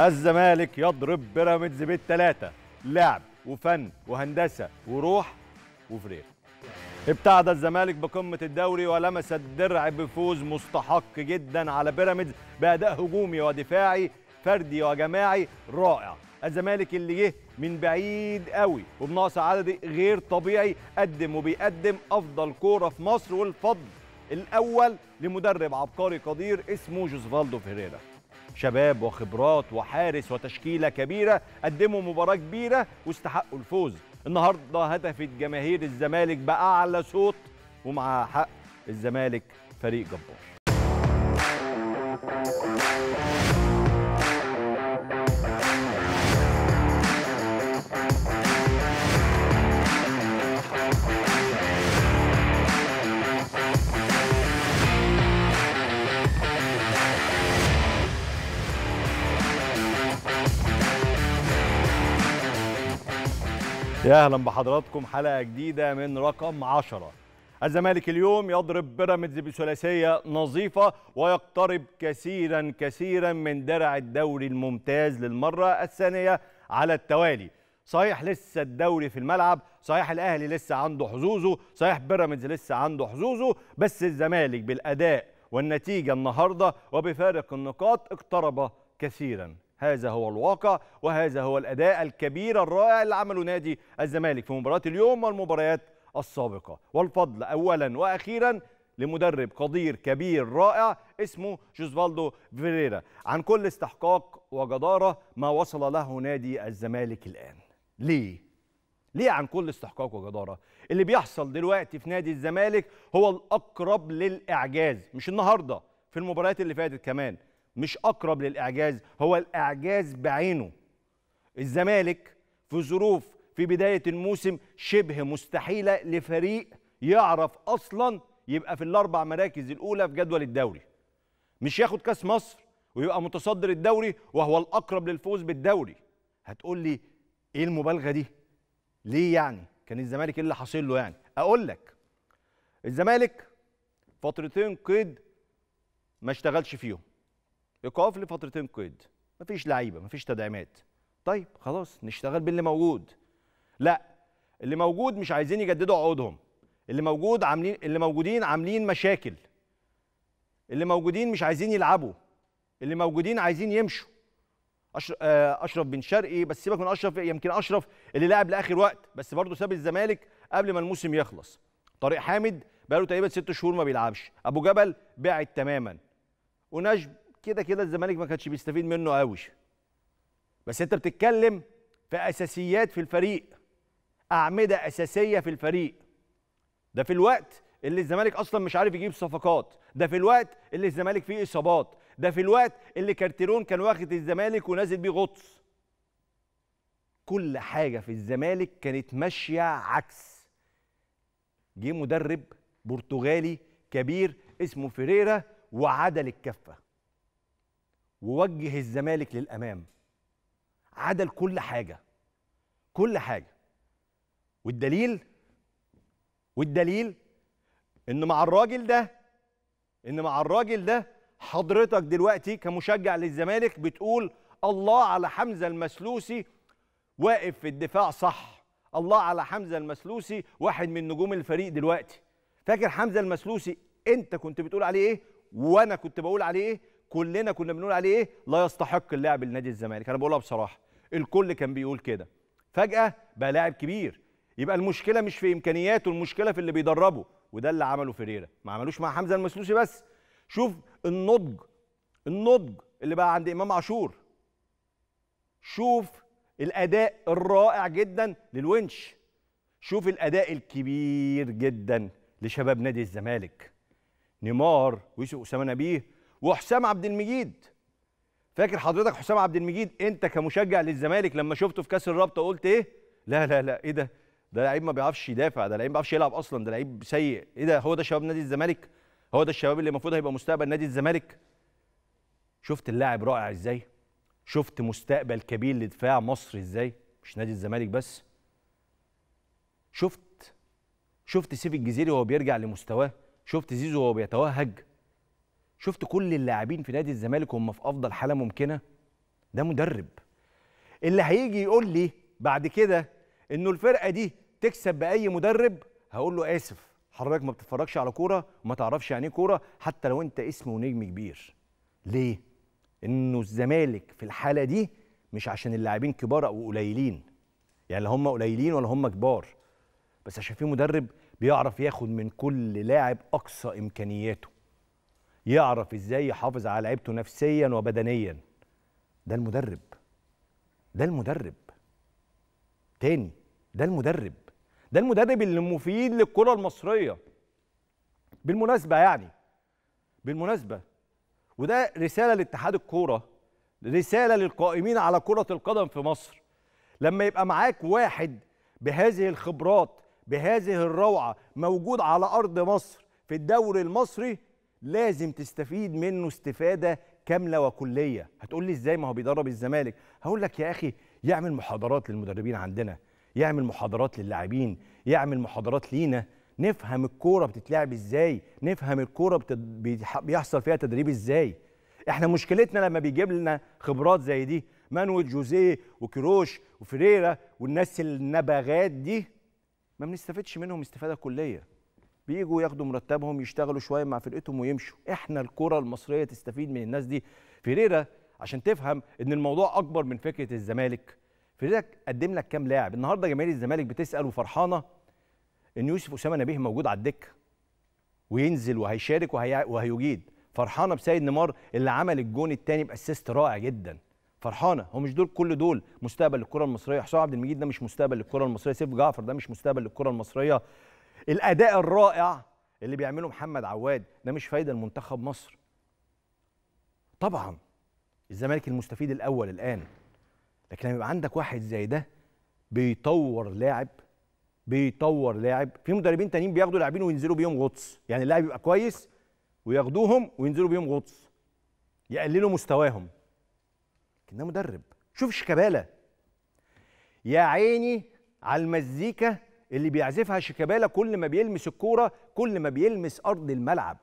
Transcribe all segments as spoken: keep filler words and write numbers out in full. الزمالك يضرب بيراميدز بالثلاثة، لعب وفن وهندسة وروح وفريق. ابتعد الزمالك بقمة الدوري ولمس الدرع بفوز مستحق جدا على بيراميدز بأداء هجومي ودفاعي فردي وجماعي رائع. الزمالك اللي جه من بعيد قوي وبنقص عددي غير طبيعي قدم وبيقدم أفضل كورة في مصر، والفضل الأول لمدرب عبقري قدير اسمه جوزفالدو فيريرا. شباب وخبرات وحارس وتشكيلة كبيرة قدموا مباراة كبيرة واستحقوا الفوز. النهارده هتفت جماهير الزمالك بأعلى صوت، ومع حق الزمالك فريق جبار. يا اهلا بحضراتكم حلقه جديده من رقم عشرة. الزمالك اليوم يضرب بيراميدز بثلاثيه نظيفه ويقترب كثيرا كثيرا من درع الدوري الممتاز للمره الثانيه على التوالي. صحيح لسه الدوري في الملعب، صحيح الاهلي لسه عنده حظوظه، صحيح بيراميدز لسه عنده حظوظه، بس الزمالك بالاداء والنتيجه النهارده وبفارق النقاط اقترب كثيرا. هذا هو الواقع وهذا هو الأداء الكبير الرائع اللي عمله نادي الزمالك في مباراة اليوم والمباريات السابقة، والفضل أولا وأخيرا لمدرب قدير كبير رائع اسمه جوزفالدو فيريرا. عن كل استحقاق وجدارة ما وصل له نادي الزمالك الآن. ليه؟ ليه عن كل استحقاق وجدارة؟ اللي بيحصل دلوقتي في نادي الزمالك هو الأقرب للإعجاز، مش النهاردة، في المباريات اللي فاتت كمان. مش أقرب للإعجاز، هو الإعجاز بعينه. الزمالك في ظروف في بداية الموسم شبه مستحيلة لفريق يعرف أصلا يبقى في الأربع مراكز الأولى في جدول الدوري، مش ياخد كاس مصر ويبقى متصدر الدوري وهو الأقرب للفوز بالدوري. هتقول لي إيه المبالغة دي؟ ليه يعني؟ كان الزمالك اللي حاصل له يعني؟ أقول لك، الزمالك فترتين قيد ما اشتغلش فيهم، ايقاف لفترتين قيد، مفيش لعيبه، مفيش تدعيمات. طيب خلاص نشتغل باللي موجود. لا، اللي موجود مش عايزين يجددوا عقودهم، اللي موجود عاملين اللي موجودين عاملين مشاكل، اللي موجودين مش عايزين يلعبوا، اللي موجودين عايزين يمشوا. أشر... آه... اشرف بن شرقي، بس سيبك من اشرف، يمكن اشرف اللي لعب لاخر وقت بس برضه ساب الزمالك قبل ما الموسم يخلص. طارق حامد بقاله تقريبا ست شهور ما بيلعبش، ابو جبل بعد تماما، ونجم كده كده الزمالك ما كانش بيستفيد منه قوي. بس انت بتتكلم في اساسيات في الفريق، اعمده اساسيه في الفريق. ده في الوقت اللي الزمالك اصلا مش عارف يجيب صفقات، ده في الوقت اللي الزمالك فيه اصابات، ده في الوقت اللي كارتيرون كان واخد الزمالك ونازل بيه غطس. كل حاجه في الزمالك كانت ماشيه عكس. جه مدرب برتغالي كبير اسمه فيريرا وعدل الكفه ووجه الزمالك للأمام، عدل كل حاجة، كل حاجة. والدليل والدليل إن مع الراجل ده إن مع الراجل ده حضرتك دلوقتي كمشجع للزمالك بتقول الله على حمزة المسلوسي واقف في الدفاع صح، الله على حمزة المسلوسي واحد من نجوم الفريق دلوقتي. فاكر حمزة المسلوسي أنت كنت بتقول عليه إيه؟ وأنا كنت بقول عليه إيه؟ كلنا كنا بنقول عليه ايه؟ لا يستحق اللعب لنادي الزمالك. انا بقولها بصراحه، الكل كان بيقول كده. فجاه بقى لاعب كبير، يبقى المشكله مش في امكانياته، المشكله في اللي بيدربه، وده اللي عمله فيريرا. ما عملوش مع حمزه المسلوسي بس، شوف النضج النضج اللي بقى عند امام عاشور، شوف الاداء الرائع جدا للونش، شوف الاداء الكبير جدا لشباب نادي الزمالك، نيمار ويوسف اسامه نبيه وحسام عبد المجيد. فاكر حضرتك حسام عبد المجيد انت كمشجع للزمالك لما شفته في كاس الرابطه قلت ايه؟ لا لا لا، ايه ده؟ ده لعيب ما بيعرفش يدافع، ده لعيب ما بيعرفش يلعب اصلا، ده لعيب سيء. ايه ده؟ هو ده شباب نادي الزمالك؟ هو ده الشباب اللي المفروض هيبقى مستقبل نادي الزمالك؟ شفت اللاعب رائع ازاي؟ شفت مستقبل كبير لدفاع مصر ازاي؟ مش نادي الزمالك بس. شفت شفت سيف الجزيري وهو بيرجع لمستواه، شفت زيزو وهو بيتوهج، شفت كل اللاعبين في نادي الزمالك هم في افضل حاله ممكنه. ده مدرب. اللي هيجي يقول لي بعد كده انه الفرقه دي تكسب باي مدرب هقول له اسف، حضرتك ما بتتفرجش على كوره وما تعرفش يعني ايه كوره حتى لو انت اسم ونجم كبير. ليه؟ انه الزمالك في الحاله دي مش عشان اللاعبين كبار او قليلين، يعني لا هم قليلين ولا هم كبار، بس عشان في مدرب بيعرف ياخد من كل لاعب اقصى امكانياته، يعرف ازاي يحافظ على لعيبته نفسيا وبدنيا. ده المدرب، ده المدرب تاني، ده المدرب، ده المدرب اللي مفيد للكرة المصرية بالمناسبة، يعني بالمناسبة. وده رسالة لاتحاد الكورة، رسالة للقائمين على كرة القدم في مصر، لما يبقى معاك واحد بهذه الخبرات بهذه الروعة موجود على أرض مصر في الدوري المصري لازم تستفيد منه استفادة كاملة وكلية. هتقول لي ازاي ما هو بيدرب الزمالك؟ هقول لك يا أخي يعمل محاضرات للمدربين عندنا، يعمل محاضرات للاعبين، يعمل محاضرات لينا، نفهم الكورة بتتلعب ازاي، نفهم الكورة بت... بيحصل فيها تدريب ازاي. احنا مشكلتنا لما بيجيب لنا خبرات زي دي مانويل جوزيه وكروش وفريرا والناس النبغات دي ما بنستفدش منهم استفادة كلية، بيجوا ياخدوا مرتبهم يشتغلوا شوية مع فرقتهم ويمشوا. احنا الكرة المصرية تستفيد من الناس دي. فيريرا عشان تفهم ان الموضوع اكبر من فكرة الزمالك، فيريرا قدم لك كام لاعب؟ النهارده جماهير الزمالك بتسأل وفرحانة ان يوسف اسامة نبيه موجود على الدكة وينزل وهيشارك وهي... وهيجيد، فرحانة بسيد نيمار اللي عمل الجون الثاني باسيست رائع جدا، فرحانة. هو مش دول كل دول مستقبل الكرة المصرية، حسام عبد المجيد ده مش مستقبل الكرة المصرية، سيف جعفر ده مش مستقبل الكرة المصرية، الأداء الرائع اللي بيعمله محمد عواد ده مش فايدة لمنتخب مصر. طبعا الزمالك المستفيد الأول الآن، لكن لما يبقى عندك واحد زي ده بيطور لاعب، بيطور لاعب. في مدربين تانيين بياخدوا لاعبين وينزلوا بيهم غطس، يعني اللاعب يبقى كويس وياخدوهم وينزلوا بيهم غطس يقللوا مستواهم. لكن ده مدرب. شوف شيكابالا، يا عيني على المزيكا اللي بيعزفها شيكابالا كل ما بيلمس الكوره، كل ما بيلمس ارض الملعب.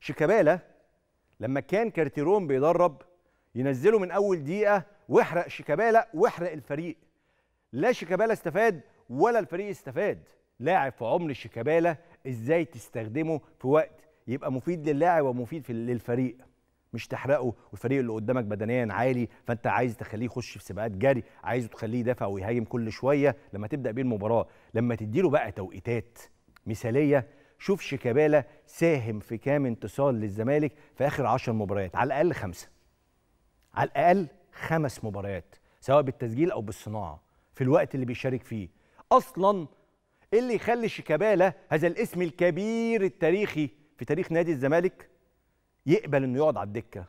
شيكابالا لما كان كارتيرون بيدرب ينزله من اول دقيقه واحرق شيكابالا واحرق الفريق، لا شيكابالا استفاد ولا الفريق استفاد. لاعب في عمر شيكابالا ازاي تستخدمه في وقت يبقى مفيد للاعب ومفيد للفريق، مش تحرقه والفريق اللي قدامك بدنيا عالي فانت عايز تخليه يخش في سباقات جري، عايزه تخليه يدافع ويهاجم كل شويه لما تبدا بيه المباراه. لما تديله بقى توقيتات مثاليه، شوف شيكابالا ساهم في كام انتصار للزمالك في اخر عشر مباريات؟ على الاقل خمسه، على الاقل خمس مباريات سواء بالتسجيل او بالصناعه في الوقت اللي بيشارك فيه. اصلا اللي يخلي شيكابالا هذا الاسم الكبير التاريخي في تاريخ نادي الزمالك يقبل انه يقعد على الدكه،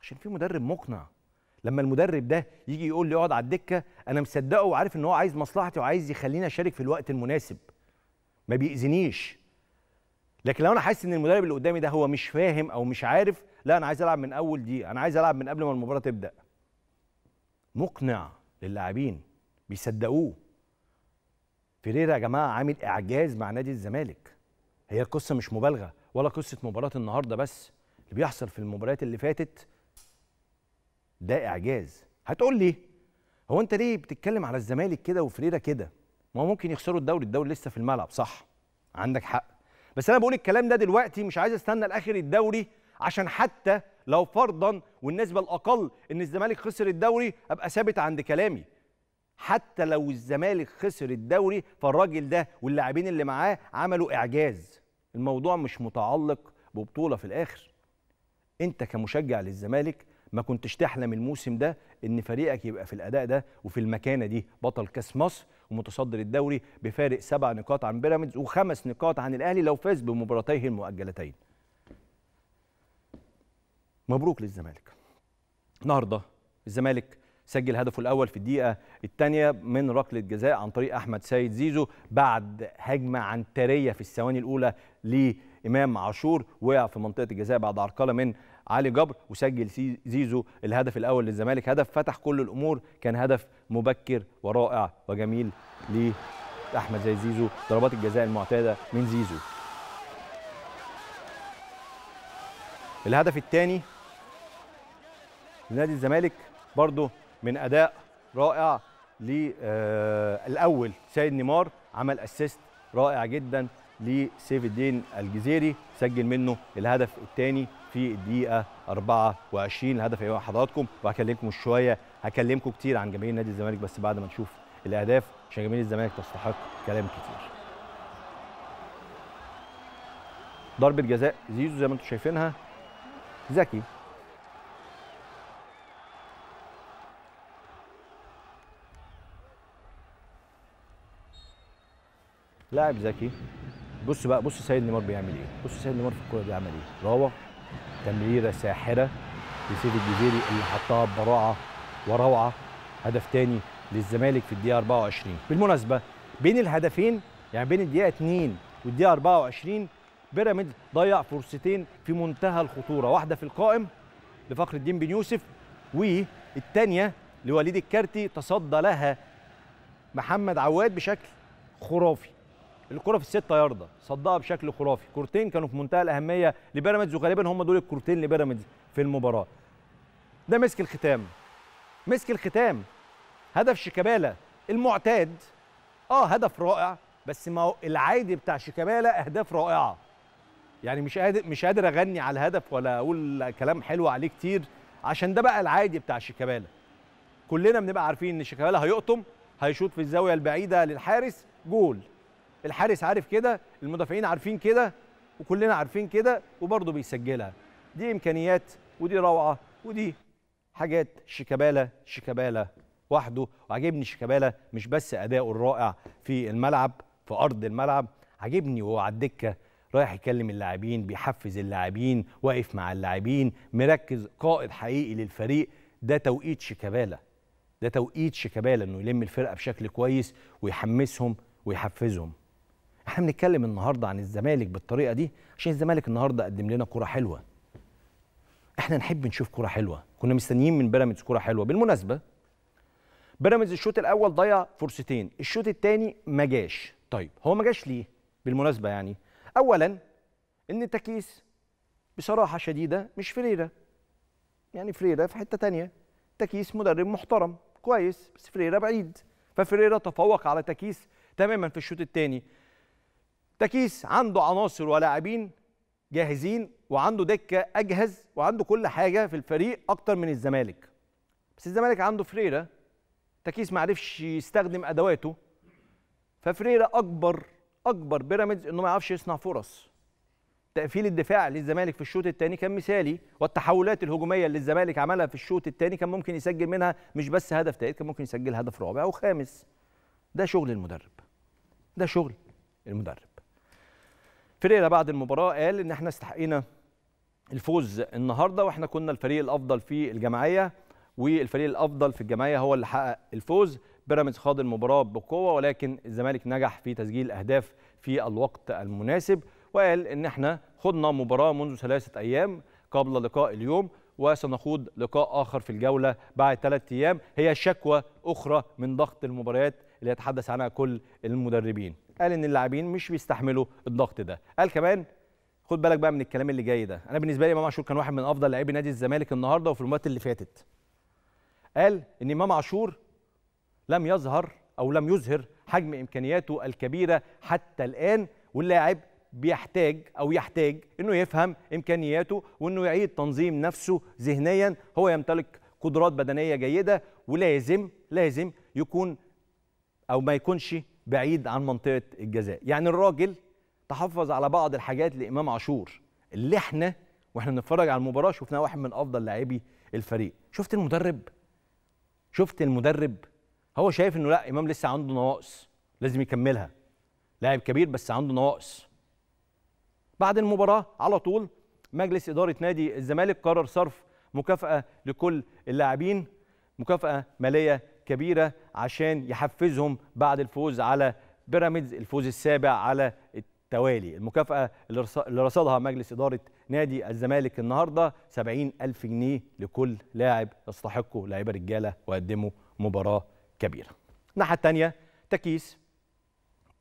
عشان في مدرب مقنع. لما المدرب ده يجي يقول لي اقعد على الدكه انا مصدقه وعارف ان هو عايز مصلحتي وعايز يخليني اشارك في الوقت المناسب ما بيأذنيش. لكن لو انا حاسس ان المدرب اللي قدامي ده هو مش فاهم او مش عارف، لا انا عايز العب من اول دقيقه، انا عايز العب من قبل ما المباراه تبدا. مقنع للاعبين بيصدقوه. فيريرا يا جماعه عامل اعجاز مع نادي الزمالك. هي القصه مش مبالغه ولا قصه مباراه النهارده بس، اللي بيحصل في المباريات اللي فاتت ده اعجاز. هتقول لي هو انت ليه بتتكلم على الزمالك كده وفريرة كده؟ ما هو ممكن يخسروا الدوري، الدوري لسه في الملعب، صح؟ عندك حق، بس انا بقول الكلام ده دلوقتي مش عايز استنى لاخر الدوري، عشان حتى لو فرضا والنسبه الاقل ان الزمالك خسر الدوري ابقى ثابت عند كلامي. حتى لو الزمالك خسر الدوري فالراجل ده واللاعبين اللي معاه عملوا اعجاز. الموضوع مش متعلق ببطوله في الاخر. انت كمشجع للزمالك ما كنتش تحلم الموسم ده ان فريقك يبقى في الاداء ده وفي المكانه دي، بطل كاس مصر ومتصدر الدوري بفارق سبع نقاط عن بيراميدز وخمس نقاط عن الاهلي لو فاز بمباراتيه المؤجلتين. مبروك للزمالك. النهارده الزمالك سجل هدفه الاول في الدقيقه الثانيه من ركله جزاء عن طريق احمد سيد زيزو بعد هجمه عنتريه في الثواني الاولى ل إمام عاشور، وقع في منطقة الجزاء بعد عرقلة من علي جبر، وسجل زيزو الهدف الأول للزمالك. هدف فتح كل الأمور، كان هدف مبكر ورائع وجميل لأحمد زي زيزو، ضربات الجزاء المعتادة من زيزو. الهدف الثاني لنادي الزمالك، برضه من اداء رائع للاول سيد نيمار، عمل اسيست رائع جدا لسيف الدين الجزيري، سجل منه الهدف الثاني في الدقيقه أربعة وعشرين. الهدف ايه حضراتكم، وهكلمكم شويه، هكلمكم كتير عن جماهير نادي الزمالك بس بعد ما نشوف الاهداف، عشان جماهير الزمالك تستحق كلام كتير. ضربه جزاء زيزو زي ما انتم شايفينها، ذكي لاعب ذكي. بص بقى، بص سيد نيمار بيعمل ايه، بص سيد نيمار في الكوره بيعمل ايه، روح تمريره ساحره لسيد الجزيري اللي حطها ببراعه وروعه، هدف ثاني للزمالك في الدقيقه أربعة وعشرين. بالمناسبه بين الهدفين، يعني بين الدقيقه اتنين والدقيقه أربعة وعشرين، بيراميدز ضيع فرصتين في منتهى الخطوره، واحده في القائم لفخر الدين بن يوسف، والثانيه لوليد الكارتي تصدى لها محمد عواد بشكل خرافي. الكره في الستة ياردة صدها بشكل خرافي، كورتين كانوا في منتهى الاهميه لبيراميدز، وغالبا هم دول الكورتين لبيراميدز في المباراه. ده مسك الختام، مسك الختام هدف شيكابالا المعتاد، اه هدف رائع، بس ما هو العادي بتاع شيكابالا اهداف رائعه، يعني مش قادر مش قادر اغني على الهدف ولا اقول كلام حلو عليه كتير، عشان ده بقى العادي بتاع شيكابالا. كلنا بنبقى عارفين ان شيكابالا هيقطم، هيشوط في الزاويه البعيده للحارس، جول. الحارس عارف كده، المدافعين عارفين كده، وكلنا عارفين كده، وبرضه بيسجلها. دي امكانيات ودي روعه ودي حاجات شيكابالا، شيكابالا وحده. وعجبني شيكابالا مش بس اداؤه الرائع في الملعب، في ارض الملعب، عجبني وهو على الدكه رايح يكلم اللاعبين، بيحفز اللاعبين، واقف مع اللاعبين، مركز، قائد حقيقي للفريق. ده توقيت شيكابالا، ده توقيت شيكابالا انه يلم الفرقه بشكل كويس ويحمسهم ويحفزهم. احنا بنتكلم النهارده عن الزمالك بالطريقه دي عشان الزمالك النهارده قدم لنا كره حلوه. احنا نحب نشوف كره حلوه، كنا مستنيين من بيراميدز كره حلوه. بالمناسبه بيراميدز الشوط الاول ضيع فرصتين، الشوط الثاني ما جاش. طيب هو ما جاش ليه؟ بالمناسبه يعني اولا ان تكيس بصراحه شديده مش فريرا، يعني فريرا في حته ثانيه، تكيس مدرب محترم كويس بس فريرا بعيد، ففريرا تفوق على تكيس تماما في الشوط الثاني. تكيس عنده عناصر ولاعبين جاهزين، وعنده دكه اجهز، وعنده كل حاجه في الفريق اكتر من الزمالك، بس الزمالك عنده فريرا، تكيس ما عرفش يستخدم ادواته، ففريرا اكبر اكبر بيراميدز انه ما يعرفش يصنع فرص. تقفيل الدفاع للزمالك في الشوط الثاني كان مثالي، والتحولات الهجوميه اللي الزمالك عملها في الشوط الثاني كان ممكن يسجل منها مش بس هدف ثالث، كان ممكن يسجل هدف رابع او خامس. ده شغل المدرب، ده شغل المدرب. فريرا بعد المباراه قال ان احنا استحقينا الفوز النهارده، واحنا كنا الفريق الافضل في الجمعيه، والفريق الافضل في الجمعيه هو اللي حقق الفوز. بيراميدز خاض المباراه بقوه، ولكن الزمالك نجح في تسجيل اهداف في الوقت المناسب، وقال ان احنا خضنا مباراه منذ ثلاثه ايام قبل لقاء اليوم، وسنخوض لقاء اخر في الجوله بعد ثلاث ايام. هي شكوى اخرى من ضغط المباريات اللي يتحدث عنها كل المدربين. قال ان اللاعبين مش بيستحملوا الضغط ده، قال كمان خد بالك بقى من الكلام اللي جاي ده. انا بالنسبه لي امام عاشور كان واحد من افضل لاعبي نادي الزمالك النهارده وفي المباريات اللي فاتت. قال ان امام عاشور لم يظهر او لم يظهر حجم امكانياته الكبيره حتى الان، واللاعب بيحتاج او يحتاج انه يفهم امكانياته وانه يعيد تنظيم نفسه ذهنيا. هو يمتلك قدرات بدنيه جيده، ولازم لازم يكون او ما يكونش بعيد عن منطقه الجزاء. يعني الراجل تحفظ على بعض الحاجات لامام عاشور اللي احنا واحنا بنتفرج على المباراه شفناه واحد من افضل لاعبي الفريق. شفت المدرب، شفت المدرب هو شايف انه لا، امام لسه عنده نواقص لازم يكملها، لاعب كبير بس عنده نواقص. بعد المباراه على طول مجلس اداره نادي الزمالك قرر صرف مكافاه لكل اللاعبين، مكافاه ماليه كبيره عشان يحفزهم بعد الفوز على بيراميدز، الفوز السابع على التوالي. المكافاه اللي رصدها مجلس اداره نادي الزمالك النهارده سبعين ألف جنيه لكل لاعب يستحقه، لاعيبه رجاله وقدموا مباراه كبيره. الناحيه الثانيه تكيس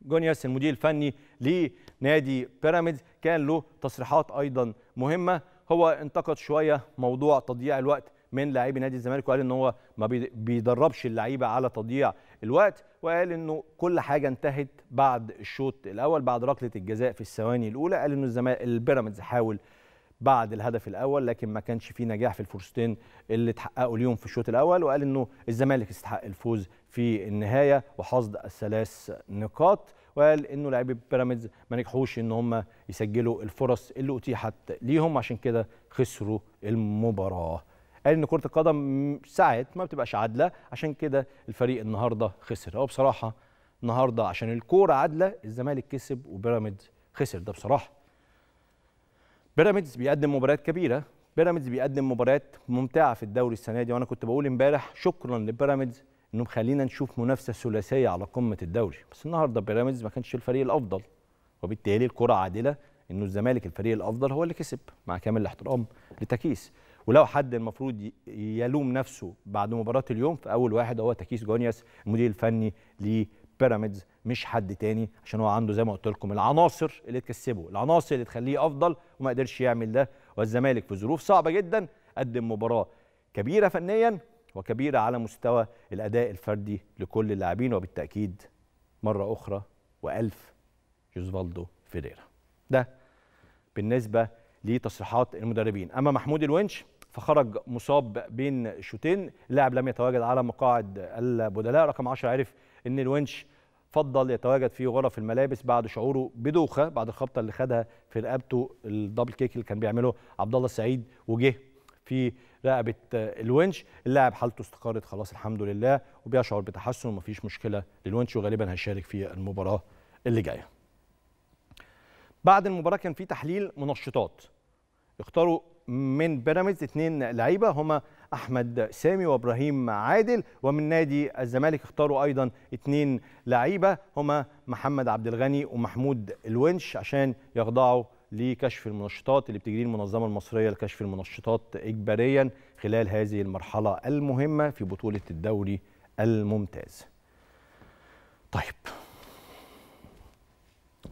جونياس المدير الفني لنادي بيراميدز كان له تصريحات ايضا مهمه. هو انتقد شويه موضوع تضييع الوقت من لاعبي نادي الزمالك، وقال ان هو ما بيدربش اللعيبه على تضييع الوقت، وقال انه كل حاجه انتهت بعد الشوط الاول بعد ركله الجزاء في الثواني الاولى. قال انه الزمالك البيراميدز حاول بعد الهدف الاول لكن ما كانش فيه نجاح في الفرصتين اللي اتحققوا اليوم في الشوط الاول، وقال انه الزمالك استحق الفوز في النهايه وحصد الثلاث نقاط، وقال انه لاعبي بيراميدز ما نجحوش ان هم يسجلوا الفرص اللي اتيحت ليهم عشان كده خسروا المباراه. قال ان كره القدم ساعات ما بتبقاش عادله عشان كده الفريق النهارده خسر. هو بصراحه النهارده عشان الكوره عادله الزمالك كسب وبيراميدز خسر. ده بصراحه بيراميدز بيقدم مباريات كبيره، بيراميدز بيقدم مباريات ممتعه في الدوري السنه دي، وانا كنت بقول امبارح شكرا لبيراميدز انه خلينا نشوف منافسه ثلاثيه على قمه الدوري، بس النهارده بيراميدز ما كانش الفريق الافضل وبالتالي الكره عادله انه الزمالك الفريق الافضل هو اللي كسب مع كامل الاحترام لتكيس. ولو حد المفروض يلوم نفسه بعد مباراه اليوم فاول واحد هو تكيس جونياس المدير الفني لبيراميدز مش حد تاني، عشان هو عنده زي ما قلت لكم العناصر اللي تكسبه، العناصر اللي تخليه افضل وما قدرش يعمل ده. والزمالك في ظروف صعبه جدا قدم مباراه كبيره فنيا وكبيره على مستوى الاداء الفردي لكل اللاعبين، وبالتاكيد مره اخرى والف جوزفالدو فيريرا. ده بالنسبه لتصريحات المدربين. اما محمود الونش فخرج مصاب بين شوتين، اللاعب لم يتواجد على مقاعد البدلاء. رقم عشرة عرف ان الونش فضل يتواجد في غرف الملابس بعد شعوره بدوخه بعد الخبطه اللي خدها في رقبته، الدبل كيك اللي كان بيعمله عبد الله السعيد وجه في رقبه الونش. اللاعب حالته استقرت خلاص الحمد لله وبيشعر بتحسن ومفيش مشكله للونش وغالبا هيشارك في المباراه اللي جايه. بعد المباراه كان في تحليل منشطات، اختاروا من بيراميدز اثنين لعيبه هما احمد سامي وابراهيم عادل، ومن نادي الزمالك اختاروا ايضا اثنين لعيبه هما محمد عبد الغني ومحمود الونش عشان يخضعوا لكشف المنشطات اللي بتجريه المنظمه المصريه لكشف المنشطات اجباريا خلال هذه المرحله المهمه في بطوله الدوري الممتاز. طيب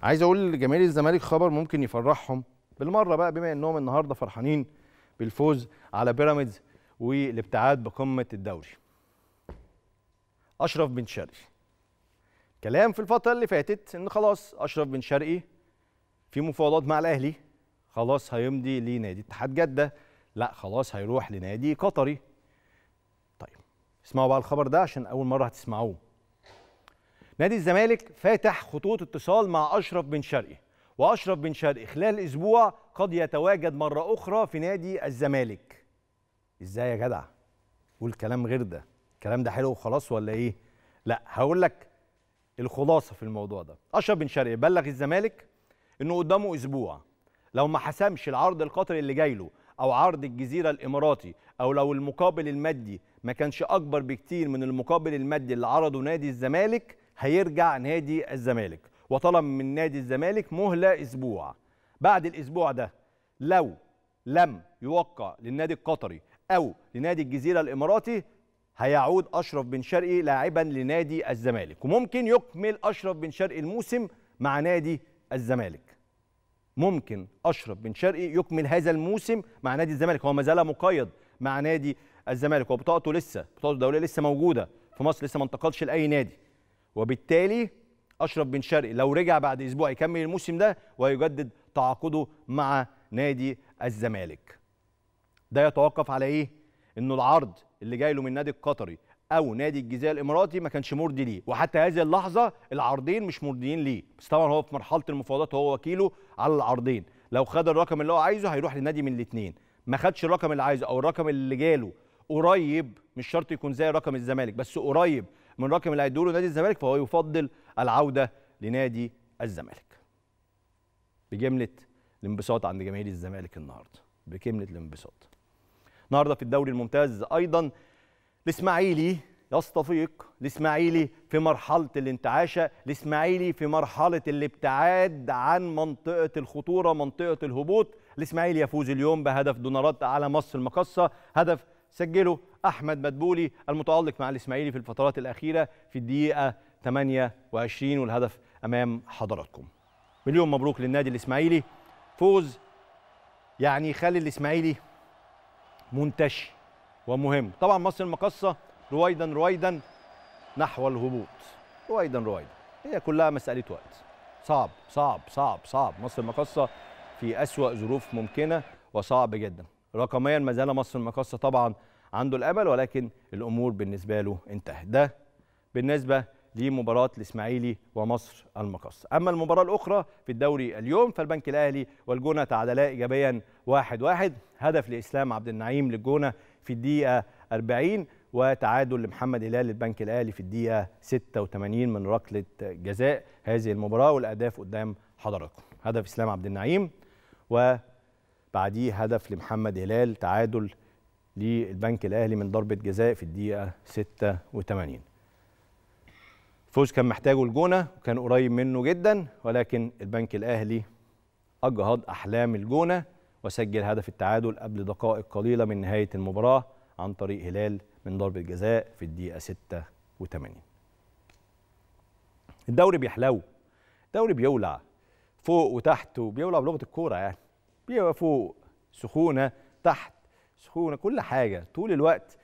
عايز اقول لجماهير الزمالك خبر ممكن يفرحهم بالمره بقى، بما انهم النهارده فرحانين بالفوز على بيراميدز والابتعاد بقمه الدوري. اشرف بن شرقي، كلام في الفتره اللي فاتت ان خلاص اشرف بن شرقي في مفاوضات مع الاهلي، خلاص هيمضي لنادي اتحاد جده، لا خلاص هيروح لنادي قطري. طيب اسمعوا بقى الخبر ده عشان اول مره هتسمعوه. نادي الزمالك فاتح خطوط اتصال مع اشرف بن شرقي، واشرف بن شرقي خلال اسبوع قد يتواجد مره اخرى في نادي الزمالك. ازاي يا جدع؟ والكلام غير ده، الكلام ده حلو وخلاص ولا ايه؟ لا هقول لك الخلاصه في الموضوع ده. اشرف بن شرقي بلغ الزمالك انه قدامه اسبوع، لو ما حسمش العرض القطري اللي جاي له او عرض الجزيره الاماراتي، او لو المقابل المادي ما كانش اكبر بكتير من المقابل المادي اللي عرضه نادي الزمالك، هيرجع نادي الزمالك. وطلب من نادي الزمالك مهله اسبوع، بعد الاسبوع ده لو لم يوقع للنادي القطري او لنادي الجزيره الاماراتي هيعود اشرف بن شرقي لاعبا لنادي الزمالك، وممكن يكمل اشرف بن شرقي الموسم مع نادي الزمالك. ممكن اشرف بن شرقي يكمل هذا الموسم مع نادي الزمالك، هو ما زال مقيد مع نادي الزمالك وبطاقته لسه، بطاقته الدوليه لسه موجوده في مصر، لسه ما انتقلش لاي نادي، وبالتالي اشرف بن شرقي لو رجع بعد اسبوع يكمل الموسم ده ويجدد تعاقده مع نادي الزمالك. ده يتوقف على ايه؟ انه العرض اللي جاي له من نادي القطري او نادي الجزيره الاماراتي ما كانش مرضي ليه، وحتى هذه اللحظه العرضين مش مرضيين ليه، بس طبعا هو في مرحله المفاوضات هو وكيله على العرضين، لو خد الرقم اللي هو عايزه هيروح لنادي من الاثنين، ما خدش الرقم اللي عايزه او الرقم اللي جاله قريب، مش شرط يكون زي رقم الزمالك بس قريب من الرقم اللي هيديله نادي الزمالك، فهو يفضل العوده لنادي الزمالك. بجمله الانبساط عند جماهير الزمالك النهارده، بجمله الانبساط. النهارده في الدوري الممتاز ايضا الاسماعيلي يستفيق، الاسماعيلي في مرحله الانتعاشه، الاسماعيلي في مرحله الابتعاد عن منطقه الخطوره، منطقه الهبوط. الاسماعيلي يفوز اليوم بهدف دونارات على مصر المقصه، هدف سجله احمد مدبولي المتالق مع الاسماعيلي في الفترات الاخيره في الدقيقه ثمانية وعشرين، والهدف امام حضراتكم. مليون مبروك للنادي الاسماعيلي، فوز يعني يخلي الاسماعيلي منتشي ومهم. طبعا مصر المقصة رويدا رويدا نحو الهبوط، رويدا رويدا، هي كلها مسألة وقت. صعب صعب صعب صعب، مصر المقصة في أسوأ ظروف ممكنة وصعب جدا. رقميا ما زال مصر المقصة طبعا عنده الأمل، ولكن الأمور بالنسبة له انتهت. ده بالنسبة لمباراة الإسماعيلي ومصر المقصة. أما المباراة الأخرى في الدوري اليوم فالبنك الأهلي والجونة تعادلا إيجابيا واحد واحد، هدف لإسلام عبد النعيم للجونة في الدقيقة أربعين، وتعادل لمحمد هلال للبنك الأهلي في الدقيقة ستة وثمانين من ركلة جزاء هذه المباراة. والأهداف قدام حضراتكم، هدف إسلام عبد النعيم وبعديه هدف لمحمد هلال، تعادل للبنك الأهلي من ضربة جزاء في الدقيقة ستة وثمانين. فوز كان محتاجه الجونة وكان قريب منه جدا، ولكن البنك الأهلي أجهض أحلام الجونة وسجل هدف التعادل قبل دقائق قليلة من نهاية المباراة عن طريق هلال من ضربة جزاء في الدقيقة ستة وثمانين. الدوري بيحلو، الدوري بيولع فوق وتحت، وبيولع بلغة الكورة يعني، بيبقى فوق سخونة تحت سخونة، كل حاجة طول الوقت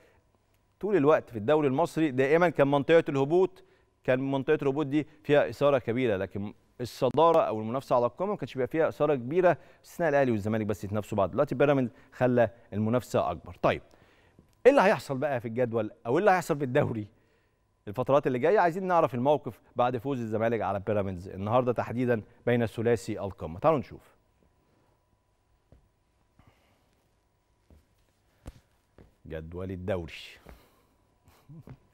طول الوقت. في الدوري المصري دائما كان منطقة الهبوط كان منطقة الهبوط دي فيها إثارة كبيرة، لكن الصدارة أو المنافسة على القمة ما كانش بيبقى فيها إثارة كبيرة، استثناء الأهلي والزمالك بس يتنافسوا بعض. دلوقتي بيراميدز خلى المنافسة أكبر. طيب إيه اللي هيحصل بقى في الجدول أو إيه اللي هيحصل في الدوري الفترات اللي جاية؟ عايزين نعرف الموقف بعد فوز الزمالك على بيراميدز النهارده تحديدا بين الثلاثي القمة. تعالوا نشوف. جدول الدوري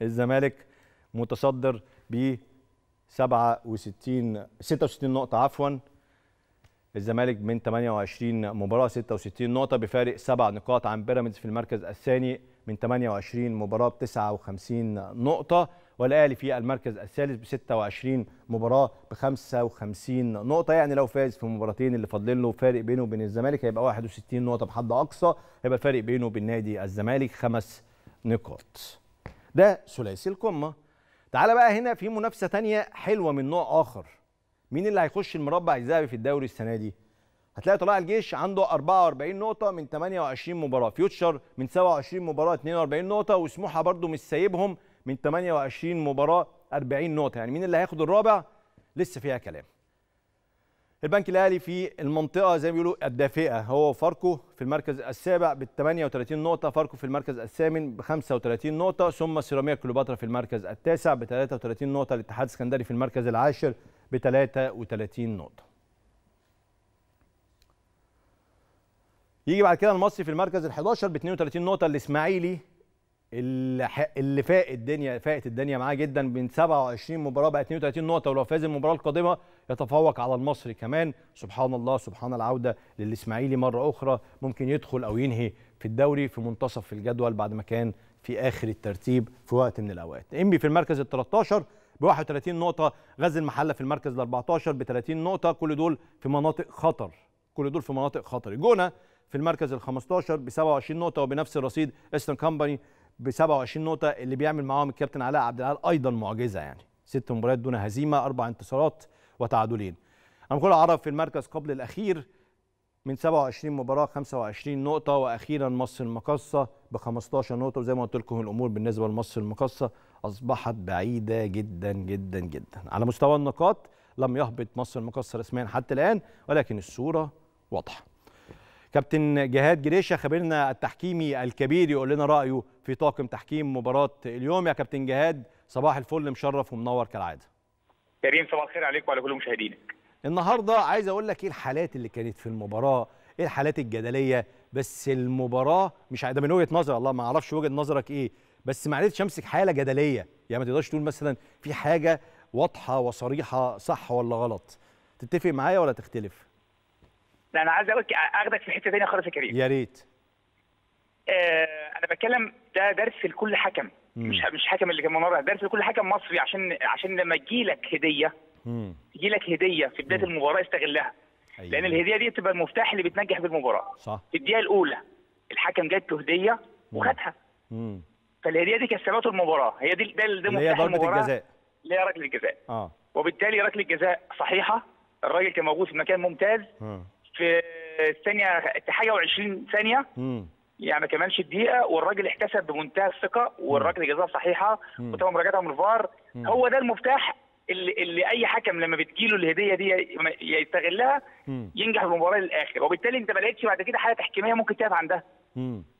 الزمالك متصدر ب سبعة وستين ستة وستين نقطة، عفوا الزمالك من ثمانية وعشرين مباراة ستة وستين نقطة بفارق سبع نقاط عن بيراميدز في المركز الثاني من ثمانية وعشرين مباراة ب تسعة وخمسين نقطة، والأهلي في المركز الثالث ب ستة وعشرين مباراة ب خمسة وخمسين نقطة. يعني لو فاز في مباراتين اللي فاضلين له فارق بينه وبين الزمالك هيبقى واحد وستين نقطة بحد أقصى، هيبقى فارق بينه وبين نادي الزمالك خمس نقاط. ده ثلاثي القمة. تعالى بقى هنا في منافسة تانية حلوة من نوع آخر. مين اللي هيخش المربع الذهبي في الدوري السنة دي؟ هتلاقي طلائع الجيش عنده أربعة وأربعين نقطة من ثمانية وعشرين مباراة، فيوتشر من سبعة وعشرين مباراة اثنين وأربعين نقطة، وسموحة برضو مش سايبهم من ثمانية وعشرين مباراة أربعين نقطة. يعني مين اللي هياخد الرابع؟ لسه فيها كلام. البنك الأهلي في المنطقة زي ما بيقولوا الدافئة، هو وفاركو في المركز السابع ب ثمانية وثلاثين نقطة، فاركو في المركز الثامن ب خمسة وثلاثين نقطة، ثم سيراميكا كليوباترا في المركز التاسع ب ثلاثة وثلاثين نقطة، الاتحاد السكندري في المركز العاشر ب ثلاثة وثلاثين نقطة. يجي بعد كده المصري في المركز الحادي عشر ب اثنين وثلاثين نقطة، الإسماعيلي اللي, اللي فاق الدنيا فاقت الدنيا معاه جدا من سبعة وعشرين مباراة بقى اثنين وثلاثين نقطة، ولو فاز المباراة القادمة يتفوق على المصري كمان. سبحان الله سبحان العودة للإسماعيلي مرة أخرى، ممكن يدخل أو ينهي في الدوري في منتصف الجدول بعد ما كان في آخر الترتيب في وقت من الأوقات. إنبي في المركز الثالث عشر ب واحد وثلاثين نقطة، غزل المحلة في المركز الأربعة عشر ب ثلاثين نقطة، كل دول في مناطق خطر، كل دول في مناطق خطر. الجونة في المركز الخامس عشر ب سبعة وعشرين نقطة، وبنفس الرصيد إيسترن كامباني ب سبعة وعشرين نقطة، اللي بيعمل معاهم الكابتن علاء عبد العال أيضا معجزة يعني، ست مباريات دون هزيمة، أربع انتصارات وتعادلين. أمكول عرب في المركز قبل الأخير من سبعة وعشرين مباراة خمسة وعشرين نقطة، وأخيرا مصر المقصة ب خمسة عشر نقطة. وزي ما قلت لكم الأمور بالنسبة لمصر المقصة أصبحت بعيدة جدا جدا جدا على مستوى النقاط. لم يهبط مصر المقصة رسميا حتى الآن، ولكن الصورة واضحة. كابتن جهاد جريشة خبيرنا التحكيمي الكبير يقول لنا رأيه في طاقم تحكيم مباراة اليوم. يا كابتن جهاد صباح الفل، مشرف ومنور كالعادة. كريم صباح الخير عليك وعلى كل مشاهدينك. النهارده عايز اقول لك ايه الحالات اللي كانت في المباراة، ايه الحالات الجدلية، بس المباراة مش ده من وجهة نظري، الله ما اعرفش وجهة نظرك ايه، بس ما عرفتش امسك حالة جدلية، يعني ما تقدرش تقول مثلا في حاجة واضحة وصريحة صح ولا غلط. تتفق معايا ولا تختلف؟ لا انا عايز اقولك اخدك في حته ثانيه خالص يا كريم. يا ريت. آه انا بتكلم ده درس لكل حكم، مم. مش مش حكم اللي كان منور، درس لكل حكم مصري، عشان عشان لما تجيلك هديه تجيلك هديه في بدايه المباراه استغلها. أيوة. لان الهديه دي بتبقى المفتاح اللي بتنجح بالمباراه. صح. في الدقيقه الاولى الحكم جات له هديه وخدها. امم فالهديه دي كسبته المباراه، هي دي ده ده مفتاح المباراه. هي ضربه الجزاء. اللي هي ركله الجزاء. اه. وبالتالي ركله الجزاء صحيحه، الراجل كان موجود في مكان ممتاز. مم. في الثانية حاجة وعشرين ثانية يعني ما كملش الدقيقه والراجل احتسب بمنتهى الثقه والراجل جزاها صحيحه وتم مراجعتها من الفار. هو ده المفتاح اللي, اللي اي حكم لما بتجيله الهديه دي يستغلها ينجح بالمباراه للاخر، وبالتالي انت ما لقيتش بعد كده حاله تحكيميه ممكن تقف عندها.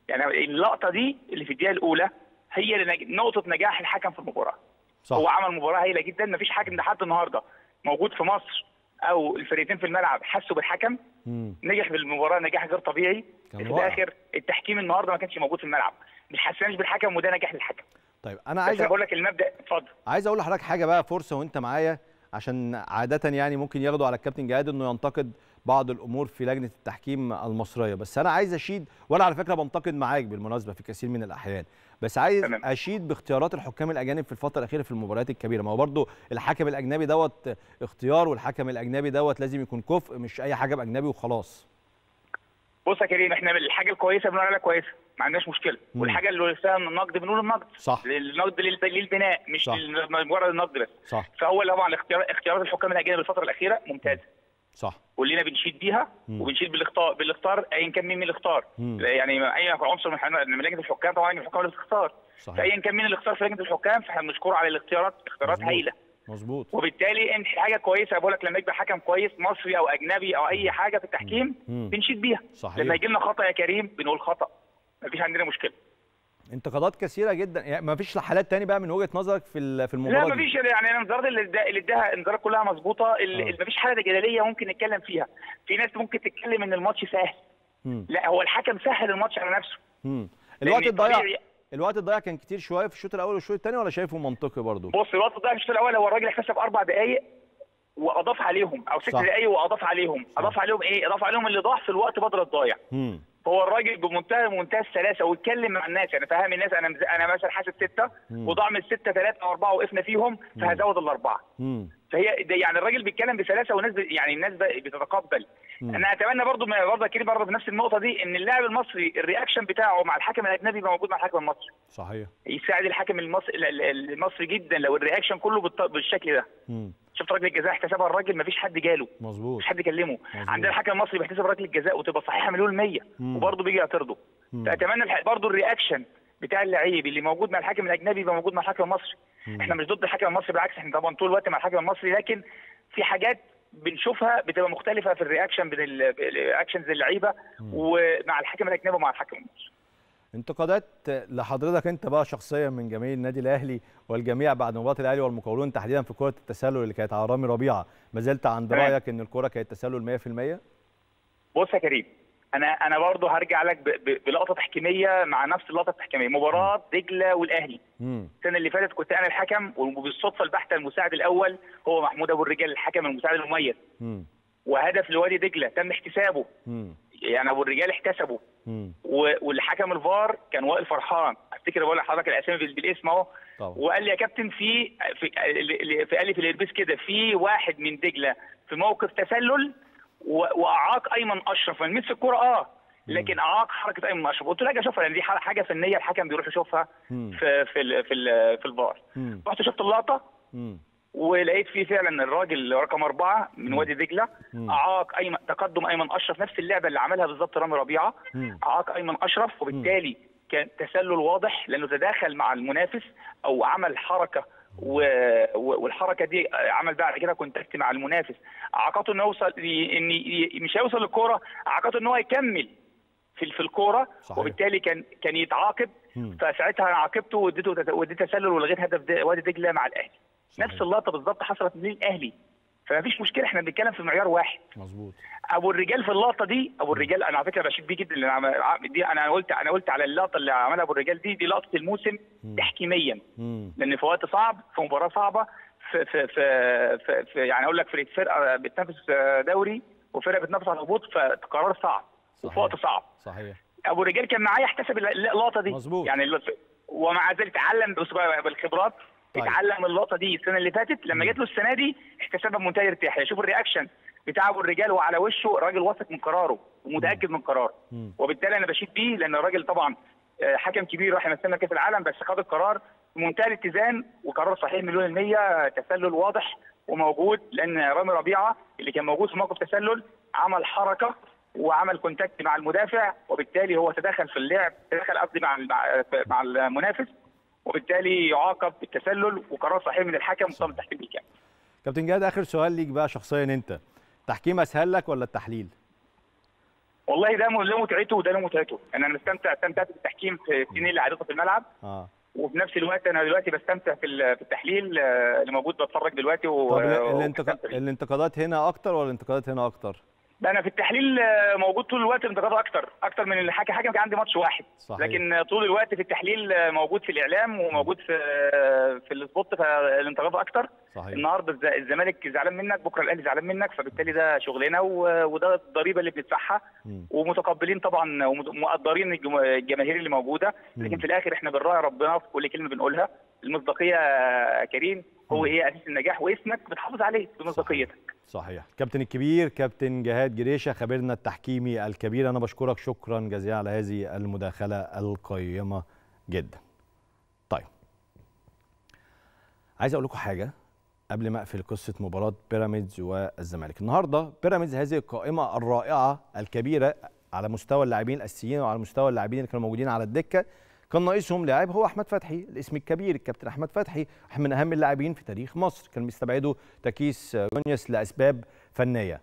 يعني اللقطه دي اللي في الدقيقه الاولى هي نقطه نجاح الحكم في المباراه. صح. هو عمل مباراه هايله جدا، ما فيش حكم لحد النهارده موجود في مصر او الفريقين في الملعب حسوا بالحكم. مم. نجح بالمباراه نجاح غير طبيعي. في الاخر التحكيم النهارده ما كانش موجود في الملعب، مش حسناش بالحكم وده نجاح للحكم. طيب انا عايز اقول لك المبدا. اتفضل. عايز اقول لحضرتك حاجه بقى، فرصه وانت معايا، عشان عاده يعني ممكن ياخدوا على الكابتن جهاد انه ينتقد بعض الامور في لجنه التحكيم المصريه، بس انا عايز اشيد، وانا على فكره بنتقد معاك بالمناسبه في كثير من الاحيان، بس عايز تمام. اشيد باختيارات الحكام الاجانب في الفتره الاخيره في المباريات الكبيره. ما هو برضه الحكم الاجنبي دوت اختيار، والحكم الاجنبي دوت لازم يكون كفء، مش اي حكم اجنبي وخلاص. بص يا كريم، احنا الحاجه الكويسه بنقول عليها كويسه، ما عندناش مشكله، مم. والحاجه اللي فيها النقد بنقول النقد. صح. النقد للبناء مش مجرد النقد بس. صح. فهو طبعا اختيار اختيارات الحكام الاجانب الفتره الاخيره ممتازه. صح. كلنا بنشيد بيها وبنشيد بالاختار بالاختار ايا كان مين اللي اختار. يعني اي عنصر من لجنه الحكام، طبعا لجنه الحكام اللي بتختار، فايا كان مين اللي اختار في لجنه الحكام فاحنا بنشكره على الاختيارات، اختيارات هايله. مظبوط. وبالتالي انت حاجه كويسه، بقول لك لما يبقى حكم كويس مصري او اجنبي او اي حاجه في التحكيم بنشيد بيها. صحيح. لما يجي لنا خطا يا كريم بنقول خطا، مفيش عندنا مشكله. انتقادات كثيره جدا، يعني مفيش حالات تاني بقى من وجهه نظرك في في المباراه دي؟ لا مفيش، يعني الانذارات اللي اداها انذارات كلها مظبوطه، مفيش حاله جدليه ممكن نتكلم فيها. في ناس ممكن تتكلم ان الماتش سهل. مم. لا، هو الحكم سهل الماتش على نفسه. امم الوقت الضايع الوقت الضايع كان كتير شويه في الشوط الاول والشوط الثاني، ولا شايفه منطقي برضه؟ بص، الوقت الضايع في الشوط الاول هو الراجل احتسب اربع دقائق واضاف عليهم، او ست دقائق واضاف عليهم. صح. اضاف عليهم ايه؟ اضاف عليهم اللي ضاع في الوقت بدل الضايع. امم هو الراجل بمنتهى منتهى السلاسه، واتكلم مع الناس، يعني فهم الناس. انا مز... انا مثلا حاسب سته وضاع من السته ثلاثه او اربعه وقفنا فيهم، فهزود الاربعه. فهي ده، يعني الراجل بيتكلم بسلاسه والناس ب... يعني الناس ب... بتتقبل. مم. انا اتمنى برضو برضه كريم برضه في نفس النقطه دي، ان اللاعب المصري الرياكشن بتاعه مع الحكم الاجنبي يبقى موجود مع الحكم المصري. صحيح. يساعد الحكم المصري المصري جدا لو الرياكشن كله بالط... بالشكل ده. مم. شفت ركله الجزاء احتسبها الراجل، مفيش حد جاله. مظبوط. مفيش حد كلمه. مزبوط. عندنا الحكم المصري بيحتسب ركله الجزاء وتبقى صحيحه مليون المية وبرضه بيجي يعترضه. فاتمنى برضه الرياكشن بتاع اللعيب اللي موجود مع الحكم الاجنبي يبقى موجود مع الحكم المصري. مم. احنا مش ضد الحكم المصري، بالعكس احنا طبعا طول الوقت مع الحكم المصري، لكن في حاجات بنشوفها بتبقى مختلفه في الرياكشن بين الاكشنز اللعيبه ومع الحكم الاجنبي ومع الحكم المصري. انتقادات لحضرتك انت بقى شخصيا من جماهير النادي الاهلي والجميع بعد مباراه الاهلي والمقاولون تحديدا في كره التسلل اللي كانت على رامي ربيعه، ما زلت عند رايك ان الكره كانت تسلل مية في المية؟ بص يا كريم، انا انا برضه هرجع لك بلقطه تحكيميه مع نفس اللقطه التحكيميه، مباراه دجله والاهلي. امم السنه اللي فاتت كنت انا الحكم، وبالصدفه البحته المساعد الاول هو محمود ابو الرجال الحكم المساعد المميز. امم وهدف لوادي دجله تم احتسابه. امم يعني ابو الرجال احتسبه. امم والحكم الفار كان وائل فرحان، افتكر بقول لحضرتك الاسامي بالاسم اهو، وقال لي يا كابتن في في قال لي في الاربيس كده في واحد من دجله في موقف تسلل واعاق ايمن اشرف، ما لمسش الكوره اه لكن اعاق حركه ايمن اشرف. قلت له اجي اشوفها، لان دي حاجه فنيه الحكم بيروح يشوفها في في ال في, ال في الفار. رحت شفت اللقطه ولقيت فيه فعلا الراجل رقم اربعه من وادي دجله اعاق ايمن، تقدم ايمن اشرف، نفس اللعبه اللي عملها بالظبط رامي ربيعه، اعاق ايمن اشرف، وبالتالي كان تسلل واضح لانه تداخل مع المنافس او عمل حركه، والحركه دي عمل بعد كده كونتاكت مع المنافس، اعاقته انه يوصل، ان مش هيوصل للكوره، اعاقته ان هو يكمل في في الكوره، وبالتالي كان كان يتعاقب. فساعتها انا عاقبته واديته واديت تسلل ولغيت هدف وادي دجله مع الاهلي. صحيح. نفس اللقطه بالظبط حصلت للاهلي، فما فيش مشكله، احنا بنتكلم في معيار واحد. مظبوط. ابو الرجال في اللقطه دي، ابو الرجال انا على فكره بشيد بيه جدا، دي انا قلت انا قلت على اللقطه اللي عملها ابو الرجال دي، دي لقطه الموسم تحكيميا، لان في وقت صعب، في مباراه صعبه، في في في, في يعني اقول لك فرقه فرقه بتنافس دوري وفرقه بتنافس على الهبوط، فقرار صعب وفي وقت صعب. صحيح. ابو الرجال كان معايا احتسب اللقطه دي. مظبوط. يعني ومع ذلك اتعلم بالخبرات. طيب. اتعلم اللقطه دي السنه اللي فاتت، لما جت له السنه دي احتسابها بمنتهى الارتياح. شوف الرياكشن بتاع ابو الرجال وعلى وشه، راجل واثق من قراره ومتاكد من قراره، وبالتالي انا بشيد بيه، لان الراجل طبعا حكم كبير راح يمثلنا كاس العالم، بس خد القرار بمنتهى الاتزان وقرار صحيح مليون المية. تسلل واضح وموجود، لان رامي ربيعه اللي كان موجود في موقف تسلل عمل حركه وعمل كونتاكت مع المدافع، وبالتالي هو تدخل في اللعب، تدخل قصدي مع مع المنافس، وبالتالي يعاقب بالتسلل وقرار صحيح من الحكم وتم تحكيم الكامل. كابتن جاد، اخر سؤال ليك بقى شخصيا، انت تحكيم اسهل لك ولا التحليل؟ والله ده له متعته وده له متعته. انا مستمتع استمتعت بالتحكيم في السنين اللي عدتها في الملعب، اه وفي نفس الوقت انا دلوقتي بستمتع في التحليل اللي موجود، بتفرج دلوقتي. و الانتقاد... الانتقادات هنا اكتر ولا الانتقادات هنا اكتر؟ لا، انا في التحليل موجود طول الوقت انتقاد اكتر اكتر من الحكم. حكم كان عندي ماتش واحد صحيح. لكن طول الوقت في التحليل موجود، في الاعلام وموجود في في السبوت، فالانتقاد اكتر صحيح. النهارده الزمالك زعلان منك، بكره الاهلي زعلان منك، فبالتالي ده شغلنا وده الضريبه اللي بندفعها، ومتقبلين طبعا ومقدرين الجماهير اللي موجوده، لكن في الاخر احنا بنراعي ربنا في كل كلمه بنقولها. المصداقيه كريم هو هي اساس النجاح، واسمك بتحافظ عليه بمصداقيتك. صحيح. كابتن الكبير كابتن جهاد جريشه، خبيرنا التحكيمي الكبير، انا بشكرك شكرا جزيلا على هذه المداخله القيمه جدا. طيب، عايز اقول لكم حاجه قبل ما اقفل قصه مباراه بيراميدز والزمالك. النهارده بيراميدز هذه القائمه الرائعه الكبيره على مستوى اللاعبين الاساسيين وعلى مستوى اللاعبين اللي كانوا موجودين على الدكه، كان ناقصهم لاعب هو احمد فتحي، الاسم الكبير الكابتن احمد فتحي، من اهم اللاعبين في تاريخ مصر، كان مستبعده تاكيس جونياس لاسباب فنيه.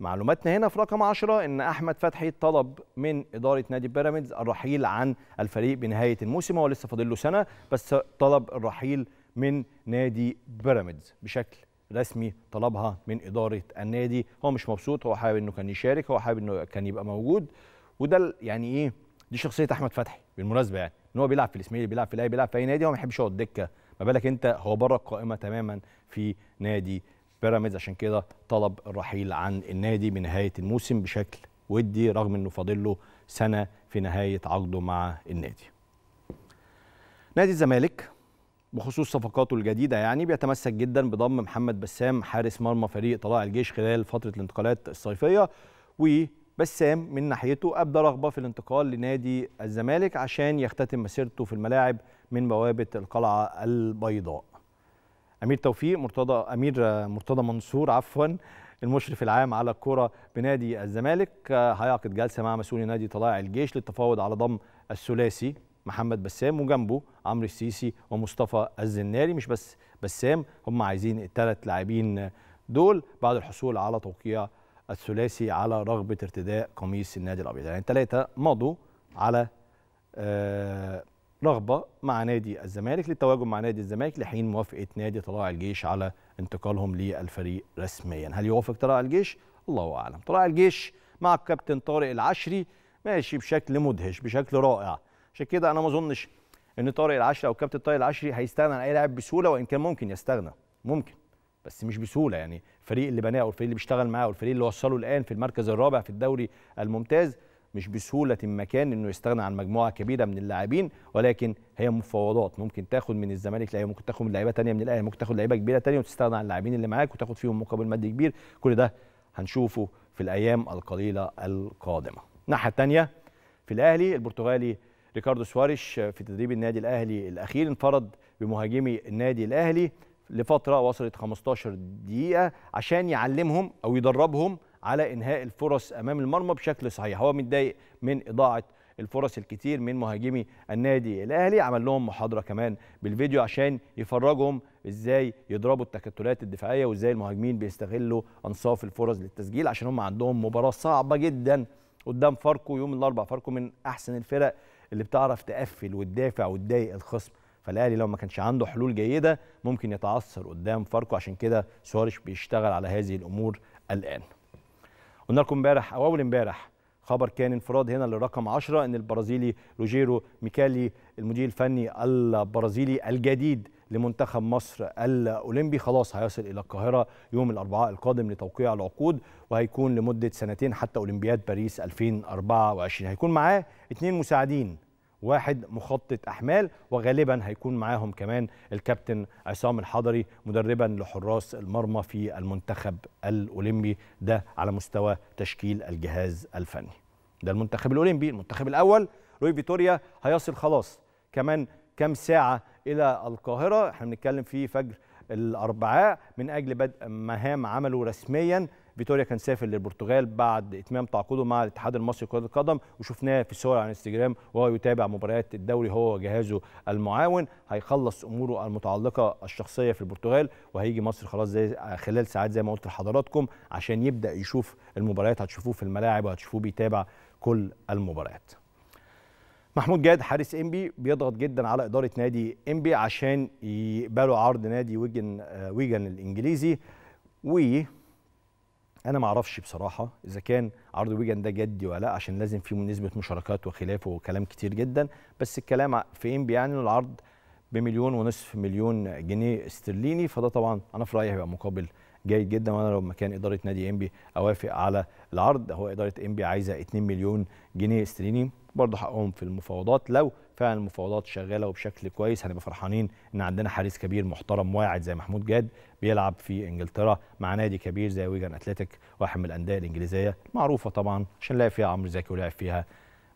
معلوماتنا هنا في رقم عشرة ان احمد فتحي طلب من اداره نادي بيراميدز الرحيل عن الفريق بنهايه الموسم، هو لسه فاضل له سنه بس، طلب الرحيل من نادي بيراميدز بشكل رسمي، طلبها من اداره النادي. هو مش مبسوط، هو حابب انه كان يشارك، هو حابب انه كان يبقى موجود، وده يعني ايه، دي شخصيه احمد فتحي بالمناسبه، يعني ان هو بيلعب في الاسماعيلي، بيلعب في الاهلي، بيلعب في اي نادي، هو ما بيحبش يقعد دكه، ما بالك انت هو بره القائمه تماما في نادي بيراميدز، عشان كده طلب الرحيل عن النادي بنهايه الموسم بشكل ودي، رغم انه فاضل له سنه في نهايه عقده مع النادي. نادي الزمالك بخصوص صفقاته الجديده يعني بيتمسك جدا بضم محمد بسام حارس مرمى فريق طلائع الجيش خلال فتره الانتقالات الصيفيه، و بسام من ناحيته أبدى رغبة في الانتقال لنادي الزمالك عشان يختتم مسيرته في الملاعب من بوابة القلعة البيضاء. أمير توفيق مرتضى أمير مرتضى منصور عفوا المشرف العام على الكرة بنادي الزمالك هيعقد جلسة مع مسؤولي نادي طلائع الجيش للتفاوض على ضم الثلاثي محمد بسام وجنبه عمرو السيسي ومصطفى الزناري. مش بس بسام، هم عايزين الثلاث لاعبين دول بعد الحصول على توقيع الثلاثي على رغبة ارتداء قميص النادي الأبيض. يعني الثلاثة مضوا على رغبة مع نادي الزمالك للتواجد مع نادي الزمالك لحين موافقة نادي طلائع الجيش على انتقالهم للفريق رسميا. هل يوافق طلائع الجيش؟ الله أعلم. طلائع الجيش مع الكابتن طارق العشري ماشي بشكل مدهش، بشكل رائع، عشان كده أنا ما أظنش إن طارق العشري أو الكابتن طارق العشري هيستغنى عن أي لاعب بسهولة، وإن كان ممكن يستغنى، ممكن بس مش بسهوله. يعني الفريق اللي بناه والفريق اللي بيشتغل معاه والفريق اللي وصله الان في المركز الرابع في الدوري الممتاز، مش بسهوله المكان انه يستغنى عن مجموعه كبيره من اللاعبين، ولكن هي مفاوضات، ممكن تاخد من الزمالك لعيبه، ممكن تاخد من لعيبه ثانيه من الاهلي، ممكن تاخد لعيبه كبيره ثانيه وتستغنى عن اللاعبين اللي معاك وتاخد فيهم مقابل مادي كبير. كل ده هنشوفه في الايام القليله القادمه. الناحيه الثانيه في الاهلي، البرتغالي ريكاردو سواريش في تدريب النادي الاهلي الاخير انفرد بمهاجمي النادي الاهلي لفترة وصلت خمستاشر دقيقة عشان يعلمهم أو يدربهم على إنهاء الفرص أمام المرمى بشكل صحيح. هو متضايق من إضاعة الفرص الكتير من مهاجمي النادي الأهلي، عمل لهم محاضرة كمان بالفيديو عشان يفرجهم إزاي يضربوا التكتلات الدفاعية وإزاي المهاجمين بيستغلوا أنصاف الفرص للتسجيل، عشان هم عندهم مباراة صعبة جدا قدام فاركو يوم الأربع. فاركو من أحسن الفرق اللي بتعرف تقفل وتدافع وتضايق الخصم، فالاهلي لو ما كانش عنده حلول جيده ممكن يتعثر قدام فاركو، عشان كده سواريش بيشتغل على هذه الامور الان. قلنا لكم امبارح او اول امبارح خبر كان انفراد هنا للرقم عشرة ان البرازيلي روجيرو ميكالي المدير الفني البرازيلي الجديد لمنتخب مصر الاولمبي خلاص هيصل الى القاهره يوم الاربعاء القادم لتوقيع العقود، وهيكون لمده سنتين حتى اولمبياد باريس ألفين وأربعة وعشرين. هيكون معاه اثنين مساعدين، واحد مخطط أحمال، وغالبا هيكون معاهم كمان الكابتن عصام الحضري مدربا لحراس المرمى في المنتخب الأولمبي. ده على مستوى تشكيل الجهاز الفني. ده المنتخب الأولمبي. المنتخب الأول روي فيتوريا هيصل خلاص كمان كام ساعة إلى القاهرة، احنا بنتكلم في فجر الأربعاء، من أجل بدء مهام عمله رسميا فيتوريا كان سافر للبرتغال بعد اتمام تعاقده مع الاتحاد المصري لكرة القدم، وشفناه في صور على انستجرام وهو يتابع مباريات الدوري هو وجهازه المعاون. هيخلص اموره المتعلقه الشخصيه في البرتغال وهيجي مصر خلاص زي خلال ساعات زي ما قلت لحضراتكم عشان يبدا يشوف المباريات. هتشوفوه في الملاعب وهتشوفوه بيتابع كل المباريات. محمود جاد حارس انبي بيضغط جدا على اداره نادي انبي عشان يقبلوا عرض نادي ويجن ويجن الانجليزي، وانا ما اعرفش بصراحه اذا كان عرض ويجن ده جدي ولا لا، عشان لازم فيه نسبه مشاركات وخلافه وكلام كتير جدا. بس الكلام في انبي يعني العرض بمليون ونصف مليون جنيه استرليني، فده طبعا انا في رايي هيبقى مقابل جيد جدا، وانا لو مكان اداره نادي انبي اوافق على العرض. هو اداره انبي عايزه اتنين مليون جنيه استرليني، برضه حقهم في المفاوضات. لو فعلا المفاوضات شغاله وبشكل كويس هنبقى فرحانين ان عندنا حارس كبير محترم واعد زي محمود جاد بيلعب في انجلترا مع نادي كبير زي ويجان اتلتيك، واحد من الانديه الانجليزيه معروفه طبعا عشان لعب فيها عمرو زكي ولعب فيها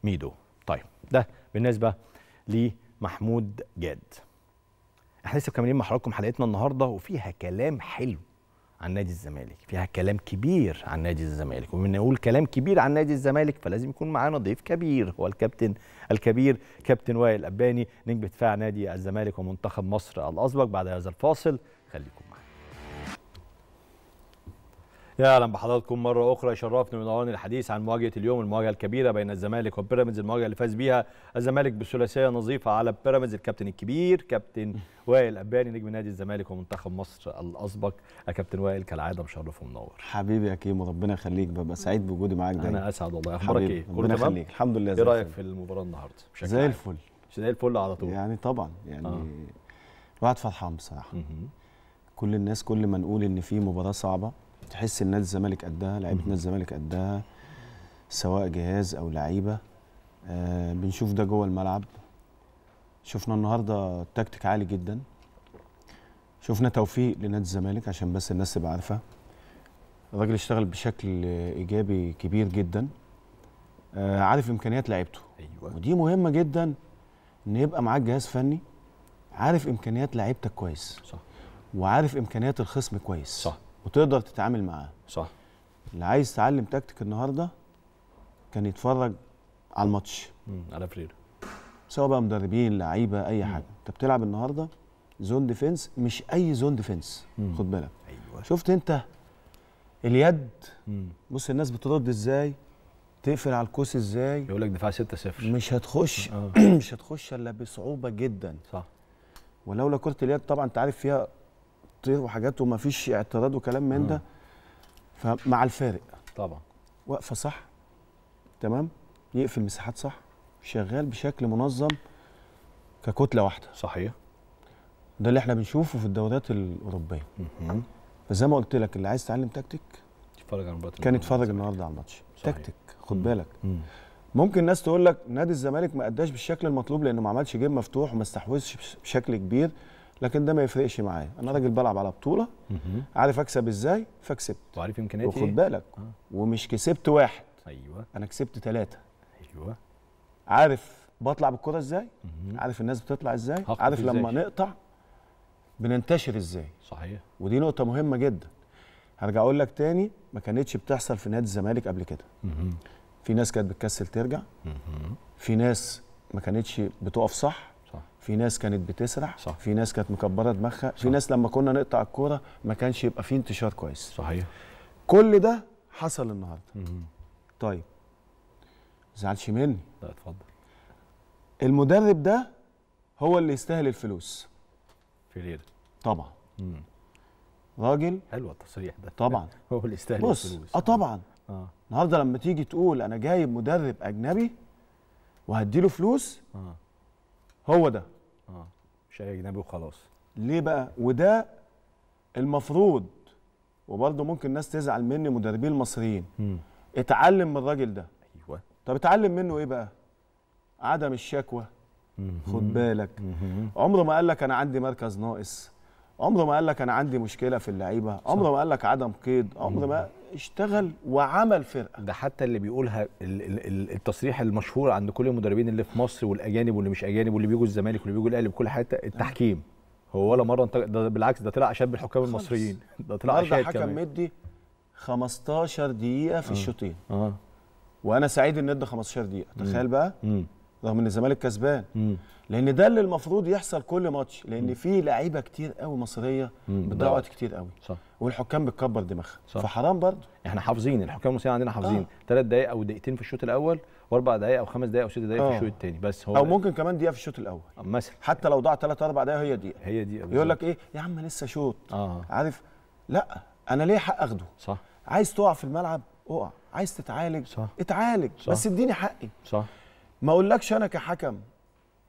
ميدو. طيب ده بالنسبه لمحمود جاد. احنا لسه مكملين مع حضراتكم حلقتنا النهارده وفيها كلام حلو عن نادي الزمالك، فيها كلام كبير عن نادي الزمالك، ومن نقول كلام كبير عن نادي الزمالك فلازم يكون معانا ضيف كبير، هو الكابتن الكبير كابتن وائل القباني نجم دفاع نادي الزمالك ومنتخب مصر الأسبق. بعد هذا الفاصل خليكم معانا. يا اهلا بحضراتكم مره اخرى، يشرفني وينورني الحديث عن مواجهه اليوم، المواجهه الكبيره بين الزمالك وبيراميدز، المواجهه اللي فاز بيها الزمالك بثلاثيه نظيفه على بيراميدز. الكابتن الكبير كابتن وائل القباني نجم نادي الزمالك ومنتخب مصر الاسبق. يا كابتن وائل كالعاده مشرف ومنور. حبيبي يا كيمو ربنا يخليك، ببقى سعيد بوجودي معاك دايما. انا اسعد والله. اخبارك ايه؟ كله تمام الحمد لله. ايه رايك في المباراه النهارده؟ زي الفل زي الفل على طول يعني طبعا يعني آه. الواحد فرحان بصراحه. كل الناس كل ما نقول ان في مباراه صعبه تحس ان نادي الزمالك قدها، لعيبه نادي الزمالك قدها سواء جهاز او لعيبه. آه بنشوف ده جوه الملعب. شفنا النهارده تكتيك عالي جدا، شفنا توفيق لنادي الزمالك عشان بس الناس تبقى عارفه. الراجل اشتغل بشكل ايجابي كبير جدا، آه عارف امكانيات لعيبته. ايوه ودي مهمه جدا ان يبقى معاك جهاز فني عارف امكانيات لعيبتك كويس. صح. وعارف امكانيات الخصم كويس. صح. وتقدر تتعامل معاه. صح. اللي عايز يتعلم تكتيك النهارده كان يتفرج على الماتش على فريرة، سواء بقى مدربين لعيبه اي مم. حاجه. انت بتلعب النهارده زون ديفنس، مش اي زون ديفنس، خد بالك. ايوه شفت انت اليد، مم. بص الناس بترد ازاي، تقفل على الكوس ازاي. يقول لك دفاع ستة صفر مش هتخش آه. مش هتخش الا بصعوبه جدا. صح. ولولا كره اليد طبعا انت عارف فيها طير وحاجات وما فيش اعتراض وكلام من ده. فمع الفارق طبعا واقفه صح تمام، يقفل مساحات صح، شغال بشكل منظم ككتله واحده. صحيح. ده اللي احنا بنشوفه في الدوريات الاوروبيه. فزي ما قلت لك اللي عايز يتعلم تكتيك يتفرج على الماتش، كان يتفرج النهارده على الماتش. تكتيك خد بالك. مم. ممكن الناس تقول لك نادي الزمالك ما اداش بالشكل المطلوب لانه ما عملش جيب مفتوح وما استحوذش بشكل كبير، لكن ده ما يفرقش معايا. انا راجل بلعب على بطوله، عارف اكسب ازاي فكسبت، وعارف امكانياتي وخد بالك. آه. ومش كسبت واحد، ايوه انا كسبت ثلاثه. ايوه عارف بطلع بالكره ازاي، مه. عارف الناس بتطلع ازاي، عارف لما إزاي. نقطع بننتشر ازاي. صحيح. ودي نقطه مهمه جدا هرجع اقول لك تاني ما كانتش بتحصل في نادي الزمالك قبل كده. مه. في ناس كانت بتكسل ترجع، مه. في ناس ما كانتش بتقف صح، في ناس كانت بتسرح. صح. في ناس كانت مكبره دماغها، في ناس لما كنا نقطع الكوره ما كانش يبقى فيه انتشار كويس. صحيح. كل ده حصل النهارده. طيب ما تزعلش مني. لا اتفضل. المدرب ده هو اللي يستاهل الفلوس. فيريرا طبعا. مم. راجل حلو التصريح ده. طبعا هو اللي يستاهل الفلوس. بص اه طبعا. اه النهارده لما تيجي تقول انا جايب مدرب اجنبي وهديله فلوس، اه هو ده اه مش اي اجنبي وخلاص. ليه بقى؟ وده المفروض، وبرضه ممكن ناس تزعل مني مدربين المصريين، مم. اتعلم من الراجل ده. ايوه. طب اتعلم منه ايه بقى؟ عدم الشكوى. خد بالك. عمره ما قال لك انا عندي مركز ناقص، عمره ما قال لك انا عندي مشكله في اللعيبه، عمره ما قال لك عدم قيد، عمره ما اشتغل وعمل فرقه. ده حتى اللي بيقولها التصريح المشهور عند كل المدربين اللي في مصر والاجانب واللي مش اجانب واللي بيجوا الزمالك واللي بيجوا الاهلي بكل حته، التحكيم. هو ولا مره ده بالعكس ده طلع عشان بالحكام المصريين، ده طلع عشان الحكم مدي خمستاشر دقيقة في الشوطين. اه وانا سعيد ان ادى خمستاشر دقيقة، تخيل بقى، رغم ان الزمالك كسبان، لان ده اللي المفروض يحصل كل ماتش، لان في لعيبه كتير قوي مصريه بتضيع وقت كتير قوي، صح، والحكام بتكبر دماغها، فحرام برضه. احنا حافظين، الحكام المصريين عندنا حافظين ثلاث آه. دقائق او دقيقتين في الشوط الاول، واربع دقائق او خمس دقائق او ست دقائق آه. في الشوط الثاني، بس هو او ممكن كمان دقيقه في الشوط الاول مثلا، حتى لو ضاع ثلاث اربع دقائق هي دقيقه، هي دقيقه يقول لك ايه يا عم لسه شوط، آه. عارف، لا انا ليه حق اخده، صح، عايز تقع في الملعب اقع، عايز تتعالج صح. اتعالج صح. بس اديني حقي، صح، ما اقولكش انا كحكم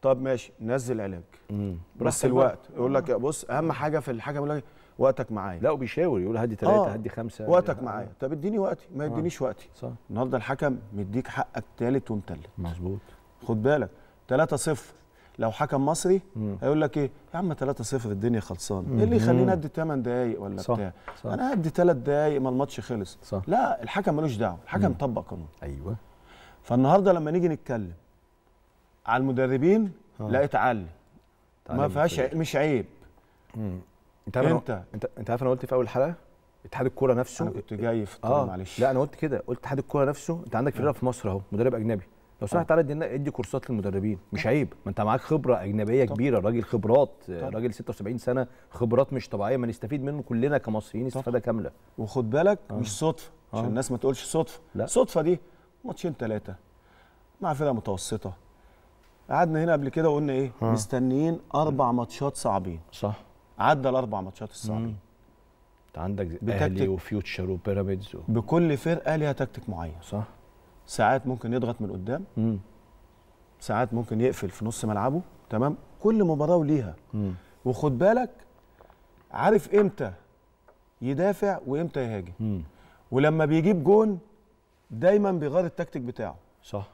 طب ماشي نزل علاج، مم. بس الوقت يقول لك بص اهم حاجه في الحكم يقول لك وقتك معايا، لا وبيشاور يقول هدي ثلاثه آه. هدي خمسه، وقتك معايا، طب اديني وقتي، ما يدينيش آه. وقتي، صح. النهارده الحكم مديك حقك ثالث ومثلث، مظبوط، خد بالك ثلاثة صفر لو حكم مصري هيقول لك ايه يا عم ثلاثة صفر الدنيا خلصانه، ايه اللي يخليني ادي تمن دقايق ولا صح. بتاع صح. انا هدي ثلاث دقايق ما الماتش خلص، صح. لا الحكم ملوش دعوه، الحكم طبق قانون، ايوه. فالنهارده لما نيجي نتكلم على المدربين آه. لا اتعلم، ما فيهاش ع... مش عيب. مم. انت انت انت, انت عارف انا قلت في اول حلقه اتحاد الكوره نفسه، انا كنت جاي في الطريق آه. معلش، لا انا قلت كده، قلت اتحاد الكوره نفسه، انت عندك فرقه في مصر اهو مدرب اجنبي، لو سمحت تعالى ادي ادي كورسات للمدربين، مش عيب، ما انت معاك خبره اجنبيه طب. كبيره، راجل خبرات طب. راجل ستة وسبعين سنة خبرات مش طبيعيه، ما نستفيد منه كلنا كمصريين استفاده كامله. وخد بالك آه. مش صدفه آه. عشان الناس ما تقولش صدفه، لا صدفه دي ماتشين ثلاثه مع فرقه متوسطه، قعدنا هنا قبل كده وقلنا ايه ها. مستنيين اربع ماتشات صعبين، صح، عدى الاربع ماتشات الصعبين، انت عندك اهلي وفيوتشر وبيراميدز و... بكل فرقه ليها تكتيك معين، صح، ساعات ممكن يضغط من قدام، مم. ساعات ممكن يقفل في نص ملعبه، تمام، كل مباراه وليها، مم. وخد بالك عارف امتى يدافع وامتى يهاجم، مم. ولما بيجيب جون دايما بيغير التكتيك بتاعه، صح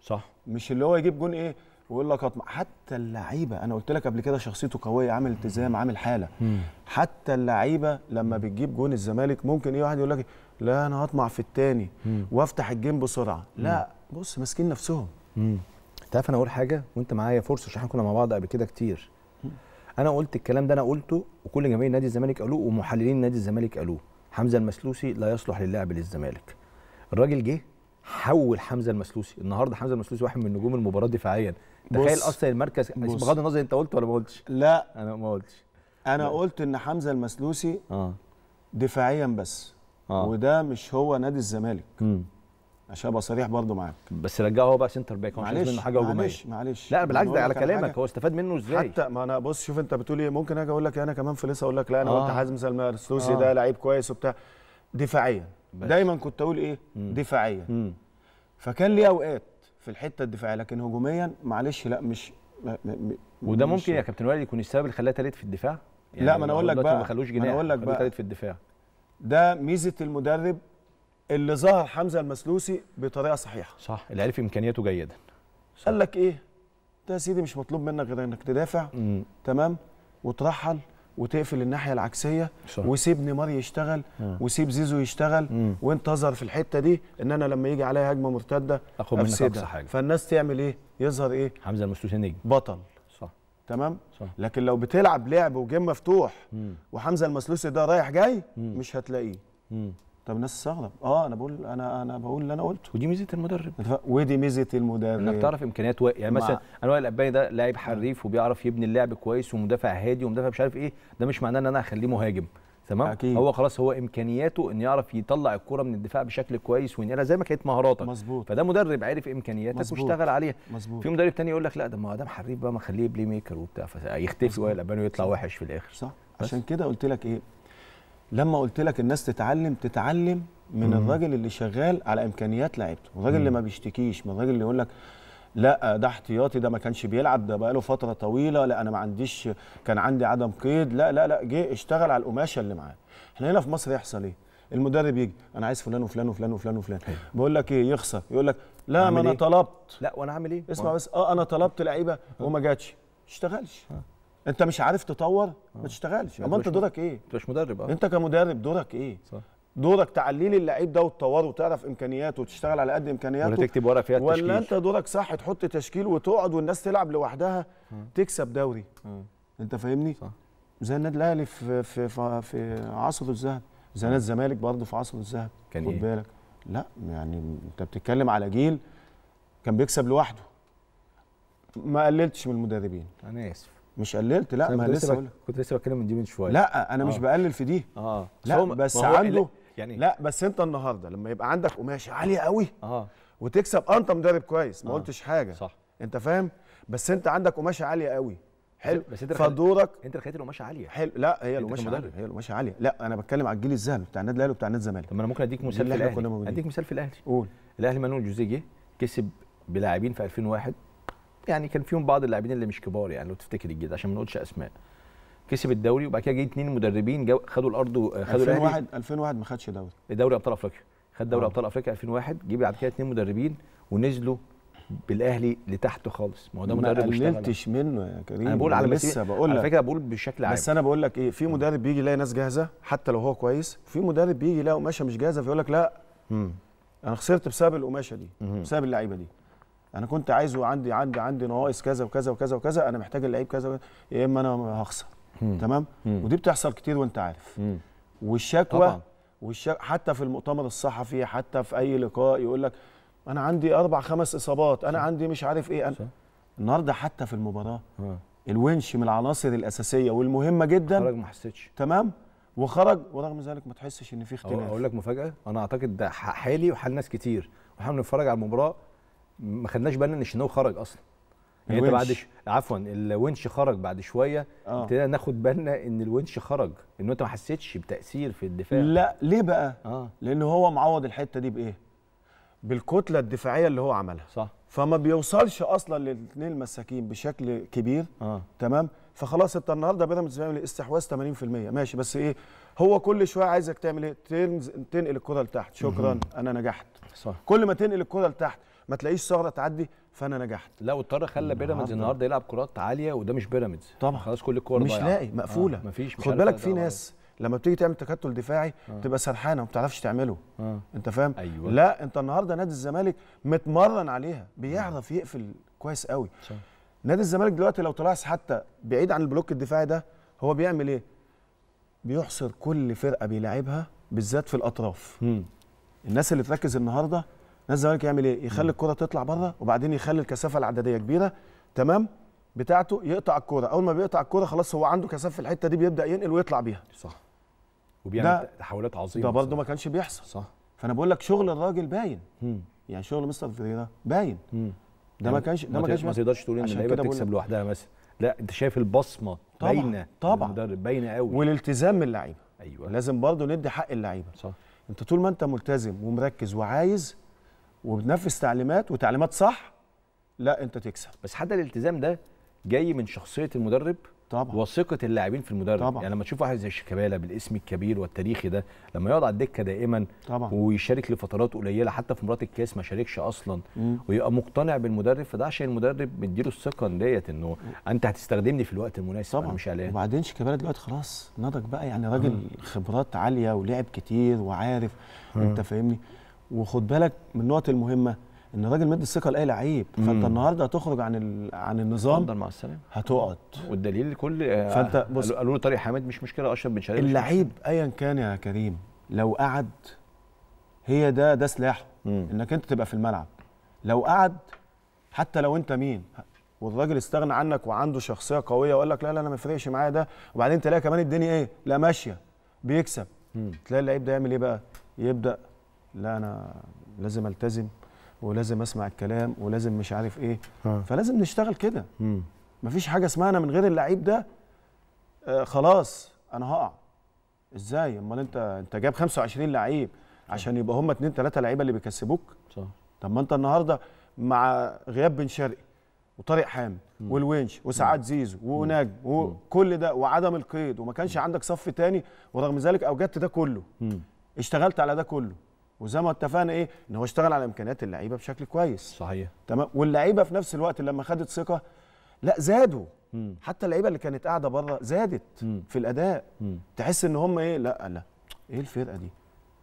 صح، مش اللي هو يجيب جون ايه ويقول لك اطمع، حتى اللعيبه انا قلت لك قبل كده شخصيته قويه، عامل التزام، عامل حاله، مم. حتى اللعيبه لما بتجيب جون الزمالك ممكن ايه واحد يقول لك لا انا هطمع في الثاني وافتح الجيم بسرعه، مم. لا بص ماسكين نفسهم. انت عارف انا اقول حاجه وانت معايا فرصه، عشان احنا كنا مع بعض قبل كده كتير، مم. انا قلت الكلام ده، انا قلته وكل جماهير نادي الزمالك قالوه ومحللين نادي الزمالك قالوه، حمزه المسلوسي لا يصلح للعب للزمالك. الراجل جه حول حمزه المسلوسي، النهارده حمزه المسلوسي واحد من نجوم المباراه دفاعيا، تخيل اصلا المركز، بغض النظر انت قلت ولا ما قلتش؟ لا انا ما قلتش، انا لا. قلت ان حمزه المسلوسي آه. دفاعيا بس آه. وده مش هو نادي الزمالك، مم. عشان ابقى صريح برضه معاك، بس رجعه هو بقى سنتر باك، هو مش عايز منه حاجه هجوميه، معلش معلش، لا بالعكس ده على كلامك، هو استفاد منه ازاي؟ حتى ما انا بص شوف انت بتقول ايه، ممكن اجي اقول لك انا كمان في لسه اقول لك لا انا آه. قلت حمزه المسلوسي آه. ده لعيب كويس وبتاع دفاعيا، دايما كنت اقول ايه مم. دفاعيا، مم. فكان ليه اوقات في الحته الدفاعيه، لكن هجوميا معلش لا مش م... م... وده مش ممكن يا كابتن وائل يكون السبب اللي خلاه تالت في الدفاع، يعني لا ما انا اقول لك بقى، ما خلوش جناح، اقول لك بقى تالت في الدفاع، ده ميزه المدرب اللي ظهر حمزه المسلوسي بطريقه صحيحه، صح، اللي عرف امكانياته جيدا، قال لك ايه ده يا سيدي مش مطلوب منك غير انك تدافع، مم. تمام، وترحل وتقفل الناحيه العكسيه، صح. وسيب نيمار يشتغل آه. وسيب زيزو يشتغل، مم. وانتظر في الحته دي ان انا لما يجي عليا هجمه مرتده اخد منك اقصى حاجه، فالناس تعمل ايه؟ يظهر ايه؟ حمزه المسلوسي نجم بطل، صح، تمام، صح. لكن لو بتلعب لعب وجيم مفتوح، مم. وحمزه المسلوسي ده رايح جاي، مم. مش هتلاقيه، مم. طب الناس تستغرب، اه انا بقول انا انا بقول اللي انا قلته، ودي ميزه المدرب، ودي ميزه المدرب انك تعرف امكانيات واقع، يعني مثلا انا وائل القباني ده لاعب حريف وبيعرف يبني اللعب كويس ومدافع هادي ومدافع مش عارف ايه، ده مش معناه ان انا هخليه مهاجم، تمام، هو خلاص هو امكانياته ان يعرف يطلع الكرة من الدفاع بشكل كويس وينقلها زي ما كانت مهاراتك، مظبوط، فده مدرب عارف امكانياتك، مزبوط، واشتغل عليها، مظبوط. في مدرب ثاني يقول لك لا ده ما دام حريف بقى ما خليه بلاي ميكر وبتاع، فيختفي وائل القباني ويطلع وحش في الاخر، صح، عشان كده قلت لك ايه لما قلت لك الناس تتعلم، تتعلم من الراجل اللي شغال على امكانيات لعيبته، الراجل اللي ما بيشتكيش، من الراجل اللي يقول لك لا ده احتياطي، ده ما كانش بيلعب، ده بقى له فتره طويله، لا انا ما عنديش، كان عندي عدم قيد، لا لا لا جه اشتغل على القماشه اللي معاه. احنا هنا في مصر يحصل ايه؟ المدرب يجي انا عايز فلان وفلان وفلان وفلان وفلان، بقول لك ايه يخسر، يقول لك لا ما انا إيه؟ طلبت، لا وانا عامل ايه؟ اسمع بس، اه انا طلبت لعيبه وما جاتش، ما تشتغلش، انت مش عارف تطور، ما تشتغلش، اما انت دورك ايه؟ انت مش مدرب، اه انت كمدرب دورك ايه؟ صح، دورك تعليل اللعيب ده وتطوره وتعرف امكانياته وتشتغل على قد امكانياته، ولا تكتب ورق فيها التشكيل، ولا انت دورك صح تحط تشكيل وتقعد والناس تلعب لوحدها تكسب دوري، انت فاهمني؟ صح، زي النادي الاهلي في في في عصره الذهبي، زي نادي الزمالك برضه في عصره الذهبي كان خد إيه؟ بالك. لا يعني انت بتتكلم على جيل كان بيكسب لوحده. ما قللتش من المدربين، انا اسف مش قللت، لا ما لسه بك... كنت لسه بتكلم من دي من شويه. لا انا آه. مش بقلل في دي اه لا بس عنده يعني... لا بس انت النهارده لما يبقى عندك قماشه عاليه قوي اه وتكسب انت مدرب كويس، ما آه. قلتش حاجه صح، انت فاهم، بس انت عندك قماشه عاليه قوي حلو، بس انت فدورك انت اللي خليت القماشه عاليه حلو. لا هي القماشه عاليه، هي القماشه عاليه. لا انا بتكلم على الجيل الذهبي بتاع النادي الاهلي وبتاع النادي الزمالك. طب انا ممكن اديك مثال في الاهلي، اديك مثال في الاهلي قول. الاهلي مانويل جوزيه جه كسب بلاعبين في ألفين وواحد، يعني كان فيهم بعض اللاعبين اللي مش كبار، يعني لو تفتكر الجيل عشان ما نقولش اسماء، كسب الدوري وبعد كده جه اتنين مدربين خدوا الارض، خدوا ألفين وواحد ألفين وواحد ما خدش دوري، دوري ابطال افريقيا، خد دوري ابطال افريقيا ألفين وواحد، جه بعد كده اتنين مدربين ونزلوا بالاهلي لتحته خالص. ما هو ده مدرب مش ما قللتش منه يا كريم، انا بقول على لسه بقول لك على فكره، بقول بشكل عام بس انا بقول لك ايه، في مدرب بيجي يلاقي ناس جاهزه حتى لو هو كويس، في مدرب بيجي يلاقي قماشه مش جاهزه فيقول لك لا امم انا خسرت بسبب القماشه دي، بسبب اللعيبه دي، انا كنت عايزه عندي عندي عندي نواقص كذا وكذا وكذا وكذا، انا محتاج اللعيب كذا، يا اما انا هخسر. تمام، ودي بتحصل كتير وانت عارف. والشكوى والشك... حتى في المؤتمر الصحفي، حتى في اي لقاء يقول لك انا عندي اربع خمس اصابات، انا عندي مش عارف ايه. انا النهارده حتى في المباراه الونش من العناصر الاساسيه والمهمه جدا، خرج ما حسيتش تمام، وخرج ورغم ذلك ما تحسش ان في اختلاف. اقول لك مفاجاه، انا اعتقد ده حالي وحال ناس كتير، واحنا بنتفرج على المباراه ما خدناش بالنا ان الشناوي خرج اصلا، يعني انت بعد عفوا الونش خرج بعد شويه آه. ابتدينا ناخد بالنا ان الونش خرج، ان انت ما حسيتش بتاثير في الدفاع. لا ليه بقى؟ آه. لان هو معوض الحته دي بايه؟ بالكتله الدفاعيه اللي هو عملها صح، فما بيوصلش اصلا للاثنين المساكين بشكل كبير آه. تمام، فخلاص انت النهارده بيراميدز بيعمل استحواذ ثمانين في المية ماشي، بس ايه هو كل شويه عايزك تعمل ايه؟ تنقل الكره لتحت، شكرا انا نجحت صح. كل ما تنقل الكره لتحت ما تلاقيش ثغره تعدي، فانا نجحت. لا واضطر خلى بيراميدز النهارده يلعب كرات عاليه، وده مش بيراميدز طبعا، خلاص كل الكور مش لاقي مقفوله آه. مفيش، خد بالك في ناس لما بتيجي تعمل تكتل دفاعي آه. بتبقى سرحانه وما بتعرفش تعمله آه. انت فاهم أيوة. لا انت النهارده نادي الزمالك متمرن عليها، بيعرف يقفل كويس قوي صح. نادي الزمالك دلوقتي لو طلعت حتى بعيد عن البلوك الدفاعي ده، هو بيعمل ايه؟ بيحصر كل فرقه بيلاعبها بالذات في الاطراف م. الناس اللي تركز النهارده، نادي الزمالك يعمل ايه؟ يخلي الكره تطلع بره، وبعدين يخلي الكثافه العدديه كبيره تمام بتاعته، يقطع الكره، اول ما بيقطع الكره خلاص هو عنده كثافه في الحته دي، بيبدا ينقل ويطلع بيها صح، وبيعمل تحولات عظيمه، ده برده ما كانش بيحصل صح. فانا بقول لك شغل الراجل باين م. يعني شغل مستر فيريرا باين م. ده يعني ما كانش، ده ما كانش ما تقدرش تقول ان اللعيبه بتكسب لوحدها مثلا، لا انت شايف البصمه باينه طبعا، المدرب باينه قوي، والالتزام من اللعيبه ايوه، لازم برده ندي حق اللعيبه صح. انت طول ما انت ملتزم ومركز وعايز وبتنفذ تعليمات وتعليمات صح، لا انت تكسب. بس حتى الالتزام ده جاي من شخصيه المدرب طبعا، وثقه اللاعبين في المدرب طبعا. يعني لما تشوف واحد زي شيكابالا بالاسم الكبير والتاريخي ده، لما يقعد على الدكه دائما طبعا، ويشارك لفترات قليله، حتى في مباراه الكاس ما شاركش اصلا م. ويبقى مقتنع بالمدرب، فده عشان المدرب مديله الثقه ديت انه انت هتستخدمني في الوقت المناسب طبعا، مش قلقان. وبعدين شيكابالا دلوقتي خلاص نضج بقى، يعني راجل م. خبرات عاليه ولعب كتير وعارف م. انت فاهمني. وخد بالك من النقط المهمه، ان الراجل مد الثقه لاي لعيب، فانت النهارده هتخرج عن ال... عن النظام، اتفضل مع السلامه، هتقعد. والدليل كل فانت بص، قالوا له طارق حميد مش مشكله، اشرف بن شرقي اللعيب ايا كان يا كريم لو قعد، هي ده ده سلاحه انك انت تبقى في الملعب، لو قعد حتى لو انت مين، والراجل استغنى عنك وعنده شخصيه قويه وقال لك لا لا انا ما يفرقش معايا ده، وبعدين تلاقي كمان الدنيا ايه؟ لا ماشيه بيكسب، مم. تلاقي اللعيب ده يعمل ايه بقى؟ يبدا لا انا لازم التزم ولازم اسمع الكلام ولازم مش عارف ايه ها. فلازم نشتغل كده، مفيش حاجه اسمها انا من غير اللعيب ده آه خلاص انا هقع. ازاي؟ امال انت انت جايب خمسة وعشرين لعيب عشان يبقى هم اتنين تلاته لعيبه اللي بيكسبوك صح. طب ما انت النهارده مع غياب بن شرقي وطارق حامد والونش وسعاد زيزو ونجم وكل ده وعدم القيد، وما كانش عندك صف تاني، ورغم ذلك اوجدت ده كله م. اشتغلت على ده كله، وزي ما اتفقنا ايه ان هو اشتغل على امكانيات اللعيبه بشكل كويس صحيح تمام. واللعيبه في نفس الوقت لما خدت ثقه لا زادوا مم. حتى اللعيبه اللي كانت قاعده بره زادت مم. في الاداء مم. تحس ان هم ايه لا لا ايه الفرقه دي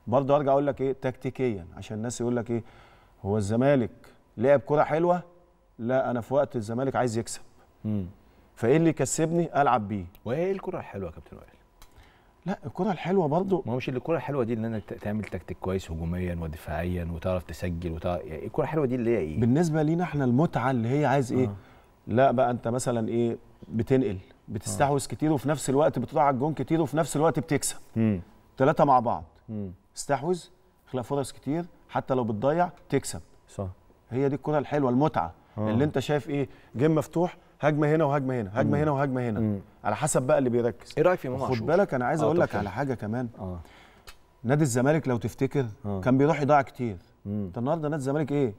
برضه. ارجع اقول لك ايه تكتيكيا، عشان الناس يقول لك ايه هو الزمالك لعب كره حلوه، لا انا في وقت الزمالك عايز يكسب مم. فايه اللي يكسبني العب بيه. وايه الكره الحلوه يا كابتن وائل؟ لا الكره الحلوه برضه، ما هو مش الكره الحلوه دي ان انا تعمل تكتيك كويس هجوميا ودفاعيا وتعرف تسجل وتعرف... يعني الكره الحلوه دي اللي هي ايه بالنسبه لينا احنا، المتعه اللي هي عايز ايه؟ آه. لا بقى انت مثلا ايه، بتنقل بتستحوذ آه. كتير وفي نفس الوقت بتضيع الجون كتير وفي نفس الوقت بتكسب، ثلاثه مع بعض، استحوذ اخلق فرص كتير حتى لو بتضيع تكسب، صح. هي دي الكره الحلوه المتعه آه. اللي انت شايف ايه، جيم مفتوح، هجمه هنا وهجمه هنا، هجمه هنا وهجمه هنا، مم. على حسب بقى اللي بيركز. ايه رايك في امام عاشور؟ خد بالك انا عايز آه اقول لك على حاجه كمان آه. نادي الزمالك لو تفتكر آه. كان بيروح يضيع كتير، انت النهارده نادي الزمالك ايه؟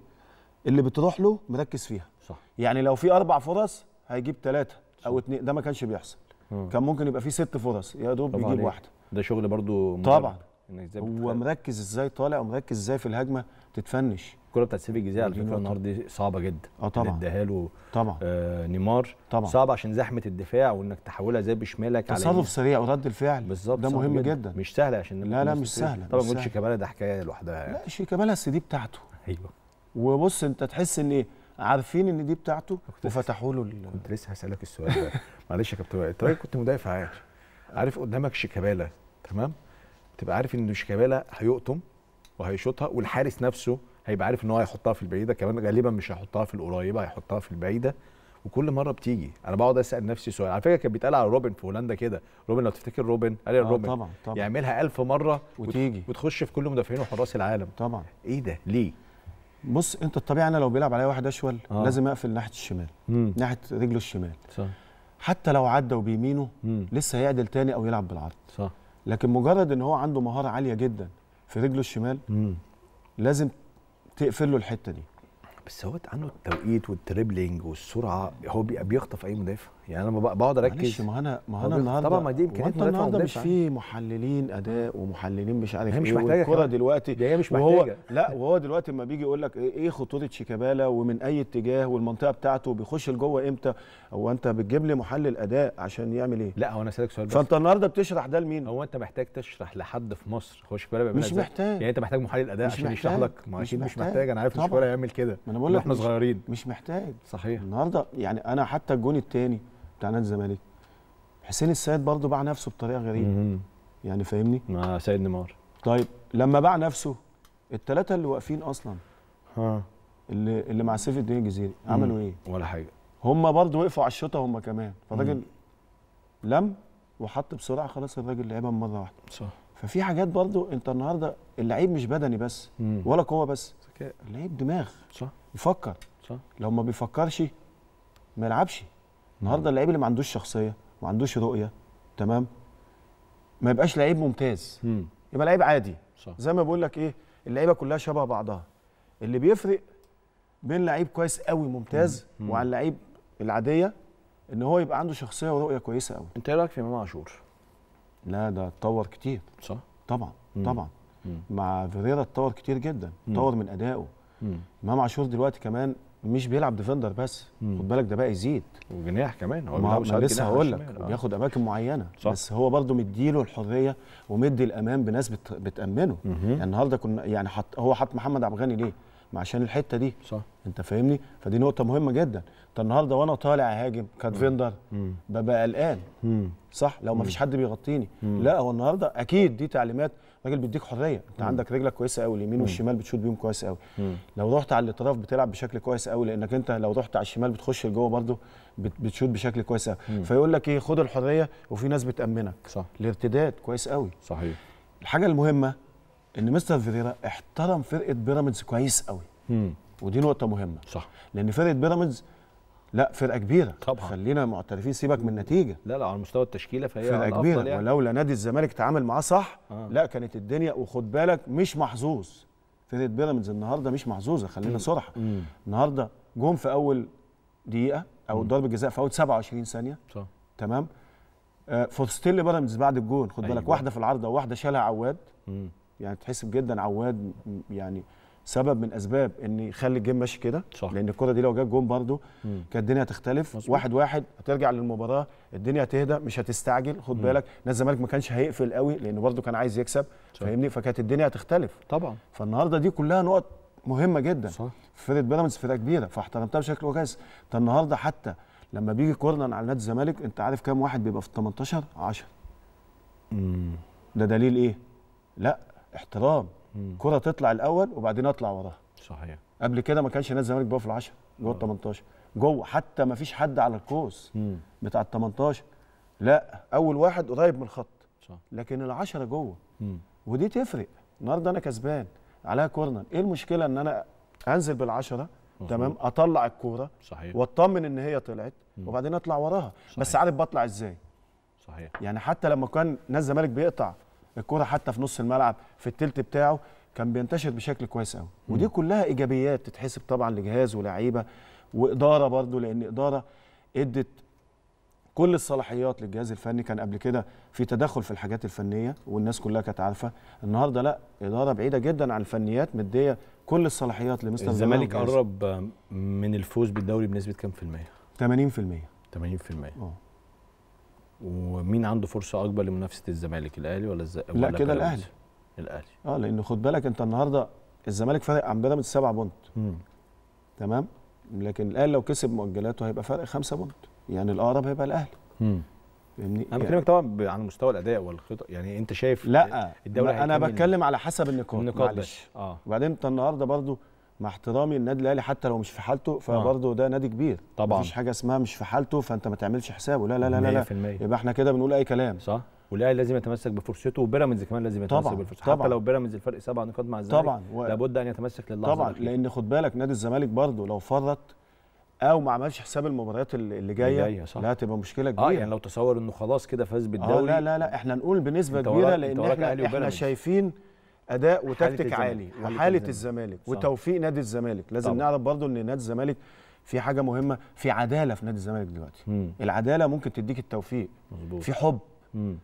اللي بتروح له مركز فيها، صح. يعني لو في اربع فرص هيجيب ثلاثه او اثنين، ده ما كانش بيحصل، مم. كان ممكن يبقى في ست فرص يا دوب يجيب واحده. ده شغل برضو طبعا، هو مركز ازاي طالع ومركز ازاي في الهجمه تتفنش. الكره بتاعت سيف الجزيري على فكره النهارده صعبه جدا، اه طبعا اداها له طبعا آه نيمار، طبعا صعبه عشان زحمه الدفاع وانك تحولها زي بشمالك على تصرف سريع ورد الفعل بالظبط، ده مهم جدا. جدا مش سهله عشان لا لا مش سهله طبعا. ماتش شيكابالا ده حكايه لوحدها، لا شيكابالا السي دي بتاعته، ايوه. وبص انت تحس ان ايه، عارفين ان دي بتاعته وفتحوا له. كنت لسه هسالك السؤال ده معلش يا كابتن، انت كنت مدافع عارف عارف قدامك شيكابالا تمام، تبقى عارف ان شيكابالا هيقطم وهيشوطها، والحارس نفسه هيبقى عارف ان هو هيحطها في البعيده، كمان غالبا مش هيحطها في القريبه، هيحطها في البعيده، وكل مره بتيجي. انا بقعد اسال نفسي سؤال، على فكره كان بيتقال على روبن في هولندا كده، روبن لو تفتكر روبن، قال آه روبن طبعًا طبعًا. يعملها ألف مره وتيجي وتخش في كل مدافعين وحراس العالم طبعا. ايه ده ليه؟ بص انت الطبيعي انا لو بيلعب عليا واحد اشول آه. لازم اقفل ناحيه الشمال، مم. ناحيه رجله الشمال، صح. حتى لو عدى وبيمينه مم. لسه هيعدل تاني او يلعب بالعرض، صح. لكن مجرد ان هو عنده مهاره عاليه جدا في رجله الشمال، مم. لازم تقفل له الحته دي. بس هو عنده التوقيت والتريبلينج والسرعه، هو بيخطف اي مدافع، يعني انا بقعد اركز. معلش ما انا ما انا النهارده طبعا، ما دي امكانيات مدافع النهارده، مش في محللين اداء ومحللين مش عارف ايه، مش محتاجه الكوره دلوقتي، هي مش محتاجه وهو لا، وهو دلوقتي لما بيجي يقول لك ايه خطوره شيكابالا ومن اي اتجاه والمنطقه بتاعته وبيخش لجوه امتى، هو انت بتجيب لي محلل اداء عشان يعمل ايه؟ لا هو انا اسالك سؤال بس، فانت النهارده بتشرح ده لمين؟ هو انت محتاج تشرح لحد في مصر هو شيكابالا بيعمل ازاي؟ مش محتاج، يعني انت محتاج محلل اداء عشان يشرح لك؟ مش محتاج، انا عارف شيكابالا يعمل كده، ما انا بقول لك احنا صغيرين مش محتاج، صحيح. النهارده يعني انا حتى الجون الثاني بتاع نادي الزمالك، حسين السيد برضه باع نفسه بطريقه غريبه، يعني فاهمني؟ مع سيد نيمار. طيب لما باع نفسه الثلاثه اللي واقفين اصلا ها اللي اللي مع سيف الدين الجزيري عملوا ايه؟ ولا حاجه، هم برضه وقفوا على الشوطه هم كمان، فالراجل لم وحط بسرعه، خلاص الراجل لعبها مره واحده، صح. ففي حاجات برضه انت النهارده اللعيب مش بدني بس مم. ولا قوه بس، ذكاء اللعيب، دماغ، صح، يفكر، صح. لو ما بيفكرش ما يلعبش. النهارده اللعيب اللي ما عندوش شخصيه ما عندوش رؤيه تمام ما يبقاش لعيب ممتاز، مم. يبقى لعيب عادي، صح. زي ما بقول لك ايه، اللعيبه كلها شبه بعضها، اللي بيفرق بين لعيب كويس قوي ممتاز مم. وعن اللعيب العاديه ان هو يبقى عنده شخصيه ورؤيه كويسه قوي. انت ايه رايك في امام عاشور؟ لا ده اتطور كتير، صح طبعا مم. طبعا مم. مع فيريرا اتطور كتير جدا، اتطور من ادائه. امام عاشور دلوقتي كمان مش بيلعب ديفندر بس، خد بالك ده بقى يزيد وجناح كمان، هو بيلعب ساعات لسه هقول لك بياخد اماكن معينه، صح. بس هو برضه مديله الحريه ومدي الامان بناس بت... بتامنه، يعني النهارده كنا يعني حط... هو حط محمد عبد الغني ليه؟ ما عشان الحته دي، صح. انت فاهمني؟ فدي نقطه مهمه جدا. انت النهارده وانا طالع اهاجم كديفندر ببقى قلقان، صح، لو ما فيش حد بيغطيني. مم. لا هو النهارده اكيد دي تعليمات الراجل بيديك حريه، انت مم. عندك رجلك كويسه قوي، اليمين والشمال بتشوط بيهم كويس قوي، لو رحت على الاطراف بتلعب بشكل كويس قوي، لانك انت لو رحت على الشمال بتخش لجوه برده بتشوط بشكل كويس قوي، فيقول لك ايه، خد الحريه وفي ناس بتامنك، صح. الارتداد كويس قوي، صحيح. الحاجه المهمه ان مستر فيريرا احترم فرقه بيراميدز كويس قوي، مم. ودي نقطه مهمه، صح، لان فرقه بيراميدز لا فرقه كبيره طبعا، خلينا معترفين، سيبك من النتيجه، لا لا على مستوى التشكيله فهي فرقه كبيره يعني. ولولا نادي الزمالك تعامل معاه صح آه. لا كانت الدنيا، وخد بالك مش محظوظ فرقه بيراميدز النهارده، مش محظوظه، خلينا صراحه، النهارده جم في اول دقيقه او ضربه جزاء في اول سبعة وعشرين ثانيه، صح تمام آه. فرصتين لبيراميدز بعد الجون، خد بالك، أيوة. واحده في العارضه وواحده شالها عواد، مم. يعني تحسب جدا عواد يعني سبب من اسباب ان يخلي الجيم ماشي كده، لان الكره دي لو جت جون برده كانت الدنيا هتختلف، مصبوط. واحد واحد هترجع للمباراه، الدنيا هتهدى، مش هتستعجل، خد مم. بالك نادي الزمالك ما كانش هيقفل قوي لانه برده كان عايز يكسب، صح. فاهمني؟ فكانت الدنيا هتختلف طبعا. فالنهارده دي كلها نقط مهمه جدا، صح. فرقه بيراميدز فرقه كبيره فاحترمتها بشكل كويس. انت النهارده حتى لما بيجي كورنر على نادي الزمالك، انت عارف كام واحد بيبقى في ال تمنتاشر؟ عشرة. ده دليل ايه؟ لا احترام. كرة تطلع الاول وبعدين اطلع وراها. صحيح. قبل كده ما كانش نادي الزمالك بيقف في العشرة جوه ال تمنتاشر، جوه حتى ما فيش حد على القوس بتاع ال تمنتاشر، لا اول واحد قريب من الخط. صح. لكن العشرة جوه. مم. ودي تفرق. النهارده انا كسبان عليها كورنر، ايه المشكله ان انا انزل بالعشرة؟ تمام، اطلع الكوره واطمن ان هي طلعت وبعدين اطلع وراها. صحيح. بس عارف بطلع ازاي. صحيح. يعني حتى لما كان نادي الزمالك بيقطع الكوره حتى في نص الملعب في الثلث بتاعه كان بينتشر بشكل كويس قوي، ودي كلها ايجابيات تتحسب طبعا لجهاز ولاعيبه واداره برضو، لان اداره ادت كل الصلاحيات للجهاز الفني. كان قبل كده في تدخل في الحاجات الفنيه والناس كلها كانت عارفه، النهارده لا، اداره بعيده جدا عن الفنيات، مديه كل الصلاحيات لمستر الزمالك. قرب من الفوز بالدوري بنسبه كام في الميه؟ ثمانين في الميه. ثمانين في الميه. اه. ومين عنده فرصه اكبر لمنافسه الزمالك، الاهلي ولا الز... لا كده الاهلي. الاهلي. اه لان خد بالك انت النهارده الزمالك فارق عن بيراميدز سبعة بونت. تمام؟ لكن الاهلي لو كسب مؤجلاته هيبقى فرق خمسة بونت. يعني الاقرب هيبقى الاهلي. امم فاهمني؟ انا بكلمك طبعا عن مستوى الاداء والخطط، يعني انت شايف. لا الدوري انا بتكلم على حسب النقاط. النقاط بس. اه. وبعدين انت النهارده برضو مع احترامي النادي الاهلي حتى لو مش في حالته فبرضه ده نادي كبير طبعا، مفيش حاجه اسمها مش في حالته فانت ما تعملش حسابه، لا لا لا لا، يبقى احنا كده بنقول اي كلام. صح. والاهلي لازم يتمسك بفرصته، وبيراميدز كمان لازم يتمسك بفرصته، حتى لو بيراميدز الفرق سبع نقاط مع الزمالك طبعا و... لابد ان يتمسك للحظه طبعا الأخير. لان خد بالك نادي الزمالك برضه لو فرط او ما عملش حساب المباريات اللي جايه لا هتبقى مشكله كبيره. اه يعني لو تصور انه خلاص كده فاز بالدوري، لا لا لا احنا نقول بنسبه كبيره، لان احنا, احنا شايفين اداء وتكتيك عالي وحاله الزمالك وتوفيق نادي الزمالك. لازم طبعا. نعرف برضو ان نادي الزمالك في حاجه مهمه، في عداله في نادي الزمالك دلوقتي. مم. العداله ممكن تديك التوفيق. مزبوط. في حب. مم.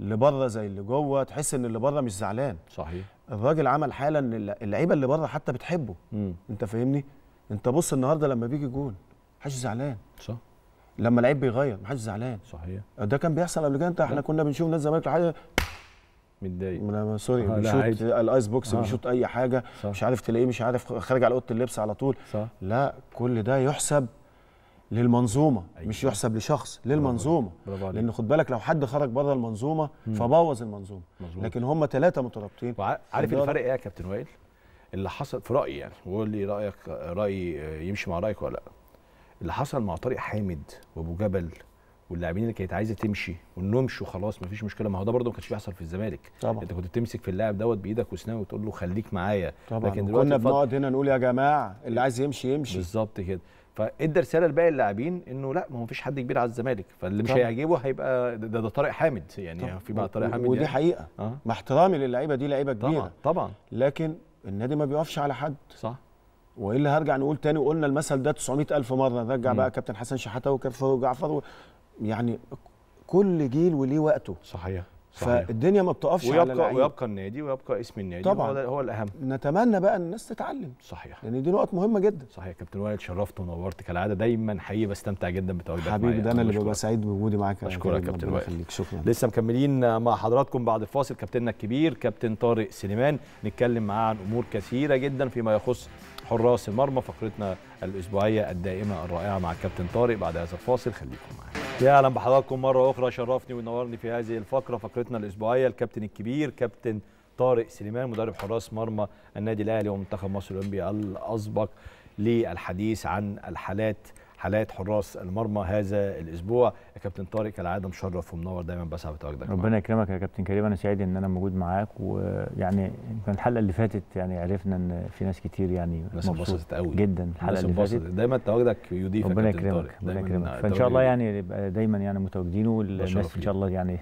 اللي بره زي اللي جوه، تحس ان اللي بره مش زعلان. صحيح. الراجل عمل حاله ان اللعيبه اللي بره حتى بتحبه. مم. انت فاهمني؟ انت بص النهارده لما بيجي جول محدش زعلان. صح. لما لعيب بيغير محدش زعلان. صحيح. ده كان بيحصل قبل كده، انت احنا كنا بنشوف نادي الزمالك حاجه متضايق، سوري، بيشوط الايس بوكس، آه. بيشوط اي حاجه. صح. مش عارف تلاقيه مش عارف خارج على اوضه اللبس على طول. صح. لا كل ده يحسب للمنظومه. أيوة. مش يحسب لشخص، للمنظومه. برافو. لان خد بالك لو حد خرج بره المنظومه فبوظ المنظومه. مزبوط. لكن هم ثلاثه مترابطين. عارف الفرق ايه يا كابتن وائل؟ اللي حصل في رايي، يعني وقول لي رايك، رايي يمشي مع رايك ولا لا. اللي حصل مع طارق حامد وابو جبل واللاعبين اللي كانت عايزه تمشي ونمشوا خلاص مفيش مشكله، ما هو ده برده ما كانش بيحصل في الزمالك. طبعا. انت كنت بتمسك في اللاعب دوت بايدك وسناوي وتقول له خليك معايا. طبعا. لكن دلوقتي كنا بنقعد هنا نقول يا جماعه اللي عايز يمشي يمشي. بالظبط كده. فادى رساله لباقي اللاعبين انه لا، ما هو مفيش حد كبير على الزمالك، فاللي مش هيعجبه هيبقى ده, ده طارق حامد، يعني طبعا. في بقى طارق حامد ودي يعني. حقيقه. أه؟ مع احترامي للعيبه دي لعيبه كبيره طبعا طبعا، لكن النادي ما بيقفش على حد. صح. والا هرجع نقول تاني، وقلنا المثل ده تسعمية الف مره، نرجع بقى كابتن حسن شحاته وكابتن جعفر و... يعني كل جيل وليه وقته. صحيح. صحيح. فالدنيا ما بتقفش على اللاعب، ويبقى النادي ويبقى اسم النادي طبعا هو الاهم. نتمنى بقى ان الناس تتعلم. صحيح. لان دي نقط مهمه جدا. صحيح يا كابتن وائل، شرفت ونورت كالعاده، دايما حقيقي بستمتع جدا بتواجدك معايا حبيبي. ده انا اللي ببقى سعيد بوجودي معاك. اشكرك يا كابتن وائل. شكرا. لسه مكملين مع حضراتكم بعد الفاصل كابتننا الكبير كابتن طارق سليمان، نتكلم معاه عن امور كثيره جدا فيما يخص حراس المرمى، فقرتنا الاسبوعيه الدائمه الرائعه مع الكابتن طارق بعد هذا الفاصل، خليكم معانا. يا اهلا بحضراتكم مره اخرى، شرفني ونورني في هذه الفقره فقرتنا الاسبوعيه الكابتن الكبير كابتن طارق سليمان، مدرب حراس مرمى النادي الاهلي ومنتخب مصر الاولمبي الاسبق، للحديث عن الحالات، حالات حراس المرمى هذا الاسبوع. يا كابتن طارق كالعاده مشرف ومنور دايما، بسعد بتواجدك. ربنا يكرمك يا كابتن كريم، انا سعيد ان انا موجود معاك، ويعني يمكن الحلقه اللي فاتت يعني عرفنا ان في ناس كتير يعني مبسوطه قوي جدا الحلقه اللي فاتت. دايما تواجدك يضيفك. ربنا يكرمك ربنا يكرمك. فان شاء الله يعني نبقى دايما يعني متواجدين، والناس ان شاء الله يعني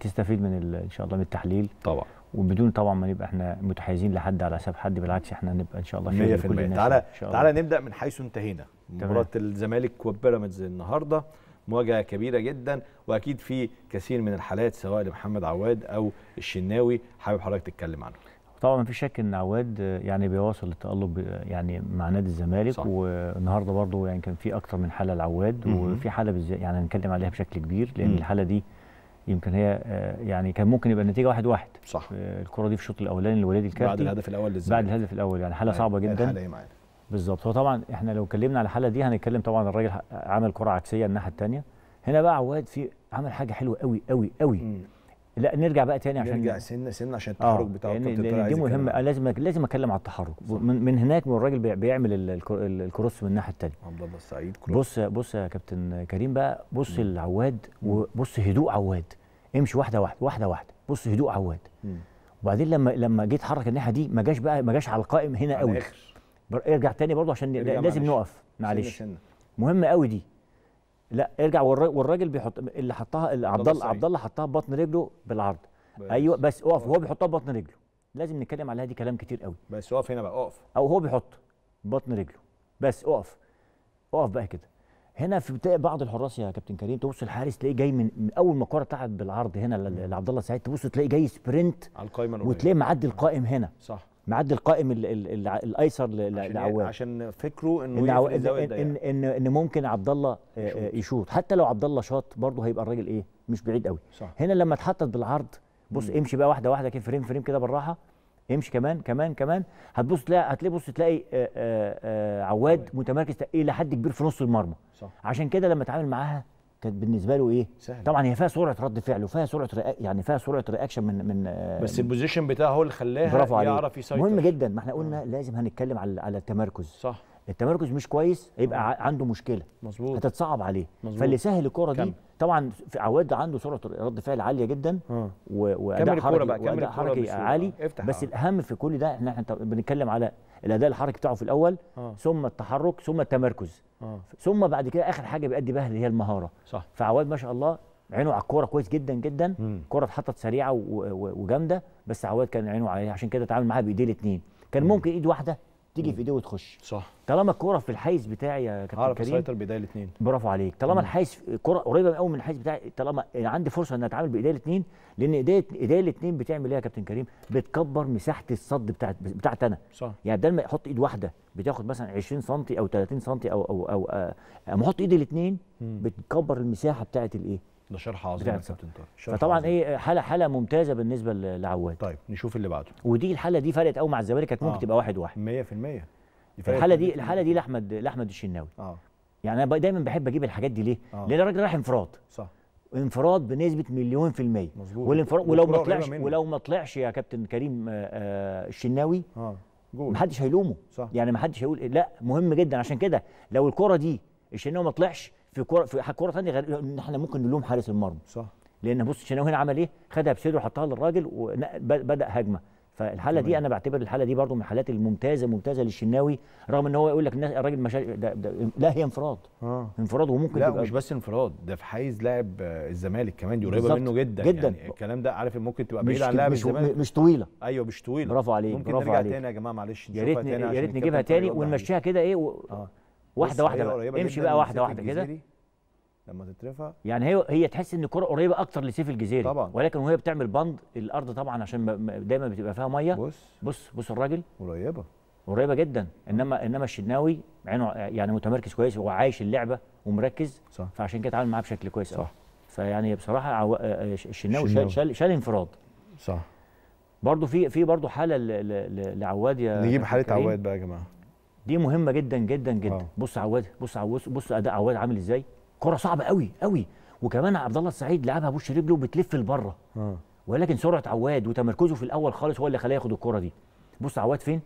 تستفيد من ان شاء الله من التحليل طبعا، وبدون طبعا ما نبقى احنا متحيزين لحد على حساب حد، بالعكس احنا نبقى ان شاء الله خير لكل الناس. تعالى تعالى نبدا من حيث انتهينا، مباراه الزمالك وبيراميدز النهارده، مواجهه كبيره جدا واكيد في كثير من الحالات سواء لمحمد عواد او الشناوي، حابب حضرتك تتكلم عنه. طبعا ما فيش شك ان عواد يعني بيواصل التالق يعني مع نادي الزمالك. صح. والنهارده برضه يعني كان في اكتر من حاله لعواد، وفي حاله بالذات يعني هنتكلم عليها بشكل كبير، لان مم. الحاله دي يمكن هي يعني كان ممكن يبقى النتيجه واحد واحد. صح. الكره دي في الشوط الاولاني لوليد الكارتي بعد الهدف الاول للزمالك، بعد الهدف الاول يعني حاله صعبه جدا. بالظبط. هو طبعا احنا لو اتكلمنا على الحاله دي هنتكلم طبعا الراجل عمل كره عكسيه الناحيه الثانيه، هنا بقى عواد في عمل حاجه حلوه قوي قوي قوي، لا نرجع بقى تاني عشان نرجع سنه سنه عشان التحرك بتاع الكابتن. دي مهمه، لازم لازم اتكلم على التحرك من, من هناك. من الراجل بيعمل الكروس من الناحيه الثانيه، عبد الله السعيد كروس. بص بص يا كابتن كريم بقى، بص العواد وبص هدوء عواد، امشي واحده واحده واحده واحده، بص هدوء عواد. وبعدين لما لما جيت اتحرك الناحيه دي ما جاش بقى ما جاش على القائم هنا قوي، ارجع تاني برضه عشان لازم نقف معلش، مهمه قوي دي. لا ارجع، والراجل بيحط اللي حطها عبد الله عبد الله حطها ببطن رجله بالعرض. ايوه بس اقف، وهو بيحطها ببطن رجله. لازم نتكلم عليها دي كلام كتير قوي، بس اقف هنا بقى، اقف. او هو بيحط ببطن رجله بس اقف اقف بقى كده. هنا في بتلاقي بعض الحراس يا كابتن كريم تبص الحارس تلاقيه جاي من, من اول ما الكوره بتاعت بالعرض هنا لعبد الله سعيد، تبص تلاقيه جاي سبرنت على القائمه، وتلاقيه معدي القائم هنا. صح، معدي القائم الايسر لعواد، عشان فكره انه إن, إن, إن, ان ممكن عبد الله يشوط. حتى لو عبد الله شاط برضه هيبقى الراجل ايه مش بعيد قوي. صح. هنا لما اتحطت بالعرض بص مم. امشي بقى واحده واحده كده، فريم فريم كده بالراحه، امشي كمان كمان كمان، هتبص تلاقي هتلاقي بص تلاقي آآ آآ عواد مم. متمركز ايه لحد كبير في نص المرمى. صح. عشان كده لما اتعامل معاها كانت بالنسبه له ايه سهل. طبعا هي فيها سرعه رد فعل وفيها سرعه يعني فيها سرعه رياكشن من من بس البوزيشن بتاعه هو اللي خلاها يعرف يسيطر. مهم جدا، ما احنا قلنا آه. لازم هنتكلم على على التمركز. صح، التمركز مش كويس يبقى آه. عنده مشكله. مظبوط، هتتصعب عليه. مزبوط. فاللي سهل الكوره دي طبعا في عواد عنده سرعه رد فعل عاليه جدا آه. واداء حركي واداء حركي عالي آه. بس آه. الاهم في كل ده احنا بنتكلم على الاداء الحركي بتاعه في الاول آه. ثم التحرك ثم التمركز آه. ثم بعد كده اخر حاجه بيأدي بها اللي هي المهاره. صح. فعواد ما شاء الله عينه على الكوره كويس جدا جدا، الكوره اتحطت سريعه وجامده، بس عواد كان عينه عليها، عشان كده اتعامل معاها بايديه الاثنين. كان مم. ممكن ايد واحده تيجي في ايديه وتخش. صح، طالما الكوره في الحيز بتاعي يا كابتن كريم هعرف اسيطر بايديا الاثنين. برافو عليك. طالما الحيز الكوره قريبه قوي من الحيز بتاعي، طالما عندي فرصه ان اتعامل بايديا الاثنين، لان ايديا ايديا الاثنين بتعمل ايه يا كابتن كريم؟ بتكبر مساحه الصد بتاعت بتاعت انا. صح، يعني بدل ما احط ايد واحده بتاخد مثلا عشرين سم او ثلاثين سم او او او اما احط ايدي الاثنين بتكبر المساحه بتاعت الايه؟ ده شرح عظيم يا كابتن طارق. فطبعا ايه حاله حاله ممتازه بالنسبه لعواد. طيب نشوف اللي بعده، ودي الحاله دي فرقت قوي مع الزمالك، كانت ممكن آه. تبقى واحد واحد مية في المية. الحاله دي الحاله دي لاحمد لاحمد الشناوي. اه يعني انا دايما بحب اجيب الحاجات دي ليه؟ آه. لان الراجل راح انفراد. صح، انفراد بنسبه مليون في الميه. مظبوط، والانفراد ولو ما طلعش ولو ما طلعش يا كابتن كريم آه الشناوي اه جول محدش هيلومه. صح، يعني محدش هيقول لا، مهم جدا. عشان كده لو الكره دي الشناوي ما طلعش في كوره في كوره ثانيه غير احنا ممكن نلوم حارس المرمى. صح، لان بص الشناوي هنا عمل ايه؟ خدها بصدره وحطها للراجل وبدا هجمه. فالحاله دي انا بعتبر الحاله دي برضو من الحالات الممتازه ممتازه للشناوي، رغم ان هو يقول لك الناس الراجل مش لا هي انفراد آه. انفراد، وممكن لا مش بس انفراد، ده في حيز لاعب الزمالك كمان، دي قريبه منه جدا جدا. يعني الكلام ده عارف ممكن تبقى بعيد عن لاعب الزمالك، مش طويله. ايوه مش طويله. برافو عليك، ممكن نرجع تاني يا جماعه معلش، يا ريت يا ريت نجيبها تاني ونمشيها كده ايه و... آه. واحده واحده بقى. امشي بقى واحده واحده كده لما تترفع، يعني هي هي تحس ان الكره قريبه اكتر لسيف الجزيري طبعا، ولكن وهي بتعمل بند الارض طبعا عشان دايما بتبقى فيها ميه. بص بص بص الراجل قريبه قريبه جدا، انما انما الشناوي عينه يعني متمركز كويس، هو عايش اللعبه ومركز. صح، فعشان كده اتعامل معاه بشكل كويس. صح، فيعني بصراحه الشناوي شال شال, شال انفراد. صح، برضه في في برضه حاله لعواد. يا نجيب حاله عواد بقى يا جماعه، دي مهمه جدا جدا جدا. أوه. بص عواد بص عواد بص اداء عواد عامل ازاي، كره صعبه قوي قوي، وكمان عبد الله السعيد لعبها بوش رجله بتلف لبره، ولكن سرعه عواد وتمركزه في الاول خالص هو اللي خلاه ياخد الكره دي. بص عواد فين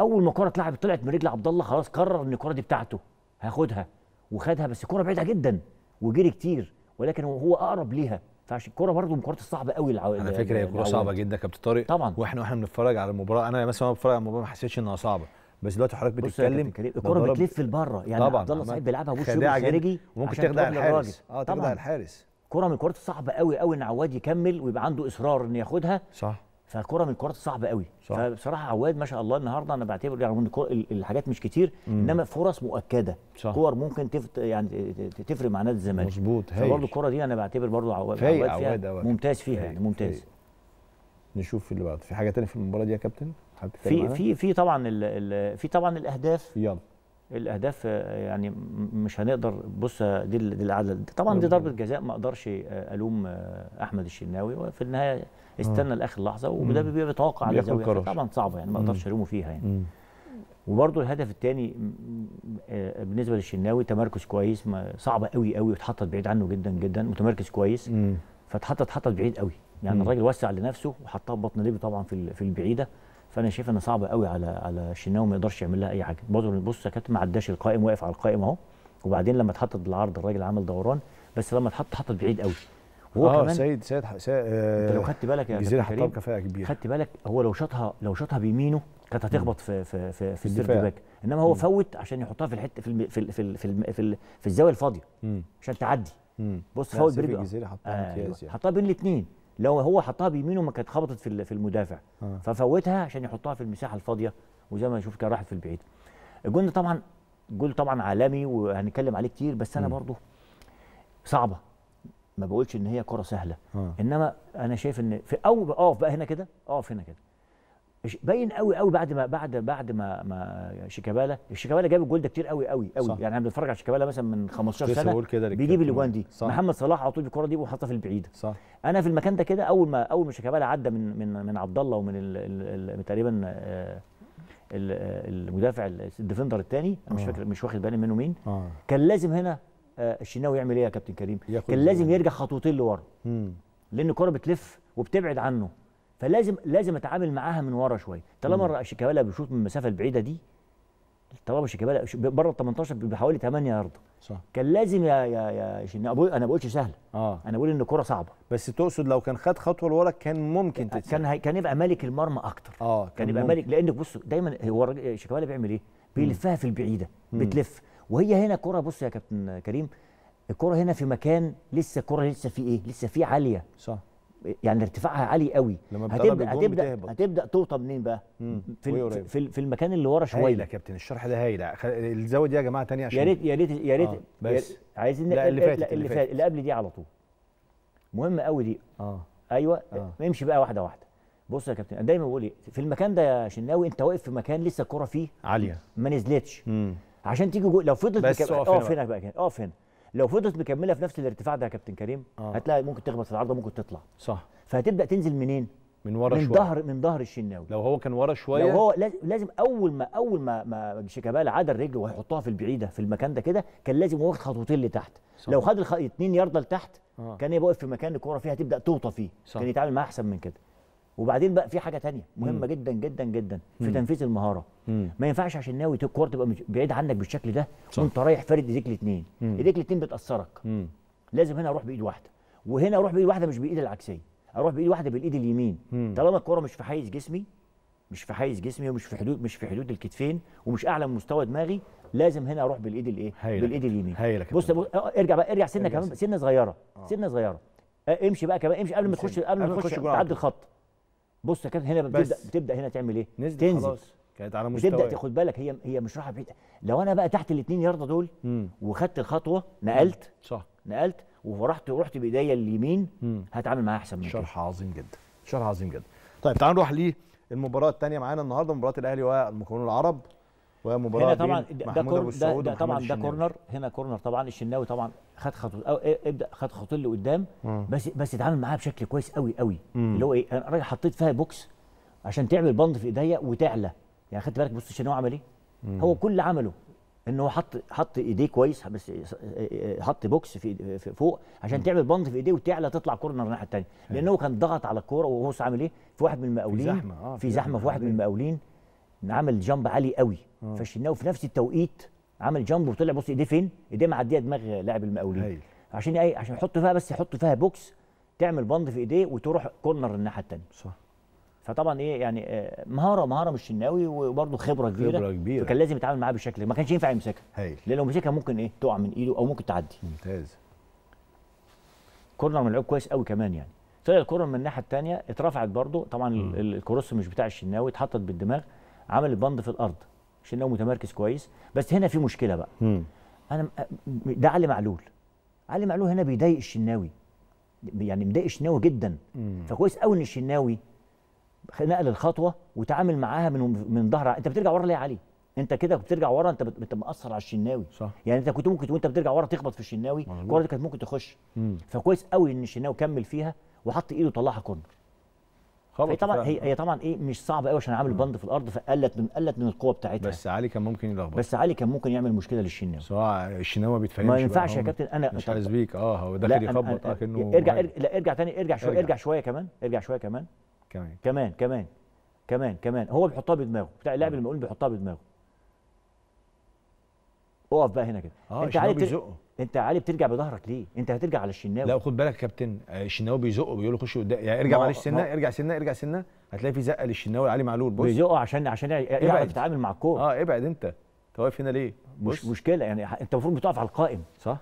اول ما الكره اتلعبت طلعت من رجل عبد الله، خلاص قرر ان الكره دي بتاعته هاخدها، وخدها بس الكره بعيده جدا وجري كتير، ولكن هو اقرب ليها. فعشان الكوره برضه من الكرات الصعبه قوي العواد. انا فاكر هي كوره صعبه جدا يا كابتن طارق طبعا، واحنا واحنا بنتفرج على المباراه، انا مثلا بتفرج على المباراه ما حسيتش انها صعبه، بس دلوقتي حضرتك بتتكلم الكوره بتلف لبره، يعني عبد الله سعيد بيلعبها وش خارجي وممكن تخدع الحارس. اه تخدع الحارس، كوره من الكرات الصعبه قوي قوي ان عواد يكمل ويبقى عنده اصرار انه ياخدها. صح، فكوره من الكرات الصعبه قوي. فبصراحه عواد ما شاء الله النهارده انا بعتبر يعني الحاجات مش كتير مم. انما فرص مؤكده، كور ممكن تفت يعني تفرق مع نادي الزمالك. مظبوط، فبرضه الكوره دي انا بعتبر برضه عواد فيها ممتاز، فيها يعني ممتاز. نشوف اللي بعده، في حاجه ثانيه في المباراه دي يا كابتن؟ في في في طبعا في طبعا الاهداف. يلا الاهداف يعني مش هنقدر. بص دي القعده طبعا دي ضربه جزاء، ما اقدرش الوم احمد الشناوي، وفي النهايه استنى لاخر لحظه وده بيتوقع على زاويه طبعا صعبه، يعني ما اقدرش الومه فيها يعني. وبرده الهدف الثاني بالنسبه للشناوي، تمركز كويس، صعبه قوي قوي، اتحطت بعيد عنه جدا جدا، متمركز كويس. فاتحطت حطت بعيد قوي يعني. مم. الراجل وسع لنفسه وحطها ببطن ليبي طبعا في في البعيده، فانا شايف انها صعبه قوي على على الشناوي، ما يقدرش يعمل لها اي حاجه. برضه بص يا كابتن ما عداش القائم، واقف على القائم اهو، وبعدين لما اتحطت بالعرض الراجل عمل دوران، بس لما اتحط حطت بعيد قوي. وهو اه كمان سيد سيد انت لو خدت بالك يا كابتن كريم كفاءه كبيره، خدت بالك هو لو شاطها لو شاطها بيمينه كانت هتخبط في في في, في السيرت باك، انما هو مم. فوت عشان يحطها في الحته في في في في, في, في الزاويه الفاضيه عشان تعدي. مم. بص فوت برجله الجزيري حطها امتياز يعني، حطها بين الاثنين، لو هو حطها بيمينه ما كانت خبطت في في المدافع آه. ففوتها عشان يحطها في المساحه الفاضيه، وزي ما شوف كان راحت في البعيد. الجول طبعا جول طبعا عالمي وهنتكلم عليه كتير، بس انا برضه صعبه، ما بقولش ان هي كره سهله آه. انما انا شايف ان في او اقف بقى هنا كده، اقف هنا كده باين قوي قوي بعد ما بعد بعد ما ما شيكابالا شيكابالا جاب الجول ده كتير قوي قوي قوي صح. يعني احنا بنتفرج على شيكابالا مثلا من خمستاشر سنه بيجيب الاجوان دي صح. محمد صلاح على طول الكوره دي وحطها في البعيده صح. انا في المكان ده كده اول ما اول ما شيكابالا عدى من من من عبد الله ومن تقريبا المدافع الديفندر الثاني انا مش فاكر مش واخد بالي منه مين آه. كان لازم هنا الشناوي يعمل ايه يا كابتن كريم؟ كان لازم يرجع خطوتين لورا لان الكوره بتلف وبتبعد عنه، فلازم لازم اتعامل معاها من ورا شويه. طالما شيكابالا بيشوط من المسافه البعيده دي، طالما شيكابالا بره ال تمنتاشر بحوالي تمنية يارد صح، كان لازم يا يا يا شناوي أبو... انا ما بقولش سهله آه. انا بقول ان الكره صعبه، بس تقصد لو كان خد خطوه لورا كان ممكن تتسهل. كان هي... كان يبقى مالك المرمى اكتر آه. كان, كان يبقى مم... مالك، لان بص دايما هو شيكابالا بيعمل ايه؟ بيلفها في البعيده مم. بتلف، وهي هنا كره. بص يا كابتن كريم الكره هنا في مكان لسه الكره لسه في ايه؟ لسه في عاليه صح، يعني ارتفاعها عالي قوي. لما هتبدا هتبدا هتبدا توطى منين بقى؟ مم. في في في المكان اللي ورا شويه. هايله يا كابتن الشرح ده هايله. الزاويه دي يا جماعه ثانيه عشان يا ريت يا ريت يا ريت آه. عايزين لا اللي فاتت اللي فاتت اللي قبل دي على طول مهم قوي دي اه ايوه آه. امشي بقى واحده واحده. بص يا كابتن انا دايما بقول ايه في المكان ده يا شناوي، انت واقف في مكان لسه الكره فيه عاليه ما نزلتش مم. عشان تيجي لو فضلت اقف هنا بقى اقف هنا لو فضلت مكمله في نفس الارتفاع ده يا كابتن كريم آه. هتلاقي ممكن تخبط في العارضه ممكن تطلع صح، فهتبدا تنزل منين؟ من ورا شويه، من ظهر من ظهر الشناوي. لو هو كان ورا شويه، لو هو لازم اول ما اول ما ما شيكابالا عدى الرجل وهيحطها في البعيده في المكان ده كده، كان لازم واخد خطوتين لتحت صح. لو خد اتنين يارده لتحت آه. كان يبقى واقف في مكان الكوره فيها هتبدا توطى فيه صح. كان يتعامل معاها احسن من كده. وبعدين بقى في حاجه ثانيه مهمه جدا جدا جدا في تنفيذ المهاره. مم. ما ينفعش عشان ناوي الكوره تبقى بعيد عنك بالشكل ده وانت رايح فارد ايديك الاثنين، ايديك الاثنين بتاثرك. مم. لازم هنا اروح بايد واحده، وهنا اروح بايد واحده مش بايد العكسيه، اروح بايد واحده بالايد اليمين. مم. طالما الكوره مش في حيز جسمي مش في حيز جسمي ومش في حدود مش في حدود الكتفين ومش اعلى من مستوى دماغي، لازم هنا اروح بالايد الايه؟ بالايد اليمين. بص ارجع بقى ارجع سنه كمان سنه صغيره سنه صغيره آه. امشي بقى كمان امشي قبل ما تخش قبل ما تخش تعدي الخط. بص يا كابتن هنا بتبدا بتبدا هنا تعمل ايه؟ تنزل خلاص كانت على مستوى، بتبدا تاخد بالك هي هي مش رايحه بعيد. لو انا بقى تحت الاثنين يارده دول مم. وخدت الخطوه نقلت صح نقلت ورحت رحت بايديا اليمين مم. هتعامل معاها احسن من كده. شرح عظيم جدا شرح عظيم جدا. طيب تعالوا نروح للمباراه الثانيه معانا النهارده، مباراه الاهلي والمكونين العرب، ومباراه طبعا محمود ابو سعود. ده طبعا ده كورنر، هنا كورنر طبعا الشناوي طبعا خد خطوه أو ابدا خد خطوه اللي قدام بس بس اتعامل معاها بشكل كويس قوي قوي اللي هو ايه، انا راجل حطيت فيها بوكس عشان تعمل بند في ايديا وتعلى. يعني خدت بالك بص الشناوي عمل ايه؟ هو كل اللي عمله ان هو حط حط ايديه كويس بس حط بوكس في فوق عشان مم. تعمل بند في ايديه وتعلى تطلع كورنر الناحيه الثانيه، لان هو كان ضغط على الكوره وهو عامل ايه؟ في واحد من المقاولين في زحمه آه في زحمه في واحد من المقاولين عمل جامب عالي قوي آه. فالشناوي في نفس التوقيت عمل جامب وطلع بص ايديه فين؟ ايديه معديه دماغ لاعب المقاولين عشان ايه؟ عشان يحط فيها بس يحط فيها بوكس تعمل بند في ايديه وتروح كورنر الناحيه الثانيه صح. فطبعا ايه يعني مهاره مهاره مش الشناوي وبرده خبره كبيره خبره كبيره فكان لازم يتعامل معاها بشكل ما كانش ينفع يمسكها، لان لو مسكها ممكن ايه؟ تقع من ايده او ممكن تعدي. ممتاز. كورنر ملعوب كويس قوي كمان يعني. طلع الكورنر من الناحيه الثانيه اترفعت برده طبعا م. الكروس مش بتاع الشناوي اتحطت بالدماغ عمل البند في الارض. الشناوي متمركز كويس، بس هنا في مشكله بقى. م. انا ده علي معلول. علي معلول هنا بيضايق الشناوي. يعني مضايق الشناوي جدا. م. فكويس قوي ان الشناوي نقل الخطوه وتعامل معاها من من ظهر. انت بترجع ورا ليه يا علي؟ انت كده بترجع ورا، انت بت... مأثر على الشناوي صح. يعني انت كنت ممكن وانت بترجع ورا تخبط في الشناوي، الكوره دي كانت ممكن تخش. مم. فكويس قوي ان الشناوي كمل فيها وحط ايده وطلعها كورنر. هي طبعا فعلا. هي طبعا ايه مش صعبه قوي عشان عامل بند في الارض، فقلت من قلت من القوه بتاعتها. بس علي كان ممكن يلخبط، بس علي كان ممكن يعمل مشكله للشناوي. صح الشناوي ما بيتفهمش، ما ينفعش يا كابتن انا مش عايز بيك. اه هو داخل يخبط اكنه. ارجع لا ارجع تاني، ارجع شويه، ارجع شويه كمان، ارجع شويه كمان كمان كمان كمان كمان كمان. هو بيحطها بدماغه بتاع اللاعب المقول، بيحطها بدماغه. اقف بقى هنا كده. اه انت علي بيزقه، انت علي بترجع بظهرك ليه؟ انت هترجع على الشناوي. لا خد بالك يا كابتن، الشناوي بيزقه بيقول له خش قدام، يعني ارجع معلش سنه، ارجع سنه، ارجع سنه، هتلاقي في زقه للشناوي لعلي معلول. بص بيزقه عشان عشان يعرف يتعامل مع الكوره. اه ابعد، انت انت واقف هنا ليه؟ مش مشكله يعني، انت المفروض بتقف على القائم صح؟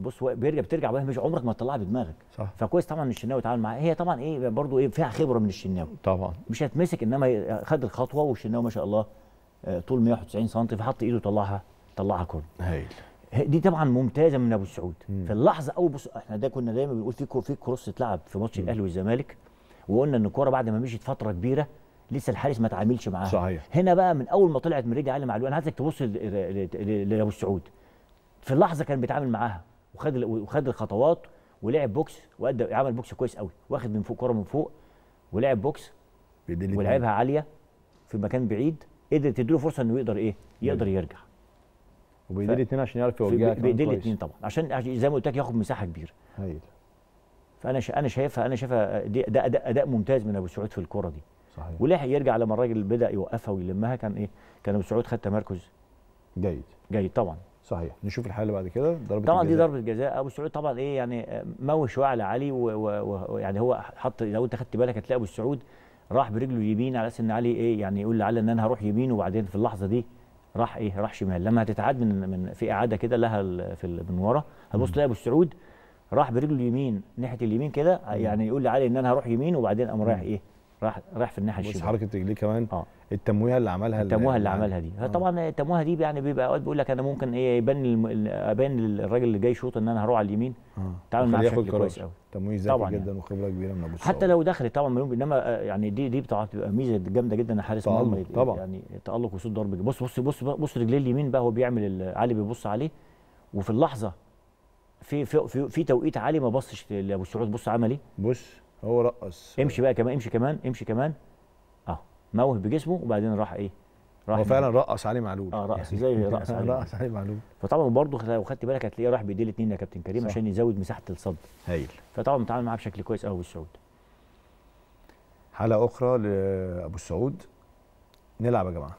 بص بيرجع بترجع بقى، مش عمرك ما تطلعها بدماغك صح. فكويس طبعا الشناوي اتعامل معاها. هي طبعا ايه برضو ايه فيها خبره من الشناوي طبعا، مش هتمسك، انما خد الخطوه والشناوي ما شاء الله طول مية وتسعين سم، فحط ايده وطلعها طلعها كورنر. هايل دي طبعا ممتازه من ابو سعود مم. في اللحظه اول. بص احنا ده كنا دايما بنقول في في كروس اتلعب في ماتش الاهلي والزمالك، وقلنا ان الكوره بعد ما مشيت فتره كبيره لسه الحارس ما تعاملش معاها صحيح. هنا بقى من اول ما طلعت من رجل علي معلول، انا عايزك تبص لابو سعود في اللحظه كان بيتعامل معاها وخد وخد الخطوات ولعب بوكس، وادى عمل بوكس كويس قوي، واخد من فوق كوره من فوق ولعب بوكس ولعبها عاليه في مكان بعيد، قدر تديله فرصه انه يقدر ايه يقدر مم. يرجع. وبايديه الاثنين عشان يعرف يوجهها كويس. بايديه الاثنين طبعا عشان زي ما قلت لك ياخد مساحه كبيره. هايل. فانا انا شايفها انا شايفها ده اداء اداء ممتاز من ابو سعود في الكره دي. صحيح. ولحق يرجع لما الراجل بدا يوقفها ويلمها، كان ايه؟ كان ابو سعود خد تمركز جيد. جيد طبعا. صحيح. نشوف الحل اللي بعد كده، ضربه طبعا الجزاء. دي ضربه جزاء ابو سعود طبعا ايه يعني موه شويه على علي، ويعني هو حط، لو انت خدت بالك هتلاقي ابو سعود راح برجله اليمين على اساس ان علي ايه يعني يقول لعلي ان انا هروح يمين، وبعدين في اللحظه دي راح ايه راح شمال. لما هتتعاد من من في اعاده كده لها في من ورا، هتبص تلاقي ابو سعود راح برجله اليمين ناحيه اليمين كده، يعني يقول لعلي ان انا هروح يمين، وبعدين قام رايح ايه راح رايح في الناحيه الشمال. بص حركه رجليه كمان اه التمويهه اللي عملها التمويهه اللي عملها دي آه. طبعا التمويهه دي يعني بيبقى اوقات بيقول لك انا ممكن ايه يبان ابان للراجل اللي جاي شوط ان انا هروح على اليمين آه. تعامل معاه بشكل كويس قوي. تمويه ذكي جدا يعني. وخبره كبيره من ابو سعود حتى لو دخلت طبعا، انما يعني دي دي بتبقى ميزه جامده جدا ان حارس المرمى يعني تالق وصوت ضرب. بص بص بص بص رجليه اليمين بقى هو بيعمل علي بيبص عليه، وفي اللحظه في في في, في توقيت علي ما بصش لابو سعود. بص عمل ايه؟ بص هو رقص. امشي بقى كمان، امشي كمان، امشي كمان. موه بجسمه وبعدين راح ايه؟ راح هو فعلا رقص علي معلول. اه رقص زي رقص علي رقص علي معلول. فطبعا برضه لو خدت بالك هتلاقيه راح بايديه الاثنين يا كابتن كريم صح. عشان يزود مساحه الصد. هايل. فطبعا متعامل معاه بشكل كويس قوي بالسعود. حلقه اخرى لابو السعود. نلعب يا جماعه.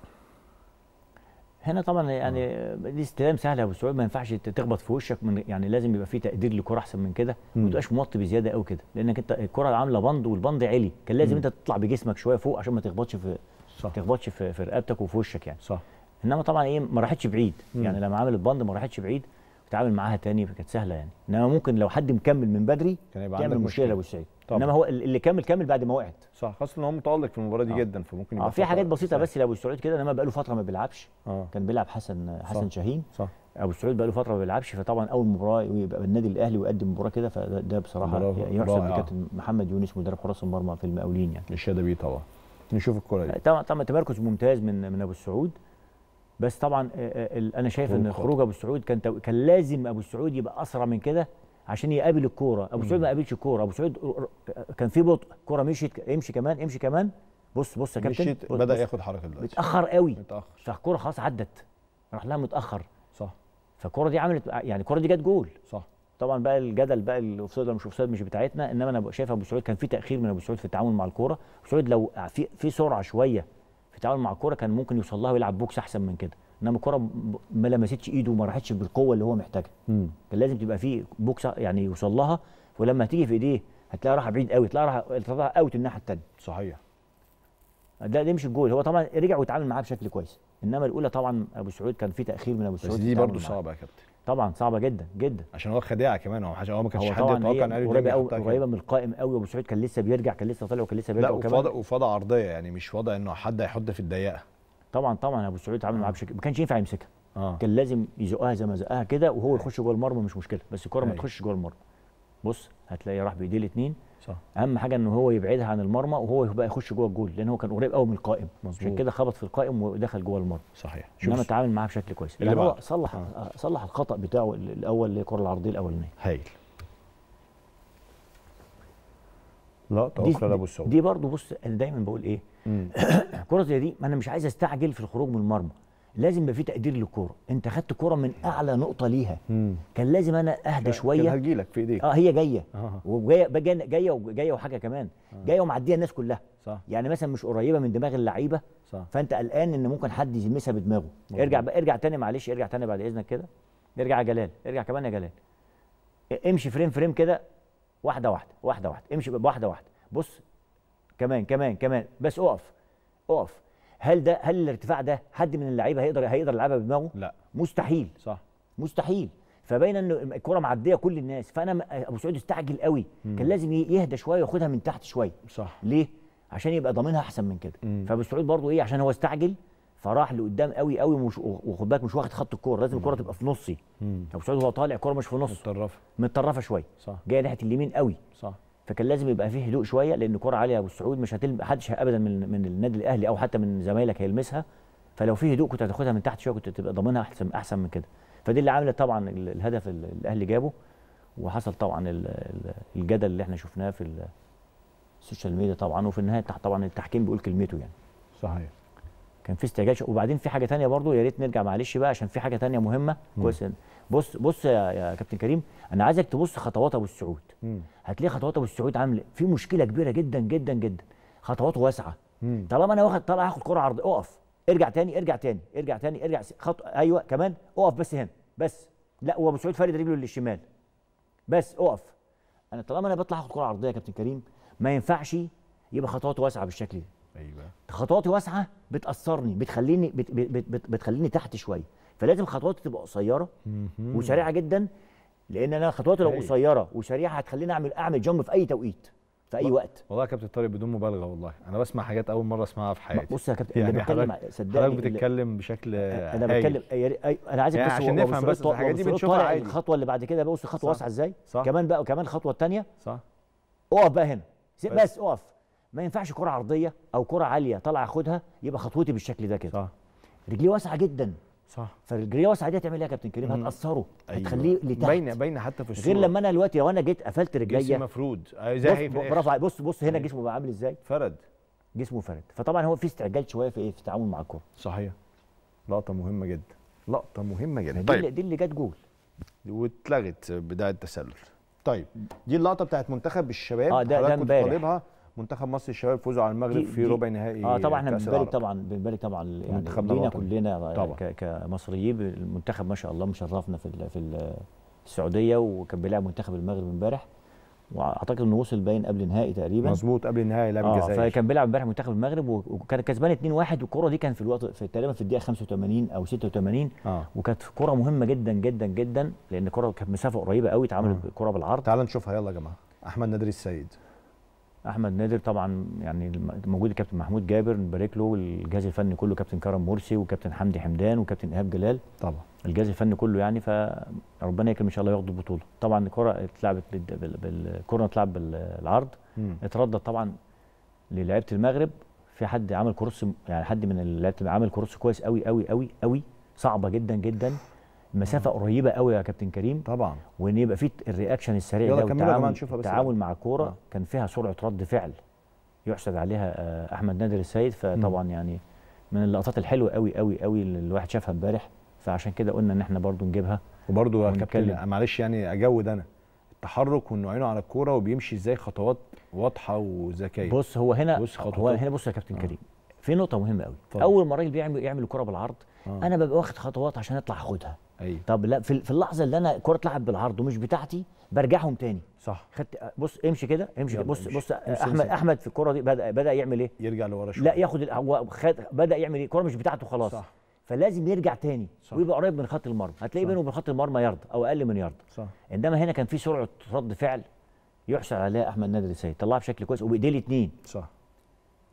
هنا طبعا يعني دي استلام سهله يا ابو السعود، ما ينفعش تخبط في وشك من، يعني لازم يبقى في تقدير للكره احسن من كده، وما تبقاش موطي بزياده قوي كده، لانك انت الكره عامله بند والبند عالي، كان لازم م. انت تطلع بجسمك شويه فوق عشان ما تخبطش في ما تخبطش في, في رقبتك وفي وشك يعني. صح. انما طبعا ايه ما راحتش بعيد م. يعني لما عملت بند ما راحتش بعيد، وتعامل معاها تاني كانت سهله يعني. انما ممكن لو حد مكمل من بدري كان يبقى عندك مشكله يا ابو السعيد. انما هو اللي كمل كمل بعد ما وقعت صح، خاصه ان هو متالق في المباراه دي آه. جدا، فممكن يبقى آه في حاجات بسيطه بس لابو السعود كده. انما بقى له فتره ما بيلعبش آه. كان بيلعب حسن حسن صح. شاهين صح. ابو السعود بقى له فتره ما بيلعبش، فطبعا اول مباراه يبقى النادي الاهلي ويقدم مباراه كده، فده بصراحه يحسب لكابتن محمد يونس مدرب حراس المرمى في المقاولين يعني الشهاده بيه. طبعا نشوف الكره دي طبعا طبعا تمركز ممتاز من من ابو السعود. بس طبعا انا شايف ان خروج ابو السعود كان تو... كان لازم ابو السعود يبقى اسرع من كده عشان يقابل الكوره. ابو السعود ما قابلش الكوره، ابو السعود كان في بطء، الكوره مشيت امشي كمان امشي كمان. بص بص يا كابتن مشيت، بدا ياخد حركه دلوقتي متاخر قوي، متاخر فالكوره خلاص عدت راح لها متاخر صح. فالكوره دي عملت يعني الكوره دي جت جول صح. طبعا بقى الجدل بقى الاوفسايد ولا مش اوفسايد مش بتاعتنا، انما انا شايف ابو السعود كان في تاخير من ابو السعود في التعامل مع الكوره. ابو السعود لو في في سرعه شويه في التعامل مع الكوره كان ممكن يوصل لها ويلعب بوكس احسن من كده، انما الكوره ما لمستش ايده وما راحتش بالقوه اللي هو محتاجها. كان لازم تبقى في بوكس يعني يوصل لها، ولما هتيجي في ايديه هتلاقيها راحه بعيد قوي، تلاقيها راحه اوت الناحيه الثانيه صحيح. ده يمشي الجول. هو طبعا رجع واتعامل معاه بشكل كويس، انما الاولى طبعا ابو سعود كان في تاخير من ابو سعود. بس دي برضه صعبه يا كابتن، طبعا صعبه جدا جدا عشان هو خداع كمان، هو حاجه هو ما كانش حد يتوقع ان قريبه قريبه من القائم قوي، وابو سعود كان لسه بيرجع كان لسه طالع وكان لسه بيرجع وكمان لا وفضى عرضيه، يعني مش وضع انه حد هيحط في الضيقه. طبعا طبعا ابو سعود اتعامل معاه بشكل ما كانش ينفع يمسكها آه. كان لازم يزقها زي ما زقها كده، وهو يخش جوه المرمى مش مشكله، بس الكره ما تخش جوه المرمى. بص هتلاقيه راح بايديه الاثنين صح. اهم حاجه ان هو يبعدها عن المرمى وهو بقى يخش جوه الجول، لان هو كان قريب قوي من القائم مظبوط، عشان كده خبط في القائم ودخل جوه المرمى صحيح. انما اتعامل معاه بشكل كويس اللي يعني هو صلح آه. صلح الخطا بتاعه الاول، الكره العرضيه الاولانيه. هايل. لقطه اخرى لابو سعود دي برضه. بص انا دايما بقول ايه كره زي دي ما انا مش عايز استعجل في الخروج من المرمى، لازم يبقى في تقدير للكوره. انت خدت كوره من اعلى نقطه ليها، مم. كان لازم انا اهدى شويه، كان هتجيلك في ايديك. اه هي جايه آه. وجايه جايه وجايه وحاجه كمان آه. جايه ومعديه الناس كلها صح. يعني مثلا مش قريبه من دماغ اللعيبه صح. فانت قلقان ان ممكن حد يلمسها بدماغه مم. ارجع بقى ارجع تاني معلش ارجع تاني بعد اذنك كده، ارجع يا جلال، ارجع كمان يا جلال، امشي فريم فريم كده، واحده واحده واحده واحده، امشي واحده واحده، بص كمان كمان كمان، بس اقف اقف. هل ده هل الارتفاع ده حد من اللعيبه هيقدر هيقدر يلعبها بدماغه؟ لا مستحيل صح مستحيل. فباين ان الكره معديه كل الناس، فانا ابو سعود استعجل قوي، مم. كان لازم يهدى شويه وياخدها من تحت شويه صح. ليه؟ عشان يبقى ضامنها احسن من كده. فابو سعود برضه ايه، عشان هو استعجل فراح لقدام قوي قوي، وخد بالك مش واخد خط الكوره، لازم الكوره تبقى في نصي. ابو سعود هو طالع الكوره مش في نصه، متطرفه متطرفه شويه صح، جايه ناحيه اليمين قوي صح. فكان لازم يبقى فيه هدوء شويه، لان كرة عاليه يا ابو السعود مش هتلم حدش ابدا من من النادي الاهلي او حتى من زمايلك هيلمسها. فلو فيه هدوء كنت هتاخدها من تحت شويه، كنت تبقى ضامنها احسن احسن من كده. فدي اللي عملت طبعا الهدف الاهلي جابه، وحصل طبعا الجدل اللي احنا شفناه في السوشيال ميديا طبعا، وفي النهايه طبعا التحكيم بيقول كلمته يعني. صحيح. كان في استعجال. وبعدين في حاجه ثانيه برضو يا ريت نرجع معلش بقى، عشان في حاجه ثانيه مهمه كويس. بص بص يا, يا كابتن كريم، انا عايزك تبص خطوات ابو السعود. هتلاقي خطوات ابو السعود عامل في مشكله كبيره جدا جدا جدا، خطواته واسعه. مم. طالما انا واخد طالع هاخد كره عرضيه، اقف ارجع تاني ارجع تاني ارجع تاني ارجع خط ايوه كمان اقف بس هنا بس. لا وابو السعود فارد رجله للشمال بس اقف. انا طالما انا بطلع هاخد كره عرضيه يا كابتن كريم ما ينفعش يبقى خطواته واسعه بالشكل ده. ايوه خطواتي واسعه بتاثرني، بتخليني بت بت بت بتخليني تحت شويه، فلازم خطواتي تبقى قصيره وسريعه جدا، لان انا خطواتي لو قصيره وسريعه هتخليني اعمل اعمل جامب في اي توقيت في اي وقت. والله يا كابتن طارق بدون مبالغه والله انا بسمع حاجات اول مره اسمعها في حياتي. بص يا كابتن يعني حضرتك بتتكلم بشكل انا بتكلم انا عايزك يعني بس عشان نفهم بس الحاجات دي بنشوفها عادي. الخطوه اللي بعد كده بص خطوه واسعه ازاي كمان بقى، وكمان الخطوه الثانيه صح. اقف بقى هنا بس اقف. ما ينفعش كره عرضيه او كره عاليه طالعه اخدها يبقى خطوتي بالشكل ده كده صح. رجليه واسعه جدا صح. فرجليه واسعه دي هتعمل ايه يا كابتن كريم؟ هتاثره أيوة. هتخليه لتحت باينه باينه حتى في الصوره، غير لما انا دلوقتي لو انا جيت قفلت رجليه جسمي مفرود زي برافو. بص بص هنا جسمه بقى عامل ازاي؟ فرد جسمه فرد. فطبعا هو في استعجال شويه في ايه في التعامل مع الكره صحيح. لقطه مهمه جدا لقطه مهمه جدا. طيب دي اللي جت جول واتلغت بدايه التسلل. طيب دي اللقطه بتاعت منتخب الشباب اه ده ده منتخب مصر الشباب فوزوا على المغرب في ربع نهائي اه طبعا احنا بنبارك طبعا بنبارك طبعا يعني لينا كلنا طبعا. كمصريين المنتخب ما شاء الله مشرفنا في في السعوديه، وكان بيلعب منتخب المغرب امبارح، واعتقد انه وصل باين قبل نهائي تقريبا مظبوط قبل نهائي لعب الجزائر اه. فكان بيلعب امبارح منتخب المغرب وكان كسبان اتنين واحد، والكره دي كان في الوقت في تقريبا في الدقيقه خمسة وتمانين او ستة وتمانين آه. وكانت كره مهمه جدا جدا جدا، لان الكره كانت مسافه قريبه قوي اتعملت آه. كره بالعرض. تعال نشوفها يلا يا جماعه. احمد نادر السيد احمد نادر طبعا يعني موجود الكابتن محمود جابر نبارك له، والجهاز الفني كله كابتن كرم مرسي وكابتن حمدي حمدان وكابتن ايهاب جلال طبعا الجهاز الفني كله يعني. فربنا يكرم ان شاء الله ياخدوا البطوله. طبعا الكره اتلعبت بالكره اتلعب بالعرض اتردد طبعا للاعيبه المغرب. في حد عمل كروس يعني حد من اللعيبه عمل كروس كويس قوي قوي قوي قوي صعبه جدا جدا مسافه قريبه قوي يا كابتن كريم طبعا. وان يبقى في الرياكشن السريع ده والتعامل التعامل مع الكوره آه. كان فيها سرعه رد فعل يحسد عليها احمد نادر السيد. فطبعا م. يعني من اللقطات الحلوه قوي قوي قوي اللي الواحد شافها امبارح، فعشان كده قلنا ان احنا برضو نجيبها. وبرضو يا كابتن معلش يعني اجود انا التحرك وانه عينه على الكوره وبيمشي ازاي خطوات واضحه وذكيه. بص هو هنا بص هو هنا بص يا كابتن آه. كريم في نقطه مهمه قوي طبعا. اول ما الراجل بيعمل يعمل الكوره بالعرض آه. انا ببقى واخد خطوات عشان اطلع اخدها أيوة. طب لا في اللحظه اللي انا الكره اتلعب بالعرض ومش بتاعتي برجعهم تاني صح. خدت بص امشي كده امشي كده بص امشي. بص امشي. احمد امشي. احمد في الكره دي بدا بدا يعمل ايه؟ يرجع لورا شويه لا ياخد خد بدا يعمل ايه؟ الكره مش بتاعته خلاص صح. فلازم يرجع تاني صح. ويبقى قريب من خط المرمى، هتلاقيه بينه وبين خط المرمى يارد او اقل من يارد صح. انما هنا كان في سرعه رد فعل يحسن عليها احمد نادر السيد، طلعها بشكل كويس وبايديه الاثنين صح.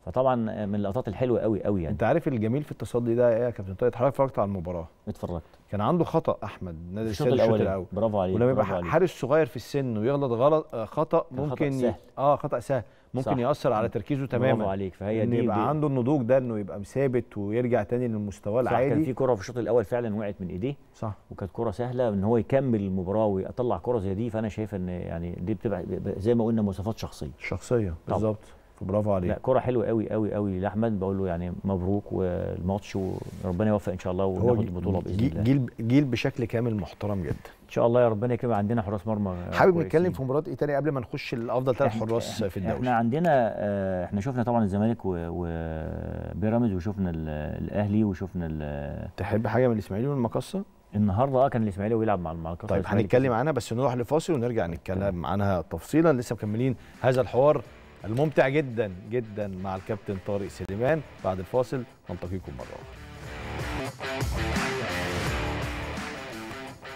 فطبعا من اللقطات الحلوه قوي قوي يعني. انت عارف الجميل في التصدي ده ايه يا كابتن طارق؟ حضرتك اتفرجت على المباراه؟ اتفرجت. كان عنده خطا احمد نادر الشوط الاول الاول برافو عليك. ولما يبقى حارس صغير في السن ويغلط غلط خطا ممكن خطأ سهل. اه خطا سهل ممكن صح. ياثر على تركيزه تماما. برافو عليك. فهي دي يبقى دي. عنده النضوج ده انه يبقى مثابت ويرجع تاني للمستوى العادي. كان في كره في الشوط الاول فعلا وقعت من ايديه صح، وكانت كره سهله ان هو يكمل المباراه ويطلع كره زي دي. فانا شايف ان يعني دي بتبقى زي ما قلنا مواصفات شخصيه شخصيه بالظبط. برافو عليك. لا كرة حلوة قوي قوي قوي لاحمد، بقول له يعني مبروك والماتش وربنا يوفق ان شاء الله وناخد البطولة باذن الله. جيل جيل بشكل كامل محترم جدا. ان شاء الله يا ربنا يكرم. عندنا حراس مرمى حابب نتكلم في مباراة ايه تاني قبل ما نخش الافضل ثلاث حراس في الدوري؟ احنا عندنا اه احنا شفنا طبعا الزمالك وبيراميدز وشفنا الاهلي وشفنا. تحب حاجة من الاسماعيلي والمقصة؟ النهارده اه كان الاسماعيلي ويلعب مع المقصة. طيب هنتكلم عنها بس نروح لفاصل ونرجع نتكلم عنها تفصيلا. لسه مكملين هذا الحوار الممتع جدا جدا مع الكابتن طارق سليمان بعد الفاصل. نلتقيكم مره اخرى.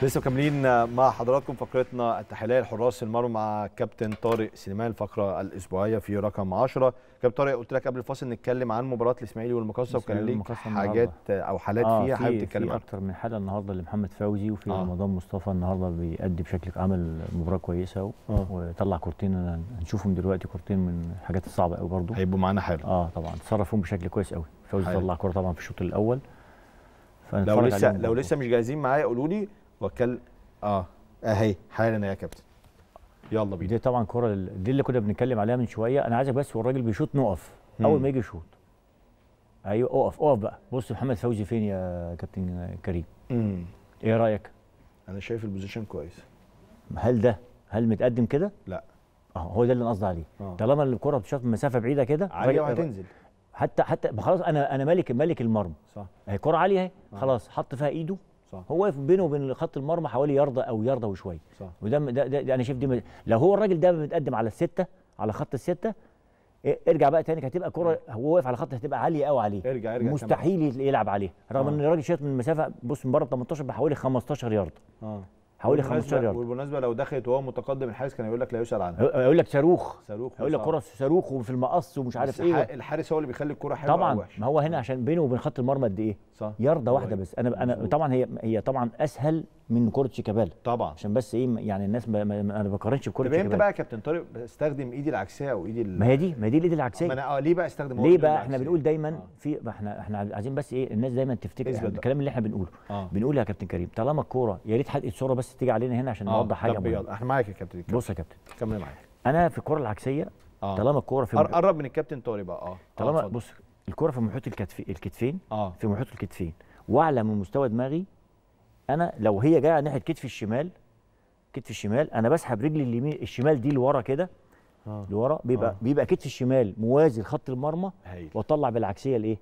لسه مكملين مع حضراتكم فقرتنا التحليليه لحراس المرمى مع الكابتن طارق سليمان، الفقره الاسبوعيه في رقم عشرة. كابتن طارق قلت لك قبل الفاصل نتكلم عن مباراه الاسماعيلي والمقصه، وكان ليك حاجات او حالات آه فيها حابب تتكلم عنها. اكتر من حاله النهارده لمحمد فوزي، وفي آه. رمضان مصطفى النهارده بيأدي بشكل عمل مباراه كويسه و... آه. وطلع كورتين هنشوفهم دلوقتي، كورتين من الحاجات الصعبه قوي برضه هيبقوا معانا حلو. اه طبعا اتصرف فيهم بشكل كويس قوي. فوزي طلع كوره طبعا في الشوط الاول. لو لسه لو لسه مش جاهزين معايا قولوا لي وكل اه اهي حالا يا كابتن يلا بينا. دي طبعا كرة دي اللي كنا بنتكلم عليها من شويه. انا عايزك بس والراجل بيشوط نقف اول ما يجي يشوط. ايوه اقف اقف بقى. بص محمد فوزي فين يا كابتن كريم؟ امم ايه رايك؟ انا شايف البوزيشن كويس. هل ده هل متقدم كده؟ لا اه هو ده اللي انا قصدي عليه. آه. طالما الكره بتشوط من مسافه بعيده كده عاليه وهتنزل حتى حتى خلاص. انا انا ملك ملك المرمى صح. اهي كره عاليه اهي خلاص حط فيها ايده صح. هو واقف بينه وبين خط المرمى حوالي يرضى او يرضى وشويه. وده ده ده انا شايف دي م... لو هو الراجل ده متقدم على السته على خط السته إيه ارجع بقى تاني هتبقى كره هو واقف على خط هتبقى عاليه قوي عليه. ارجع ارجع مستحيل كمان. يلعب عليها رغم آه. ان الراجل شايط من مسافه بص من بره تمنتاشر بحوالي خمستاشر يرضى. اه حوالي خمستاشر يرضى. وبالمناسبه لو دخلت وهو متقدم الحارس كان يقول لك لا يسال عنها. يقول لك صاروخ صاروخ يقول لك كره صاروخ وفي المقص ومش عارف ايه. الحارس هو اللي بيخلي الكره حلوه طبعا. ما هو هنا عشان بينه وبين خط المرمى قد ايه؟ صح يرضى واحده بس. انا انا طبعا هي هي طبعا اسهل من كره شيكابالا طبعا عشان بس ايه يعني الناس ما انا ما بقارنش بكره شيكابالا. طب امتى بقى يا كابتن طارق استخدم ايدي العكسيه او ايدي؟ ما هي دي ما هي دي الايد العكسيه. ما انا اه ليه بقى استخدم ليه بقى احنا بنقول دايما في احنا احنا عايزين بس ايه الناس دايما تفتكر الكلام اللي احنا بنقوله. بنقول يا كابتن كريم طالما الكوره يا ريت حد الصوره بس تيجي علينا هنا عشان نوضح حاجه. طب يلا احنا معاك يا كابتن. بص يا كابتن كمل معايا. انا في الكوره العكسيه آه. طالما الكوره في قرب من الكابتن طارق بقى اه طالما بص الكوره في محيط الكتفين اه في محيط الكتفين واعلى من مستوى دماغي. انا لو هي جايه ناحيه كتفي الشمال كتفي الشمال انا بسحب رجلي اليمين الشمال دي لورا كده آه. لورا بيبقى آه. بيبقى كتفي الشمال موازي لخط المرمى واطلع بالعكسيه الايه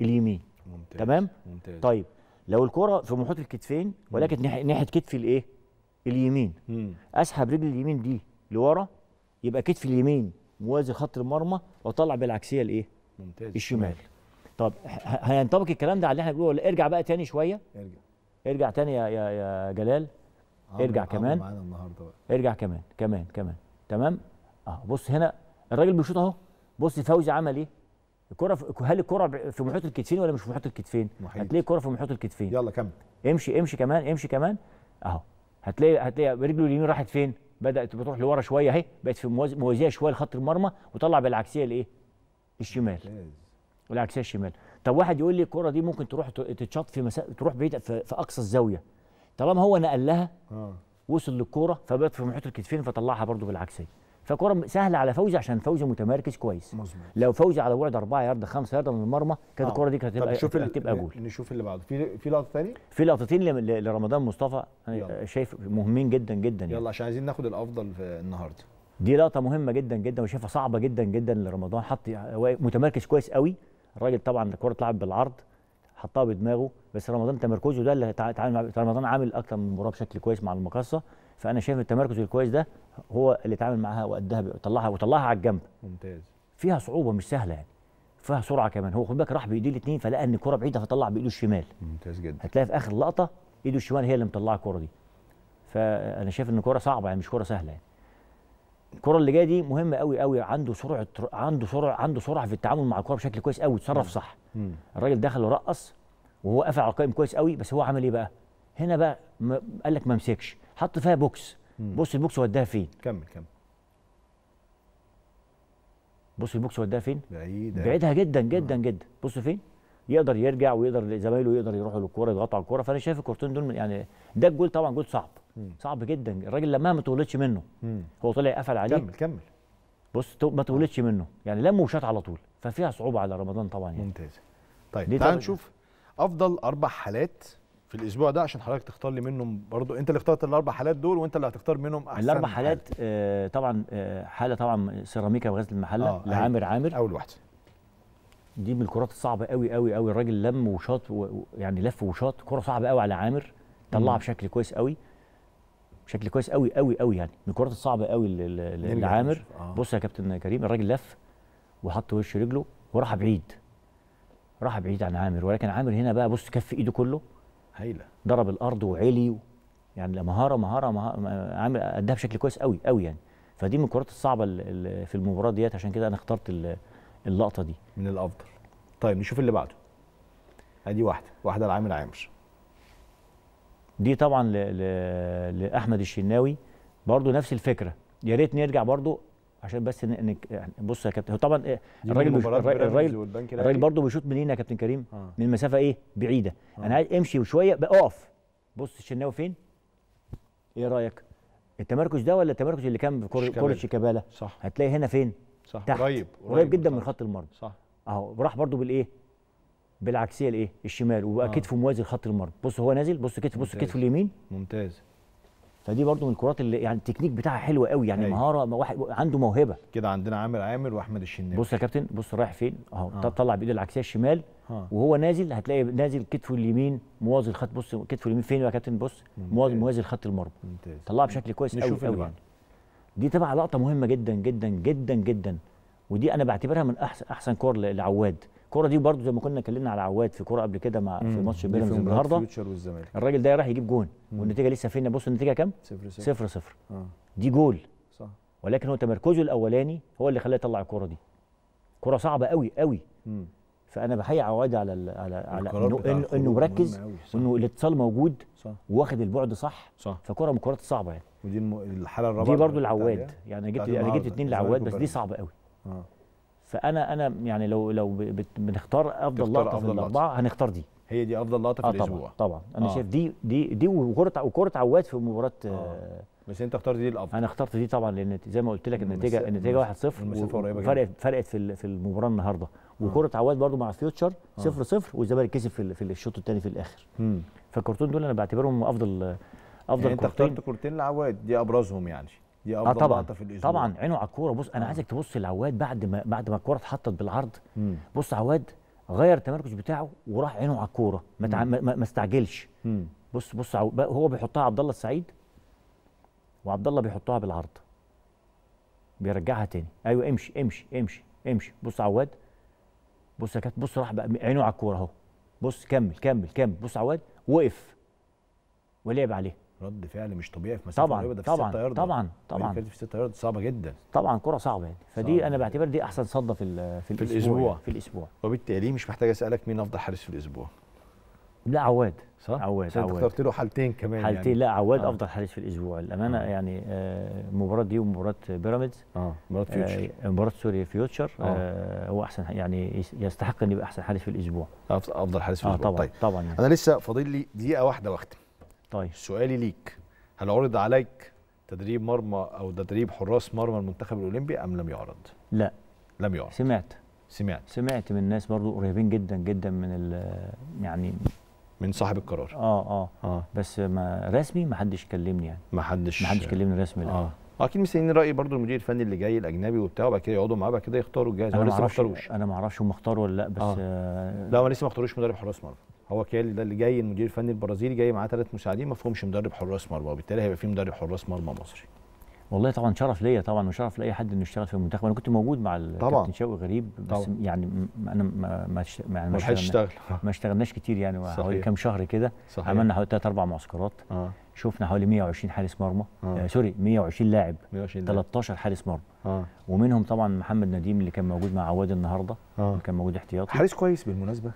اليمين. ممتاز. تمام ممتاز. طيب لو الكره في محيط الكتفين ولكن ناحيه كتفي الايه اليمين مم. اسحب رجلي اليمين دي لورا يبقى كتفي اليمين موازي لخط المرمى واطلع بالعكسيه الايه ممتاز الشمال. طب هينطبق الكلام ده على اللي احنا بنقوله ولا ارجع بقى تاني شويه؟ ارجع ارجع تاني يا يا يا جلال. ارجع كمان معانا النهارده بقى. ارجع كمان كمان كمان تمام. اه بص هنا الراجل بيشوط اهو. بص فوزي عمل ايه؟ الكره هل الكره في محيط الكتفين ولا مش في محيط الكتفين؟ محيط. هتلاقي الكره في محيط الكتفين. يلا كمل. امشي امشي كمان امشي كمان اهو. هتلاقي هتلاقي رجله اليمين راحت فين؟ بدات بتروح لورا شويه اهي بقت في موازيه شويه لخط المرمى وطلع بالعكسيه الايه؟ الشمال. والعكسيه الشمال. طب واحد يقول لي الكرة دي ممكن تروح تتشاط في مسا... تروح بعيد في... في اقصى الزاويه. طالما هو نقلها آه. وصل للكوره فبقت في محيط الكتفين فطلعها برضو بالعكسيه. فكرة سهله على فوزي عشان فوزي متمركز كويس. مزموط. لو فوزي على بعد أربعة يارده خمسة يارده من المرمى كانت آه. الكوره دي كانت هتبقى هتبقى, هتبقى جول. نشوف اللي بعده في في لقطه ثانيه؟ في لقطتين ل... لرمضان مصطفى انا شايف مهمين جدا جدا يعني. يلا عشان عايزين ناخد الافضل في النهارده. دي لقطه مهمه جدا جدا وشايفها صعبه جدا جدا لرمضان. حط متمركز كويس قوي الراجل طبعا. الكره اتلعب بالعرض حطها بدماغه بس رمضان تمركزه ده اللي تعامل رمضان عامل اكتر من مباراه بشكل كويس مع المقصه. فانا شايف التمركز الكويس ده هو اللي اتعامل معاها وادها وطلعها وطلعها على الجنب. ممتاز. فيها صعوبه مش سهله يعني فيها سرعه كمان. هو خد بالك راح بايديه الاثنين فلقى ان الكره بعيده فطلع بايده الشمال. ممتاز جدا. هتلاقي في اخر لقطه ايده الشمال هي اللي مطلعه الكره دي. فانا شايف ان الكره صعبه يعني مش كره سهله يعني. الكره اللي جايه دي مهمه قوي قوي. عنده سرعه عنده سرعه عنده سرعه في التعامل مع الكره بشكل كويس قوي. اتصرف صح. الراجل دخل ورقص وهو قافل على القائم كويس قوي، بس هو عمل ايه بقى؟ هنا بقى قال لك ما امسكش، حط فيها بوكس. مم. بص البوكس وداها فين؟ كمل كمل. بص البوكس وداها فين؟ بعيدة بعيدها جدا جدا مم. جدا. بص فين؟ يقدر يرجع ويقدر زمايله يقدر يروحوا للكوره يضغطوا على الكوره. فانا شايف الكورتين دول يعني ده الجول طبعا جول صعب مم. صعب جدا. الراجل لما ما تولدش منه مم. هو طلع قفل عليه. كمل كمل. بص ما تولدش منه يعني لمه وشاط على طول، ففيها صعوبه على رمضان طبعا يعني. ممتاز. طيب تعال نشوف افضل اربع حالات في الاسبوع ده عشان حضرتك تختار لي منهم. برضو انت اللي اخترت الاربع حالات دول وانت اللي هتختار منهم احسن الاربع حالات. آه طبعا آه حاله طبعا سيراميكا وغزل المحله آه لعامر عامر اول واحده. دي من الكرات الصعبه قوي قوي قوي. الراجل لم وشاط و... يعني لف وشاط. كره صعبه قوي على عامر، طلعها بشكل كويس قوي بشكل كويس قوي قوي قوي يعني. من الكرات الصعبه قوي لعامر. آه. بص يا كابتن كريم، الراجل لف وحط وش رجله وراح بعيد راح بعيد عن عامر، ولكن عامر هنا بقى بص كف ايده كله هايله ضرب الارض وعلي يعني. مهاره مهاره, مهارة عامر اداها بشكل كويس قوي قوي يعني. فدي من الكرات الصعبه في المباراه ديت، عشان كده انا اخترت اللقطه دي من الافضل. طيب نشوف اللي بعده. ادي واحده واحده لعامر عامر. دي طبعا ل ل لاحمد الشناوي برضه نفس الفكره. يا ريت نرجع برضه عشان بس انك بص يا كابتن، هو طبعا الراجل الراجل الراجل برضه بيشوط منين يا كابتن كريم؟ آه. من مسافه ايه؟ بعيده. آه. انا عايز امشي شويه بقف. بص الشناوي فين؟ ايه رايك؟ التمركز ده ولا التمركز اللي كان بكره شيكابالا؟ صح. هتلاقي هنا فين؟ صح. تحت. قريب قريب جدا من خط المرمى. صح. اهو راح برضه بالايه؟ بالعكسيه الايه؟ الشمال، وبقى آه. كتفه موازي لخط المرمى. بص هو نازل، بص كتف بص كتفه اليمين. ممتاز. فدي برضو من الكرات اللي يعني التكنيك بتاعها حلو قوي يعني. أيوة. مهاره، واحد عنده موهبه كده. عندنا عامر عامر واحمد الشناوي. بص يا كابتن، بص رايح فين اهو. آه. طلع بايده العكسيه الشمال. آه. وهو نازل هتلاقي نازل كتفه اليمين موازي الخط. بص كتفه اليمين فين يا كابتن؟ بص موازي لخط المرمى. طلعها بشكل كويس قوي قوي يعني. دي تبع لقطه مهمه جدا جدا جدا جدا، ودي انا بعتبرها من احسن احسن كور لعواد. الكره دي برضو زي ما كنا اتكلمنا على عواد في كوره قبل كده مع في ماتش بيراميدز النهارده. الراجل ده راح يجيب جون والنتيجه لسه فين؟ بص النتيجه كام؟ صفر صفر. آه. دي جول صح، ولكن هو تمركزه الاولاني هو اللي خلاه يطلع الكره دي. كره صعبه قوي قوي. مم. فانا بحيي عواد على ال على على انه انه مركز وانه الاتصال موجود واخد البعد صح. صح. فكره من الكرات الصعبه يعني. ودي الحاله الرابعه دي برضو العواد يعني. جبت انا جبت اثنين لعواد بس دي صعبه قوي. اه فانا انا يعني لو لو بنختار افضل لقطه في الاربعه هنختار دي. هي دي افضل لقطه في آه الاسبوع طبعا. انا آه. شايف دي دي دي وكره وكره عواد في مباراه. آه. بس انت اخترت دي الافضل. انا اخترت دي طبعا لان زي ما قلت لك النتيجه النتيجه واحد صفر فرقت فرقت في في المباراه النهارده. وكره آه. عواد برده مع فيوتشر صفر صفر آه. والزمالك كسب في, في الشوط الثاني في الاخر. فالكورتين دول انا بعتبرهم افضل افضل يعني. انت اخترت كورتين لعواد دي ابرزهم يعني. دي اه طبعا في طبعا عينه على الكوره. بص انا عايزك تبص لعواد بعد ما بعد ما الكوره اتحطت بالعرض. مم. بص عواد غير التمركز بتاعه وراح عينه على الكوره ما, ما استعجلش. مم. بص بص هو بيحطها عبد الله السعيد وعبد الله بيحطها بالعرض بيرجعها تاني. ايوه امشي امشي امشي امشي. بص عواد بص يا كابتن، بص راح بقى عينه على الكوره اهو. بص كمل كمل كمل. بص عواد وقف ولعب عليه. رد فعل مش طبيعي في مسافه قريبه. ده في ستة يارده. طبعا طبعا طبعا في ستة يارده صعبه جدا. طبعا كره صعبه يعني. فدي صعب. انا بعتبر دي احسن صده في في, في الاسبوع, الأسبوع. في الاسبوع. وبالتالي مش محتاج اسالك مين افضل حارس في الاسبوع. لا عواد صح؟ عواد عواد اخترت له حالتين كمان حالتين يعني. لا عواد آه. افضل حارس في الاسبوع الامانه. آه. يعني آه المباراه دي ومباراه بيراميدز اه مباراه فيوتشر آه مباراه سوريا فيوتشر آه. آه هو احسن يعني يستحق ان يبقى احسن حارس في الاسبوع. افضل حارس في الاسبوع. آه طبعا طيب. طبعا يعني. انا لسه فاضل لي دقيقه واحده واختم. طيب سؤالي ليك، هل عرض عليك تدريب مرمى او تدريب حراس مرمى المنتخب الاولمبي ام لم يعرض؟ لا لم يعرض. سمعت سمعت سمعت من ناس برضو قريبين جدا جدا من يعني من صاحب القرار. اه اه اه بس ما رسمي ما حدش كلمني يعني. ما حدش ما حدش كلمني رسمي. لا اه اكيد مستنيين راي برضو المدير الفني اللي جاي الاجنبي وبتاع، وبعد كده يقعدوا معاه بعد كده يختاروا الجهاز. هو لسه ما اختاروش. انا ما اعرفش هم اختاروا ولا لا بس آه. آه لا هو لسه ما اختاروش مدرب حراس مرمى. هو كيالي ده اللي جاي المدير الفني البرازيلي جاي معاه ثلاث مساعدين ما فيهمش مدرب حراس مرمى، وبالتالي هيبقى في مدرب حراس مرمى مصري. والله طبعا شرف ليا طبعا وشرف لاي حد انه يشتغل في المنتخب. انا كنت موجود مع الكابتن شوقي غريب بس طبعا. يعني انا ما ما ما اشتغل ما اشتغلناش كتير يعني حوالي كام شهر كده. عملنا حوالي ثلاث اربع معسكرات آه. شفنا حوالي مية وعشرين حارس مرمى آه. آه سوري مية وعشرين لاعب تلتاشر حارس مرمى آه. ومنهم طبعا محمد نديم اللي كان موجود مع عواد النهارده آه. كان موجود احتياطي حارس كويس بالمناسبه.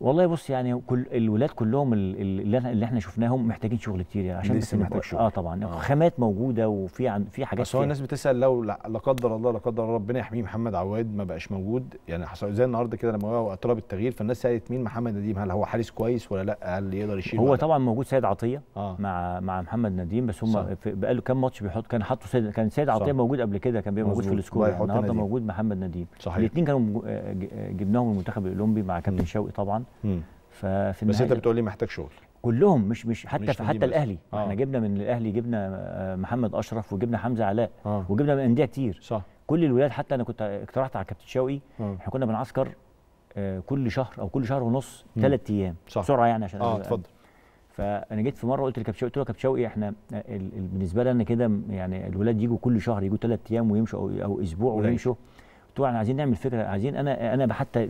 والله بص يعني كل الولاد كلهم اللي, اللي احنا شفناهم محتاجين شغل كتير يعني عشان لسه محتاج شغل اه طبعا آه. خامات موجوده وفي عن في حاجات بس هو الناس بتسال لو لا قدر الله لا قدر الله ربنا يحميه محمد عواد ما بقاش موجود يعني حصل زي النهارده كده لما هو اطلب التغيير فالناس سالت مين محمد نديم هل هو حارس كويس ولا لا هل يقدر يشيل. هو طبعا موجود سيد عطيه آه. مع مع محمد نديم بس هم بقى له كام ماتش بيحط كان حاطه سيد كان سيد عطيه موجود قبل كده كان موجود في السكور النهارده موجود محمد نديم الاثنين كانوا جبناهم المنتخب الاولمبي مع كابتن شوقي طبعا. ففي بس انت بتقول لي محتاج شغل كلهم مش مش حتى مش حتى الاهلي آه. احنا جبنا من الاهلي جبنا محمد اشرف وجبنا حمزه علاء آه. وجبنا من انديه كتير صح. كل الولاد حتى انا كنت اقترحت على كابتن شوقي آه. احنا كنا بنعسكر كل شهر او كل شهر ونص ثلاث ايام بسرعه يعني عشان اه اتفضل. فانا جيت في مره قلت لكابتن شوقي قلت له كابتن شوقي احنا بالنسبه لنا كده يعني الولاد يجوا كل شهر يجوا ثلاث ايام ويمشوا او, أو اسبوع ويمشوا قلت له احنا عايزين نعمل فكره عايزين انا انا حتى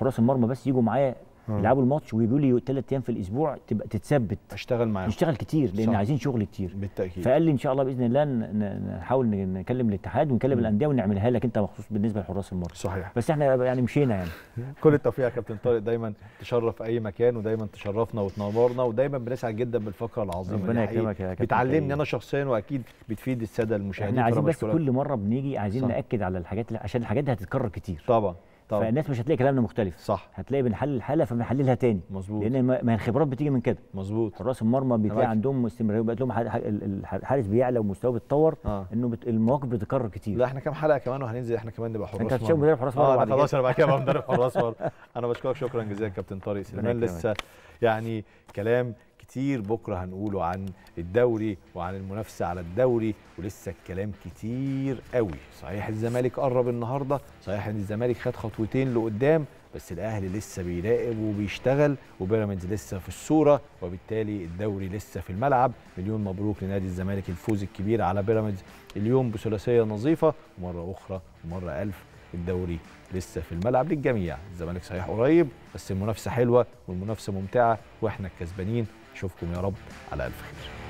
حراس المرمى بس يجوا معايا يلعبوا الماتش ويجوا لي ثلاث ايام في الاسبوع تبقى تتثبت اشتغل معاهم نشتغل كتير لان صح. عايزين شغل كتير بالتاكيد. فقال لي ان شاء الله باذن الله نحاول نكلم الاتحاد ونكلم الانديه ونعملها لك انت مخصوص بالنسبه لحراس المرمى صحيح. بس احنا يعني مشينا يعني كل التوفيق يا كابتن طارق دايما تشرف اي مكان ودايما تشرفنا وتنورنا ودايما بنسعد جدا بالفقره العظيمه ربنا يكرمك يا كابتن بتعلمني انا شخصيا واكيد بتفيد الساده المشاهدين. احنا عايزين بس كل مره بنيجي عايزين صح. ناكد على الحاجات عشان الحاجات دي هتتكرر كتير طبعا طبعا. فالناس مش هتلاقي كلامنا مختلف صح هتلاقي بنحلل الحاله فبنحللها تاني مظبوط لان ما الخبرات بتيجي من كده مظبوط. حراس المرمى بتلاقي عندهم استمراريه بقت لهم الحارس بيعلى ومستواه بيتطور آه. انه بت... المواقف بتتكرر كتير. لا احنا كام حلقه كمان وهننزل احنا كمان نبقى حراس مرمى انت هتشوف مدرب حراس مرمى اه خلاص انا بقى كده مدرب حراس مرمى. انا بشكرك شكرا جزيلا كابتن طارق سليمان لسه يعني كلام كتير بكره هنقوله عن الدوري وعن المنافسه على الدوري ولسه الكلام كتير قوي. صحيح الزمالك قرب النهارده صحيح ان الزمالك خد خطوتين لقدام بس الاهلي لسه بيراقب وبيشتغل وبيراميدز لسه في الصوره وبالتالي الدوري لسه في الملعب. مليون مبروك لنادي الزمالك الفوز الكبير على بيراميدز اليوم بثلاثيه نظيفه ومره اخرى ومره الف الدوري لسه في الملعب للجميع. الزمالك صحيح قريب بس المنافسه حلوه والمنافسه ممتعه واحنا الكسبانين. اشوفكم يا رب على ألف خير.